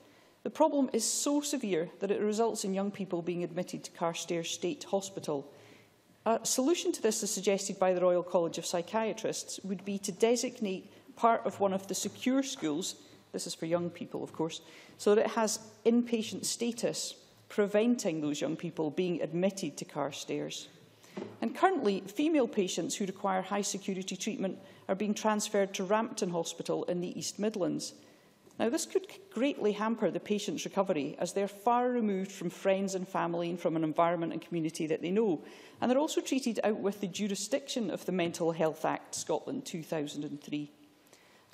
The problem is so severe that it results in young people being admitted to Carstairs State Hospital. A solution to this, as suggested by the Royal College of Psychiatrists, would be to designate part of one of the secure schools, this is for young people of course, so that it has inpatient status, preventing those young people being admitted to Carstairs. And currently, female patients who require high security treatment are being transferred to Rampton Hospital in the East Midlands. Now, this could greatly hamper the patient's recovery, as they're far removed from friends and family and from an environment and community that they know. And they're also treated out with the jurisdiction of the Mental Health Act Scotland 2003.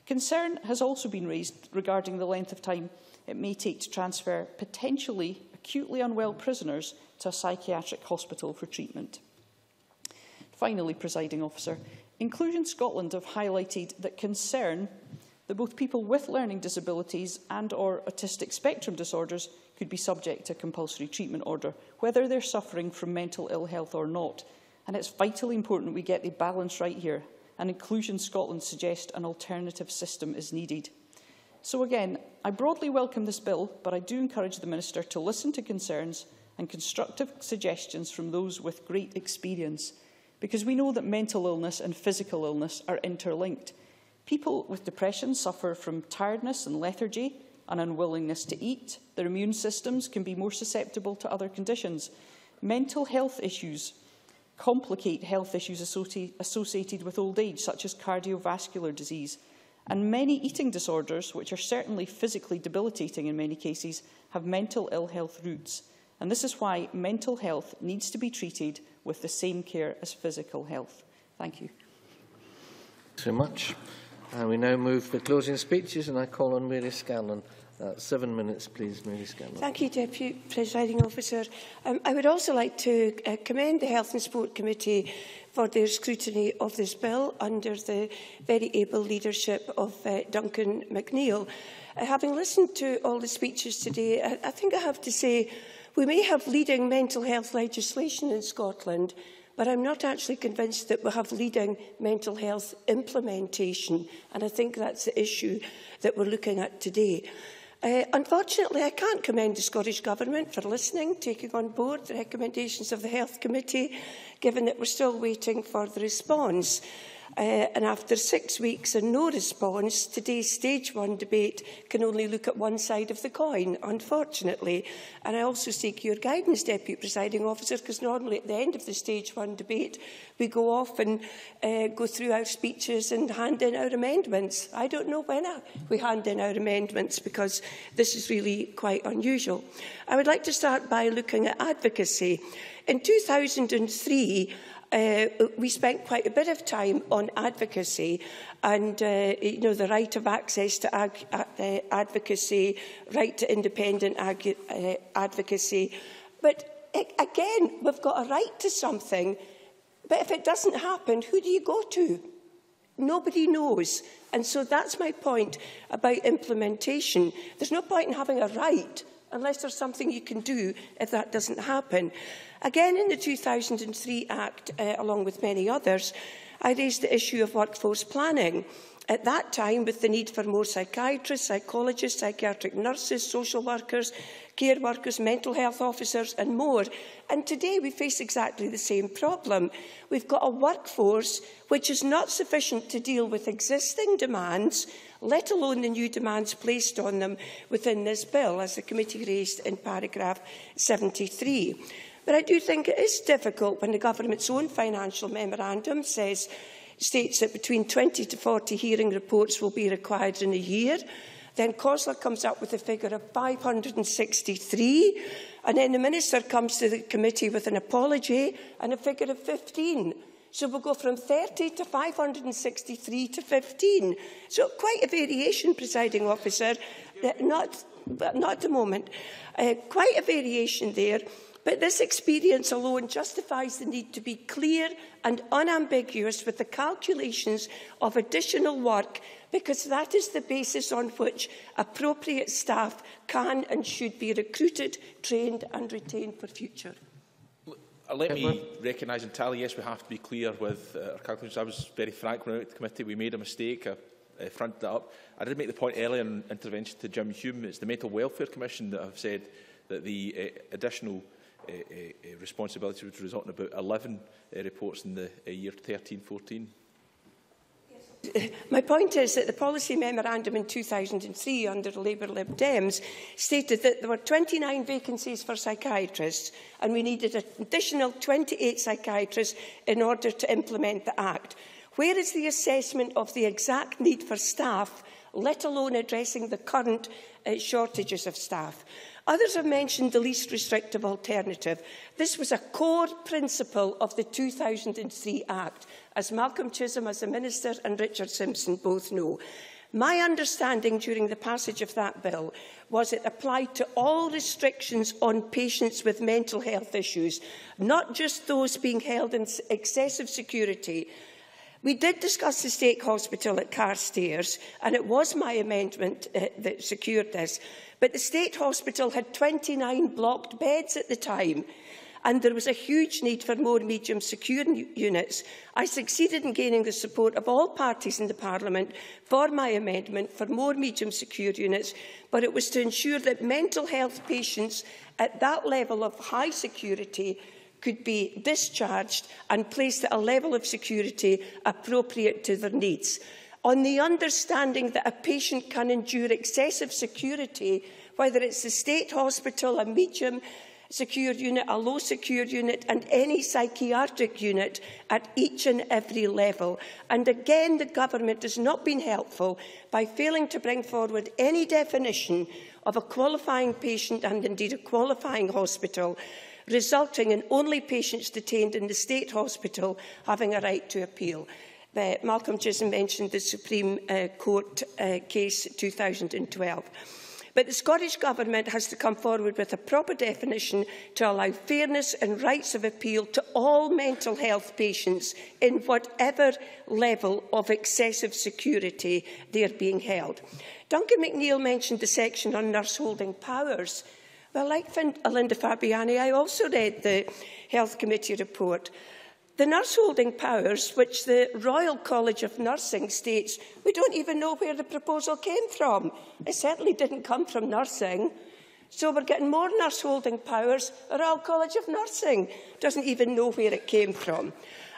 Concern has also been raised regarding the length of time it may take to transfer potentially acutely unwell prisoners to a psychiatric hospital for treatment. Finally, Presiding Officer, Inclusion Scotland have highlighted that concern that both people with learning disabilities and/or autistic spectrum disorders could be subject to a compulsory treatment order, whether they're suffering from mental ill health or not. And it's vitally important we get the balance right here, and Inclusion Scotland suggests an alternative system is needed. So again, I broadly welcome this bill, but I do encourage the Minister to listen to concerns and constructive suggestions from those with great experience, because we know that mental illness and physical illness are interlinked. People with depression suffer from tiredness and lethargy, an unwillingness to eat. Their immune systems can be more susceptible to other conditions. Mental health issues complicate health issues associated with old age, such as cardiovascular disease. And many eating disorders, which are certainly physically debilitating in many cases, have mental ill health roots. And this is why mental health needs to be treated with the same care as physical health. Thank you. Thank you so much. And we now move for closing speeches, and I call on Mary Scanlon. 7 minutes, please, Mary Scanlon. Thank you, Deputy Presiding Officer. I would also like to commend the Health and Sport Committee for their scrutiny of this bill under the very able leadership of Duncan McNeil. Having listened to all the speeches today, I think I have to say we may have leading mental health legislation in Scotland, but I'm not actually convinced that we have leading mental health implementation, and I think that's the issue that we're looking at today. Unfortunately, I can't commend the Scottish Government for listening, taking on board the recommendations of the Health Committee, given that we're still waiting for the response. And after 6 weeks and no response, today's stage one debate can only look at one side of the coin, unfortunately. And I also seek your guidance, Deputy Presiding Officer, because normally at the end of the stage one debate, we go off and go through our speeches and hand in our amendments. I don't know when we hand in our amendments, because this is really quite unusual. I would like to start by looking at advocacy. In 2003, we spent quite a bit of time on advocacy and you know, the right of access to advocacy, right to independent advocacy. But again, we've got a right to something, but if it doesn't happen, who do you go to? Nobody knows. And so that's my point about implementation. There's no point in having a right unless there's something you can do if that doesn't happen. Again, in the 2003 Act, along with many others, I raised the issue of workforce planning. At that time, with the need for more psychiatrists, psychologists, psychiatric nurses, social workers, care workers, mental health officers and more. And today we face exactly the same problem. We've got a workforce which is not sufficient to deal with existing demands, let alone the new demands placed on them within this bill, as the committee raised in paragraph 73. But I do think it is difficult when the government's own financial memorandum states that between 20 to 40 hearing reports will be required in a year. Then COSLA comes up with a figure of 563, and then the Minister comes to the committee with an apology and a figure of 15. So we'll go from 30 to 563 to 15. So quite a variation, Presiding Officer, not at the moment. Quite a variation there. But this experience alone justifies the need to be clear and unambiguous with the calculations of additional work, because that is the basis on which appropriate staff can and should be recruited, trained and retained for future. Let me recognise entirely, yes, we have to be clear with our calculations. I was very frank when I went to the committee. We made a mistake. I fronted that up. I did make the point earlier in intervention to Jim Hume. It's the Mental Welfare Commission that have said that the additional responsibility would result in about 11 reports in the year 13-14. My point is that the policy memorandum in 2003 under the Labour Lib Dems stated that there were 29 vacancies for psychiatrists and we needed an additional 28 psychiatrists in order to implement the Act. Where is the assessment of the exact need for staff, let alone addressing the current shortages of staff? Others have mentioned the least restrictive alternative. This was a core principle of the 2003 Act, as Malcolm Chisholm as the Minister and Richard Simpson both know. My understanding during the passage of that bill was it applied to all restrictions on patients with mental health issues, not just those being held in excessive security. We did discuss the State Hospital at Carstairs, and it was my amendment that secured this. But the State Hospital had 29 blocked beds at the time, and there was a huge need for more medium secure units. I succeeded in gaining the support of all parties in the Parliament for my amendment for more medium secure units, but it was to ensure that mental health patients at that level of high security could be discharged and placed at a level of security appropriate to their needs, on the understanding that a patient can endure excessive security, whether it's the State Hospital, a medium secure unit, a low secure unit, and any psychiatric unit at each and every level. And again, the government has not been helpful by failing to bring forward any definition of a qualifying patient and indeed a qualifying hospital, resulting in only patients detained in the State Hospital having a right to appeal. Malcolm Chisholm mentioned the Supreme Court case 2012. But the Scottish Government has to come forward with a proper definition to allow fairness and rights of appeal to all mental health patients in whatever level of excessive security they are being held. Duncan McNeil mentioned the section on nurse holding powers. Well, like Linda Fabiani, I also read the Health Committee report. The nurse-holding powers, which the Royal College of Nursing states, we don't even know where the proposal came from. It certainly didn't come from nursing. So we're getting more nurse-holding powers. The Royal College of Nursing doesn't even know where it came from.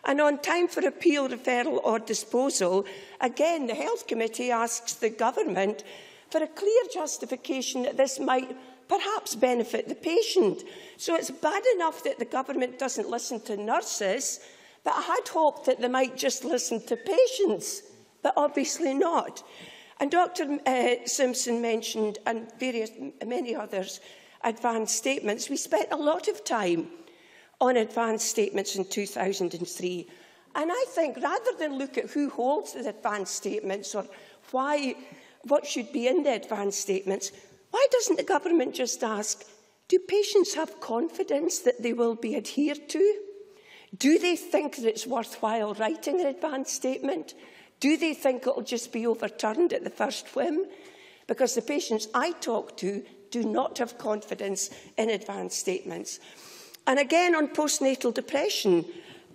And on time for appeal, referral or disposal, again, the Health Committee asks the government for a clear justification that this might perhaps benefit the patient. So it's bad enough that the government doesn't listen to nurses, but I had hoped that they might just listen to patients, but obviously not. And Dr Simpson mentioned, and many others, advanced statements. We spent a lot of time on advanced statements in 2003. And I think rather than look at who holds the advanced statements or why, what should be in the advanced statements, why doesn't the government just ask, do patients have confidence that they will be adhered to? Do they think that it's worthwhile writing an advance statement? Do they think it will just be overturned at the first whim? Because the patients I talk to do not have confidence in advance statements. And again, on postnatal depression,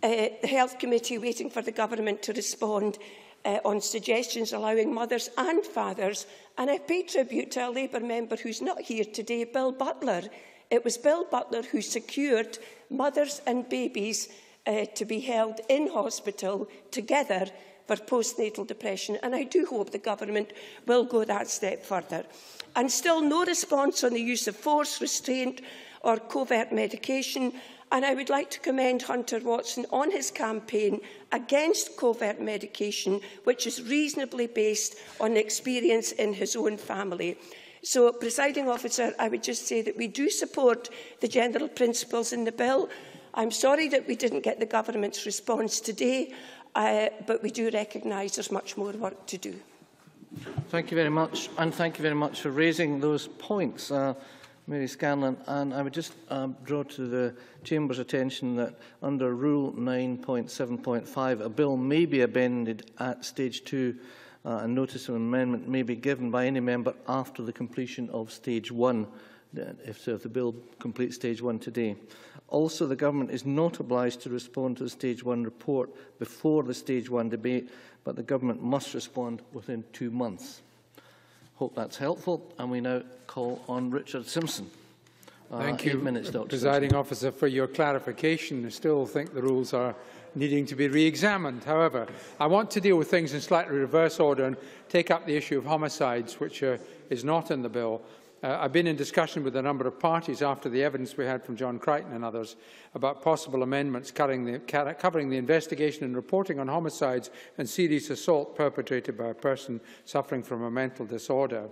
the Health Committee waiting for the government to respond on suggestions allowing mothers and fathers. And I pay tribute to a Labour member who's not here today, Bill Butler. It was Bill Butler who secured mothers and babies to be held in hospital together for postnatal depression. And I do hope the government will go that step further. And still no response on the use of force, restraint or covert medication. And I would like to commend Hunter Watson on his campaign against covert medication, which is reasonably based on experience in his own family. So, Presiding Officer, I would just say that we do support the general principles in the bill. I'm sorry that we didn't get the government's response today, but we do recognise there's much more work to do. Thank you very much, and thank you very much for raising those points. Mary Scanlon, and I would just draw to the Chamber's attention that under Rule 9.7.5, a bill may be amended at Stage 2 and notice of amendment may be given by any member after the completion of Stage 1, if the bill completes Stage 1 today. Also, the Government is not obliged to respond to the Stage 1 report before the Stage 1 debate, but the Government must respond within 2 months. Hope that's helpful, and we now call on Richard Simpson. Thank you, Presiding Officer, for your clarification. I still think the rules are needing to be re-examined. However, I want to deal with things in slightly reverse order and take up the issue of homicides, which is not in the bill. I've been in discussion with a number of parties after the evidence we had from John Crichton and others about possible amendments covering the investigation and reporting on homicides and serious assault perpetrated by a person suffering from a mental disorder.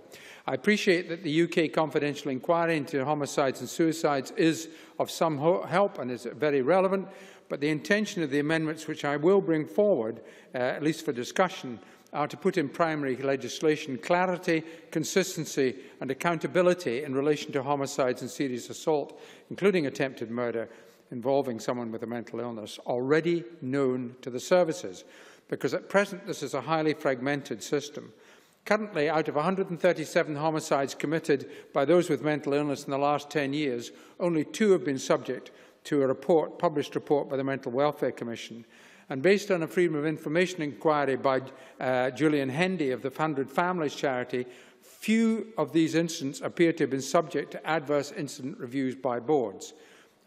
I appreciate that the UK confidential inquiry into homicides and suicides is of some help and is very relevant, but the intention of the amendments which I will bring forward, at least for discussion, are to put in primary legislation clarity, consistency and accountability in relation to homicides and serious assault, including attempted murder involving someone with a mental illness, already known to the services, because at present this is a highly fragmented system. Currently, out of 137 homicides committed by those with mental illness in the last 10 years, only 2 have been subject to a report, published report by the Mental Welfare Commission. And based on a Freedom of Information inquiry by Julian Hendy of the 100 Families charity, few of these incidents appear to have been subject to adverse incident reviews by boards.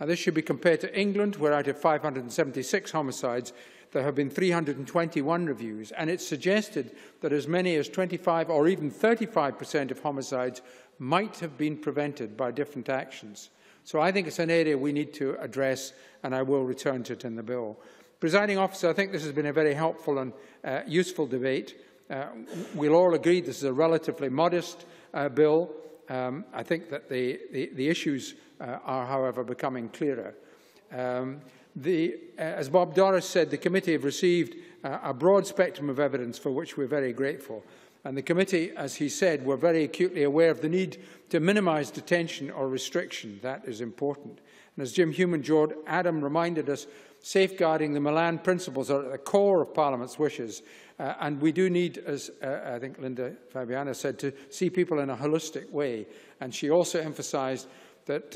Now, this should be compared to England, where out of 576 homicides, there have been 321 reviews, and it's suggested that as many as 25 or even 35% of homicides might have been prevented by different actions. So I think it's an area we need to address, and I will return to it in the bill. Presiding Officer, I think this has been a very helpful and useful debate. We'll all agree this is a relatively modest bill. I think that the issues are, however, becoming clearer. As Bob Doris said, the committee have received a broad spectrum of evidence for which we're very grateful. And the committee, as he said, were very acutely aware of the need to minimise detention or restriction. That is important. And as Jim Hume and George Adam reminded us, safeguarding the Milan principles are at the core of Parliament's wishes, and we do need, as I think Linda Fabiani said, to see people in a holistic way. And she also emphasised that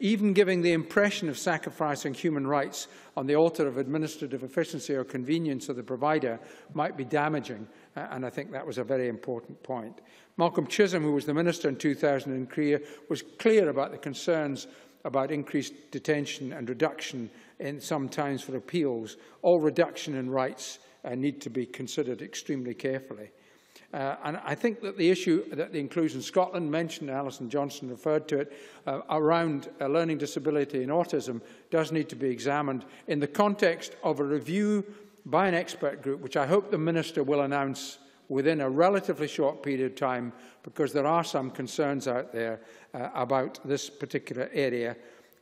even giving the impression of sacrificing human rights on the altar of administrative efficiency or convenience of the provider might be damaging, and I think that was a very important point. Malcolm Chisholm, who was the Minister in 2000 in Korea, was clear about the concerns about increased detention and reduction in some times for appeals. All reduction in rights need to be considered extremely carefully. And I think that the issue that the Inclusion Scotland mentioned, Alison Johnson referred to it, around learning disability and autism does need to be examined in the context of a review by an expert group, which I hope the Minister will announce within a relatively short period of time, because there are some concerns out there about this particular area,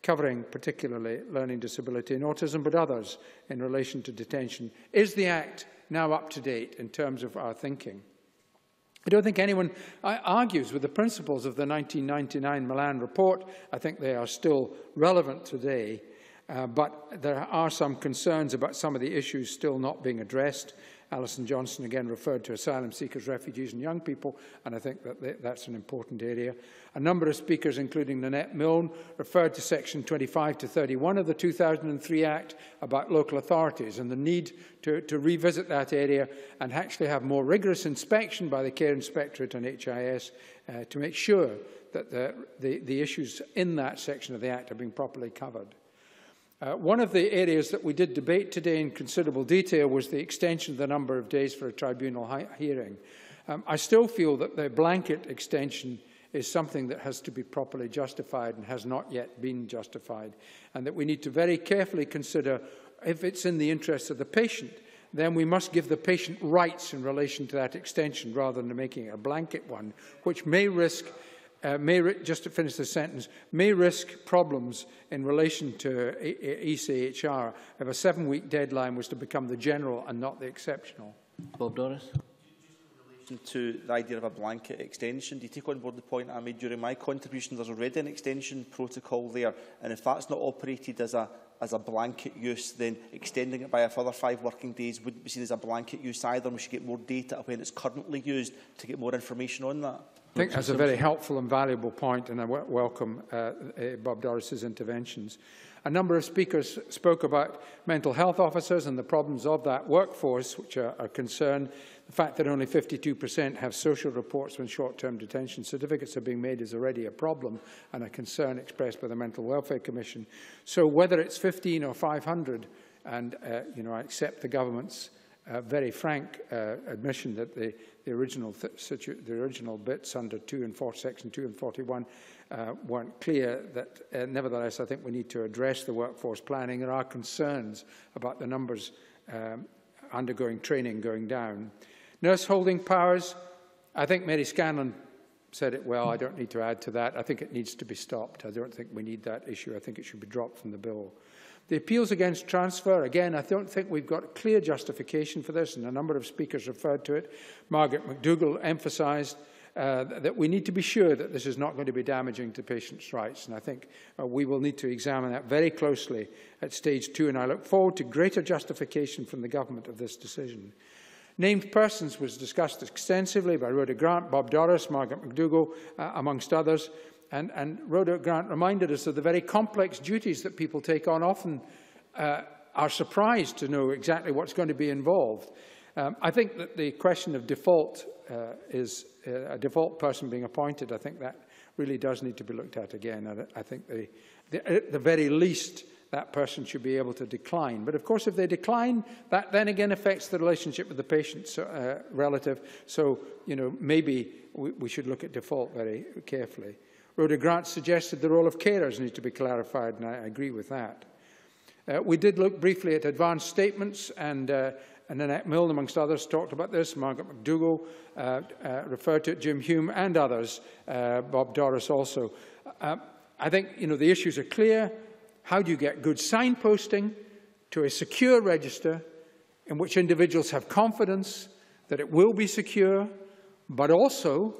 covering particularly learning disability and autism, but others in relation to detention. Is the Act now up to date in terms of our thinking? I don't think anyone argues with the principles of the 1999 Milan report. I think they are still relevant today, but there are some concerns about some of the issues still not being addressed. Alison Johnson again referred to asylum seekers, refugees and young people, and I think that that's an important area. A number of speakers, including Nanette Milne, referred to section 25 to 31 of the 2003 Act about local authorities and the need to revisit that area and actually have more rigorous inspection by the Care Inspectorate and HIS to make sure that the issues in that section of the Act are being properly covered. One of the areas that we did debate today in considerable detail was the extension of the number of days for a tribunal hearing. I still feel that the blanket extension is something that has to be properly justified and has not yet been justified, and that we need to very carefully consider if it's in the interests of the patient, then we must give the patient rights in relation to that extension rather than making it a blanket one, which may risk just to finish the sentence, may risk problems in relation to ECHR if a 7-week deadline was to become the general and not the exceptional. Bob Doris. To the idea of a blanket extension, do you take on board the point I made during my contribution? There's already an extension protocol there, and if that's not operated as a blanket use, then extending it by a further 5 working days wouldn't be seen as a blanket use either. We should get more data when it's currently used to get more information on that. I think that's a very helpful and valuable point, and I welcome Bob Doris's interventions. A number of speakers spoke about mental health officers and the problems of that workforce, which are concerned. The fact that only 52% have social reports when short-term detention certificates are being made is already a problem and a concern expressed by the Mental Welfare Commission. So whether it's 15 or 500, and I accept the government's very frank admission that the original bits under section 2 and 41 weren't clear, that nevertheless I think we need to address the workforce planning. There are concerns about the numbers undergoing training going down. Nurse holding powers, I think Mary Scanlon said it well. I don't need to add to that. I think it needs to be stopped. I don't think we need that issue. I think it should be dropped from the bill. The appeals against transfer, again, I don't think we've got clear justification for this, and a number of speakers referred to it. Margaret McDougall emphasised that we need to be sure that this is not going to be damaging to patients' rights, and I think we will need to examine that very closely at stage 2, and I look forward to greater justification from the government of this decision. Named persons was discussed extensively by Rhoda Grant, Bob Doris, Margaret McDougall, amongst others. And Rhoda Grant reminded us of the very complex duties that people take on, often are surprised to know exactly what's going to be involved. I think that the question of default is a default person being appointed. I think that really does need to be looked at again. And I think at the very least, that person should be able to decline. But of course, if they decline, that then again affects the relationship with the patient's relative. So, maybe we should look at default very carefully. Rhoda Grant suggested the role of carers needs to be clarified, and I agree with that. We did look briefly at advanced statements, and Annette Milne, amongst others, talked about this. Margaret McDougall referred to it, Jim Hume and others, Bob Doris also. I think the issues are clear. How do you get good signposting to a secure register in which individuals have confidence that it will be secure, but also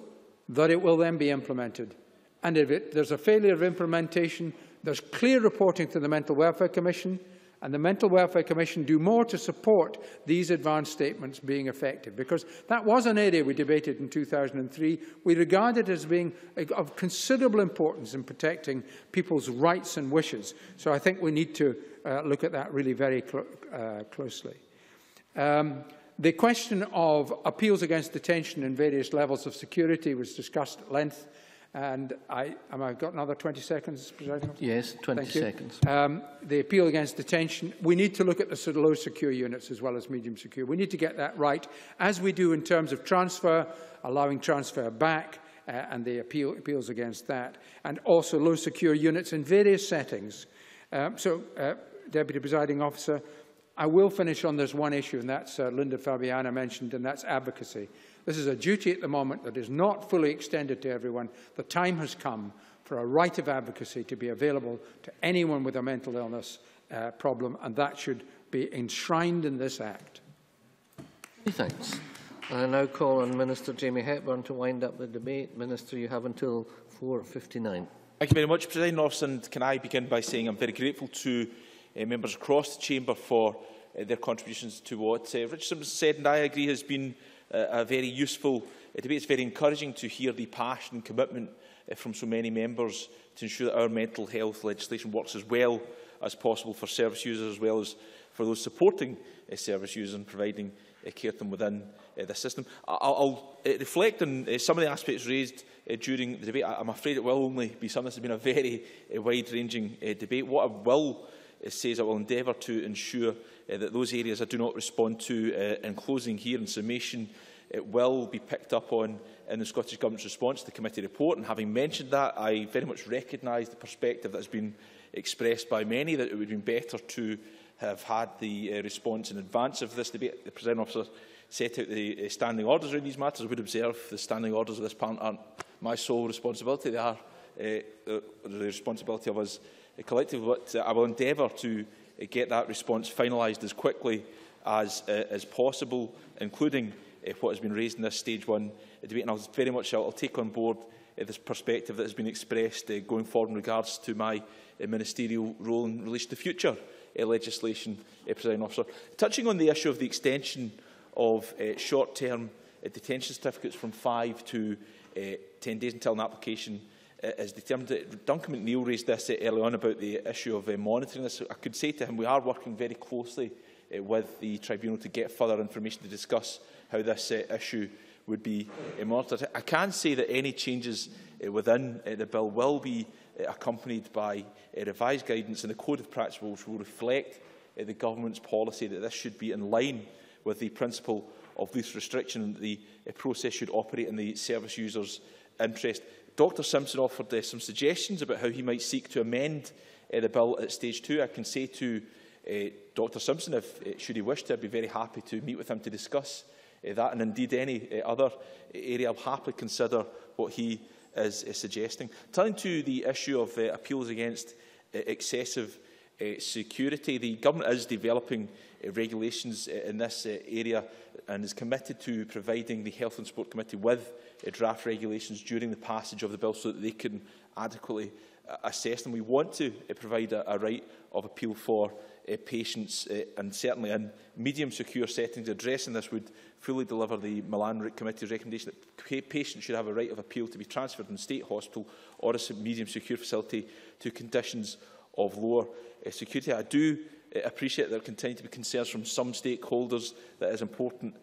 that it will then be implemented? And if there's a failure of implementation, there's clear reporting to the Mental Welfare Commission, and the Mental Welfare Commission do more to support these advance statements being effective, because that was an area we debated in 2003. We regarded it as being of considerable importance in protecting people's rights and wishes. So I think we need to look at that really very closely. The question of appeals against detention in various levels of security was discussed at length. And I've got another 20 seconds, President? Yes, 20 seconds. The appeal against detention. We need to look at the sort of low secure units as well as medium secure. We need to get that right, as we do in terms of transfer, allowing transfer back, and the appeals against that, and also low secure units in various settings. Deputy Presiding Officer, I will finish on this one issue, and that's Linda Fabiani mentioned, and that's advocacy. This is a duty at the moment that is not fully extended to everyone. The time has come for a right of advocacy to be available to anyone with a mental illness problem, and that should be enshrined in this Act. Thanks. I now call on Minister Jamie Hepburn to wind up the debate. Minister, you have until 4:59. Thank you very much, President Officer, and can I begin by saying I'm very grateful to members across the chamber for their contributions to what Richard Simpson said, and I agree has been a very useful debate. It's very encouraging to hear the passion and commitment from so many members to ensure that our mental health legislation works as well as possible for service users, as well as for those supporting service users and providing care to them within the system. I'll reflect on some of the aspects raised during the debate. I'm afraid it will only be some. This has been a very wide-ranging debate. What I will say is I will endeavour to ensure that those areas I do not respond to in closing here in summation will be picked up on in the Scottish Government's response to the committee report. And having mentioned that, I very much recognise the perspective that has been expressed by many, that it would have been better to have had the response in advance of this debate. The Presiding Officer set out the standing orders around these matters. I would observe the standing orders of this Parliament aren't my sole responsibility. They are the responsibility of us collectively, but I will endeavour to get that response finalised as quickly as possible, including what has been raised in this Stage 1 debate. And I'll take on board this perspective that has been expressed going forward in regards to my ministerial role in relation to future legislation, Presiding Officer. Touching on the issue of the extension of short-term detention certificates from 5 to 10 days until an application is determined. Duncan McNeil raised this early on about the issue of monitoring this. I could say to him we are working very closely with the Tribunal to get further information to discuss how this issue would be monitored. I can say that any changes within the bill will be accompanied by revised guidance in the Code of Practice, which will reflect the Government's policy that this should be in line with the principle of least restriction, that the process should operate in the service user's interest. Dr Simpson offered some suggestions about how he might seek to amend the bill at Stage 2. I can say to Dr Simpson, if should he wish to, I'd be very happy to meet with him to discuss that, and indeed any other area. I'll happily consider what he is suggesting. Turning to the issue of appeals against excessive security, the Government is developing regulations in this area and is committed to providing the Health and Sport Committee with draft regulations during the passage of the bill so that they can adequately assess them. We want to provide a right of appeal for patients, and certainly in medium secure settings, addressing this would fully deliver the Milan Committee's recommendation that patients should have a right of appeal to be transferred from state hospital or a medium secure facility to conditions of lower security. I do appreciate there continue to be concerns from some stakeholders that is important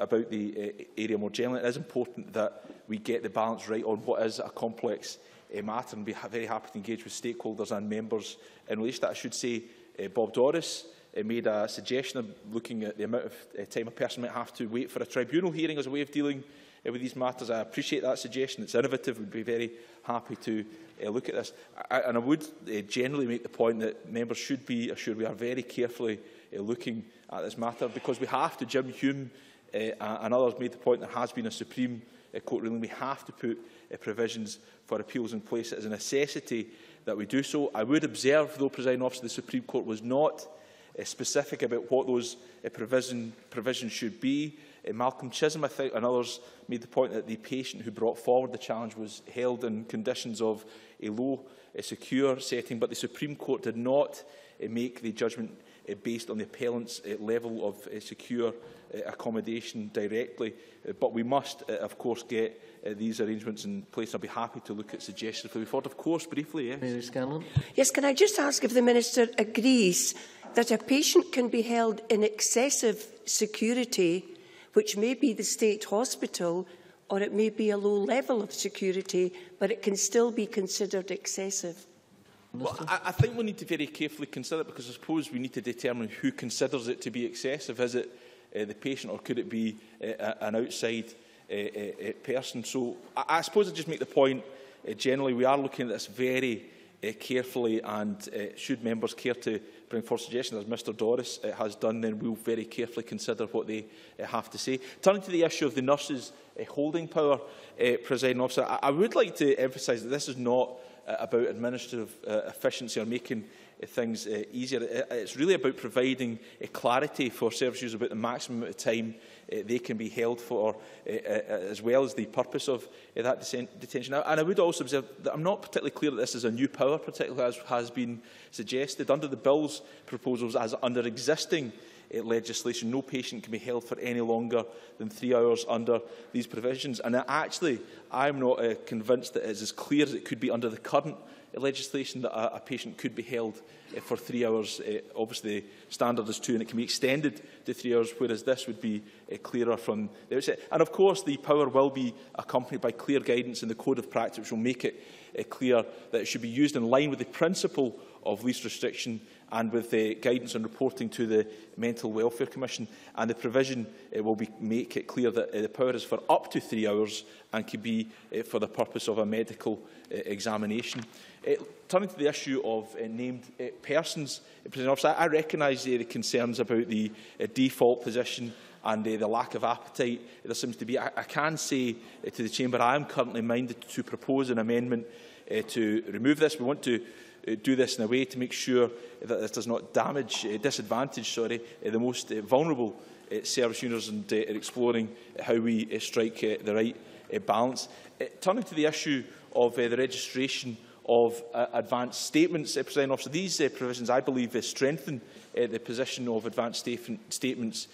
about the area more generally. It is important that we get the balance right on what is a complex matter, and be very happy to engage with stakeholders and members in relation to that. I should say Bob Doris made a suggestion of looking at the amount of time a person might have to wait for a tribunal hearing as a way of dealing with these matters. I appreciate that suggestion. It's innovative. We'd be very happy to look at this. And I would generally make the point that members should be assured we are very carefully looking at this matter, because we have to, Jim Hume and others made the point there has been a Supreme Court ruling. We have to put provisions for appeals in place. It is a necessity that we do so. I would observe, though, Presiding Officer, the Supreme Court was not specific about what those provisions should be. Malcolm Chisholm, I think, and others made the point that the patient who brought forward the challenge was held in conditions of a low, secure setting, but the Supreme Court did not make the judgment based on the appellant's level of secure accommodation directly. But we must, of course, get these arrangements in place. I'll be happy to look at suggestions moving forward. Of course, briefly, yes. Mary Scanlon. Yes, can I just ask if the Minister agrees that a patient can be held in excessive security, which may be the state hospital, or it may be a low level of security, but it can still be considered excessive? Well, I think we need to very carefully consider it, because I suppose we need to determine who considers it to be excessive. Is it the patient, or could it be an outside person? So I suppose I just make the point, generally, we are looking at this very carefully, and should members care to bring forward suggestions, as Mr Doris has done, then we will very carefully consider what they have to say. Turning to the issue of the nurses' holding power, Presiding Officer, I would like to emphasise that this is not about administrative efficiency or making things easier. It's really about providing clarity for service users about the maximum amount of time they can be held for, as well as the purpose of that detention. And I would also observe that I'm not particularly clear that this is a new power, particularly as has been suggested. Under the Bill's proposals, as under existing legislation, no patient can be held for any longer than 3 hours under these provisions. And actually, I'm not convinced that it is as clear as it could be under the current legislation that a patient could be held for 3 hours. Obviously, the standard is 2, and it can be extended to 3 hours, whereas this would be clearer from the outset. And of course, the power will be accompanied by clear guidance in the Code of Practice, which will make it clear that it should be used in line with the principle of least restriction and with the guidance and reporting to the Mental Welfare Commission. And the provision will make it clear that the power is for up to 3 hours and can be for the purpose of a medical examination. Turning to the issue of named persons, I recognise the concerns about the default position and the lack of appetite there seems to be. I can say to the Chamber I am currently minded to propose an amendment to remove this. We want to do this in a way to make sure that this does not disadvantage the most vulnerable service users, and exploring how we strike the right balance. Turning to the issue of the registration of advanced statements, President Officer, these provisions, I believe, strengthen the position of advanced statements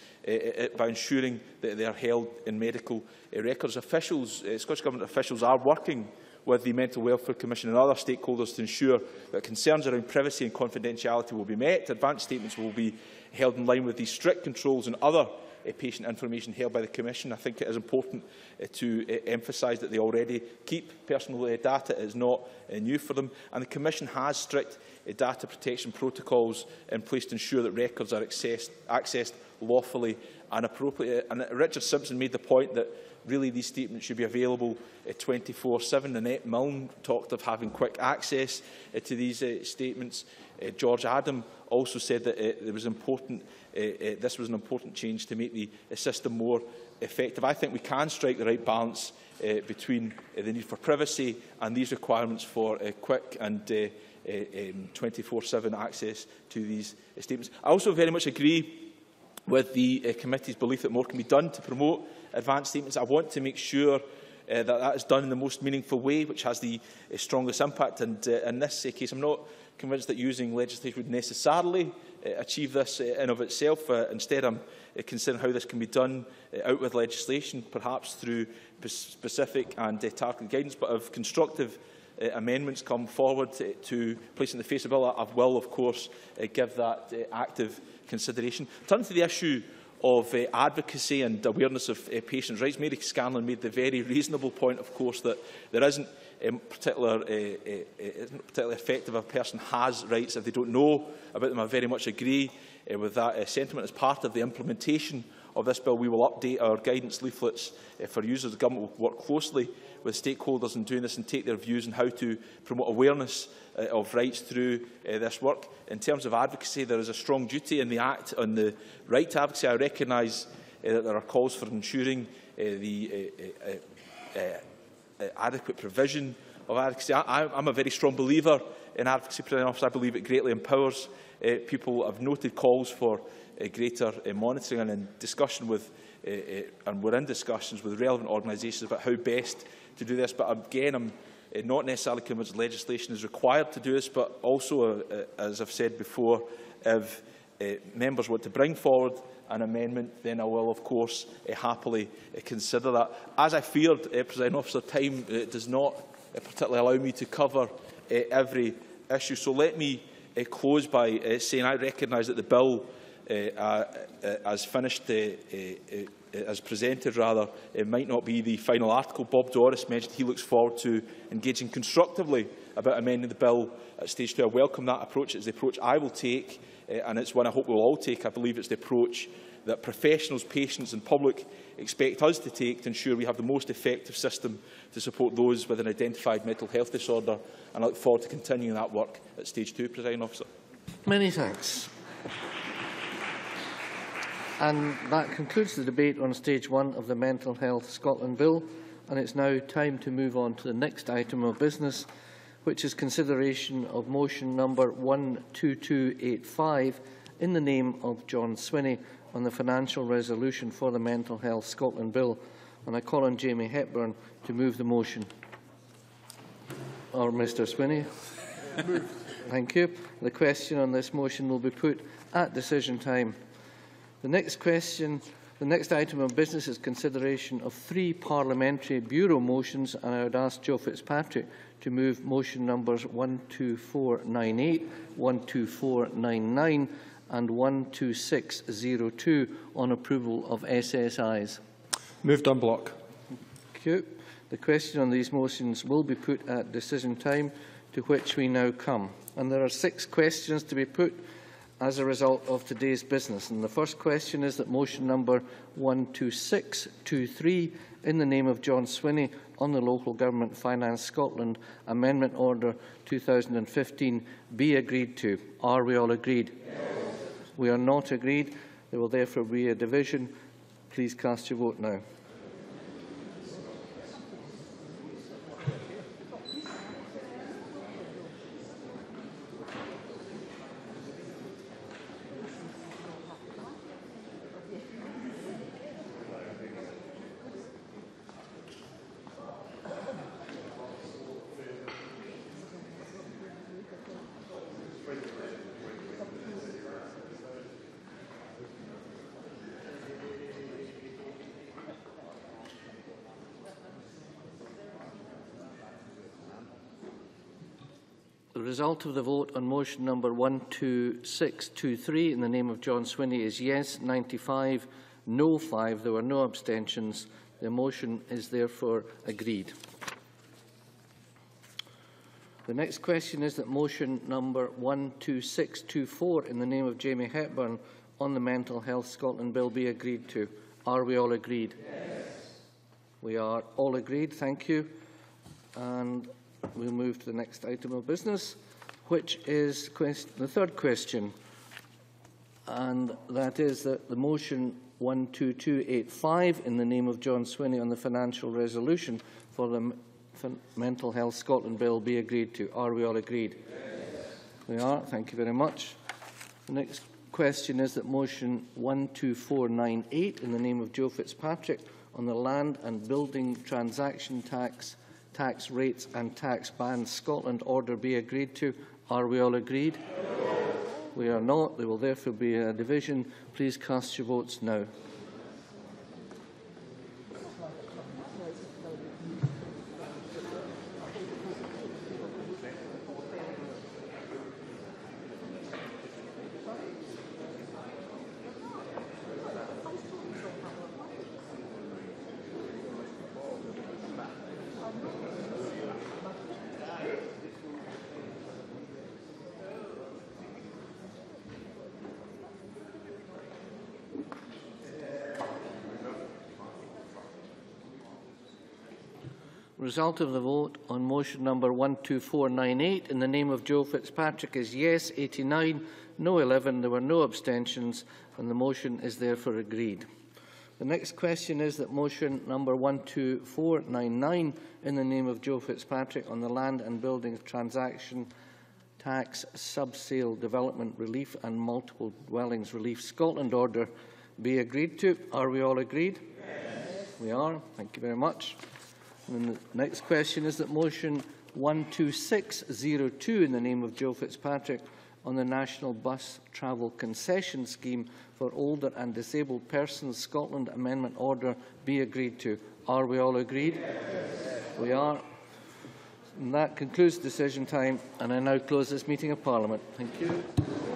by ensuring that they are held in medical records. Officials, Scottish Government officials, are working with the Mental Welfare Commission and other stakeholders to ensure that concerns around privacy and confidentiality will be met. Advanced statements will be held in line with the strict controls and other patient information held by the Commission. I think it is important to emphasise that they already keep personal data. It is not new for them. And the Commission has strict data protection protocols in place to ensure that records are accessed lawfully and appropriately. And Richard Simpson made the point that really these statements should be available 24/7. Annette Milne talked of having quick access to these statements. George Adam also said that this was an important change to make the system more effective. I think we can strike the right balance between the need for privacy and these requirements for quick and 24/7 access to these statements. I also very much agree with the committee's belief that more can be done to promote advanced statements. I want to make sure that is done in the most meaningful way, which has the strongest impact. And in this case, I'm not convinced that using legislation would necessarily achieve this in of itself. Instead, I'm considering how this can be done out with legislation, perhaps through specific and targeted guidance. But if constructive amendments come forward to place in the face of the bill, I will, of course, give that active consideration. Turning to the issue of advocacy and awareness of patients' rights, Mary Scanlon made the very reasonable point, of course, that there isn't particularly effective if a person has rights if they don't know about them. I very much agree with that sentiment. As part of the implementation of this bill, we will update our guidance leaflets for users. The Government will work closely with stakeholders in doing this and take their views on how to promote awareness of rights through this work. In terms of advocacy, there is a strong duty in the Act on the right to advocacy. I recognise that there are calls for ensuring the adequate provision of advocacy. I'm a very strong believer in advocacy. I believe it greatly empowers people. I've noted calls for greater monitoring, and in discussion with and we're in discussions with relevant organisations about how best to do this. But again, I'm not necessarily convinced legislation is required to do this, but also, as I've said before, if members want to bring forward an amendment, then I will, of course, happily consider that. As I feared, President Officer, time does not particularly allow me to cover every issue. So let me close by saying I recognise that the bill, as finished, as presented, rather, it might not be the final article. Bob Doris mentioned he looks forward to engaging constructively about amending the bill at stage two. I welcome that approach. It's the approach I will take, and it's one I hope we'll all take. I believe it's the approach that professionals, patients and public expect us to take to ensure we have the most effective system to support those with an identified mental health disorder. And I look forward to continuing that work at stage two, Presiding Officer. Many thanks. And that concludes the debate on stage one of the Mental Health Scotland Bill. And it's now time to move on to the next item of business, which is consideration of motion number 12285 in the name of John Swinney on the financial resolution for the Mental Health Scotland Bill. And I call on Jamie Hepburn to move the motion. Or Mr Swinney. Thank you. The question on this motion will be put at decision time. The next item of business is consideration of three parliamentary bureau motions, and I would ask Joe Fitzpatrick to move motion numbers 12498, 12499 and 12602 on approval of SSIs. Moved on block. Thank you. The question on these motions will be put at decision time, to which we now come. And there are six questions to be put as a result of today's business. And the first question is that motion number 12623 in the name of John Swinney on the Local Government Finance Scotland Amendment Order 2015 be agreed to. Are we all agreed? Yes. We are not agreed. There will therefore be a division. Please cast your vote now. The result of the vote on motion number 12623 in the name of John Swinney is yes 95, no 5. There were no abstentions. The motion is therefore agreed. The next question is that motion number 12624 in the name of Jamie Hepburn on the Mental Health Scotland Bill be agreed to. Are we all agreed? Yes. We are all agreed. Thank you. And we'll move to the next item of business, which is the third question, and that is that the motion 12285 in the name of John Swinney on the financial resolution for the Mental Health Scotland Bill be agreed to. Are we all agreed? Yes. We are. Thank you very much. The next question is that motion 12498 in the name of Joe Fitzpatrick on the Land and Building Transaction Tax rates and tax bans Scotland order be agreed to. Are we all agreed? No. We are not. There will therefore be a division. Please cast your votes now. Result of the vote on motion number 12498 in the name of Joe Fitzpatrick is yes 89, no 11. There were no abstentions, and the motion is therefore agreed. The next question is that motion number 12499 in the name of Joe Fitzpatrick on the Land and Building Transaction Tax Subsale Development Relief and Multiple Dwellings Relief Scotland Order be agreed to. Are we all agreed? Yes. We are. Thank you very much. And the next question is that motion 12602 in the name of Joe Fitzpatrick on the National Bus Travel Concession Scheme for Older and Disabled Persons Scotland Amendment Order be agreed to. Are we all agreed? Yes. We are. And that concludes decision time, and I now close this meeting of Parliament. Thank you.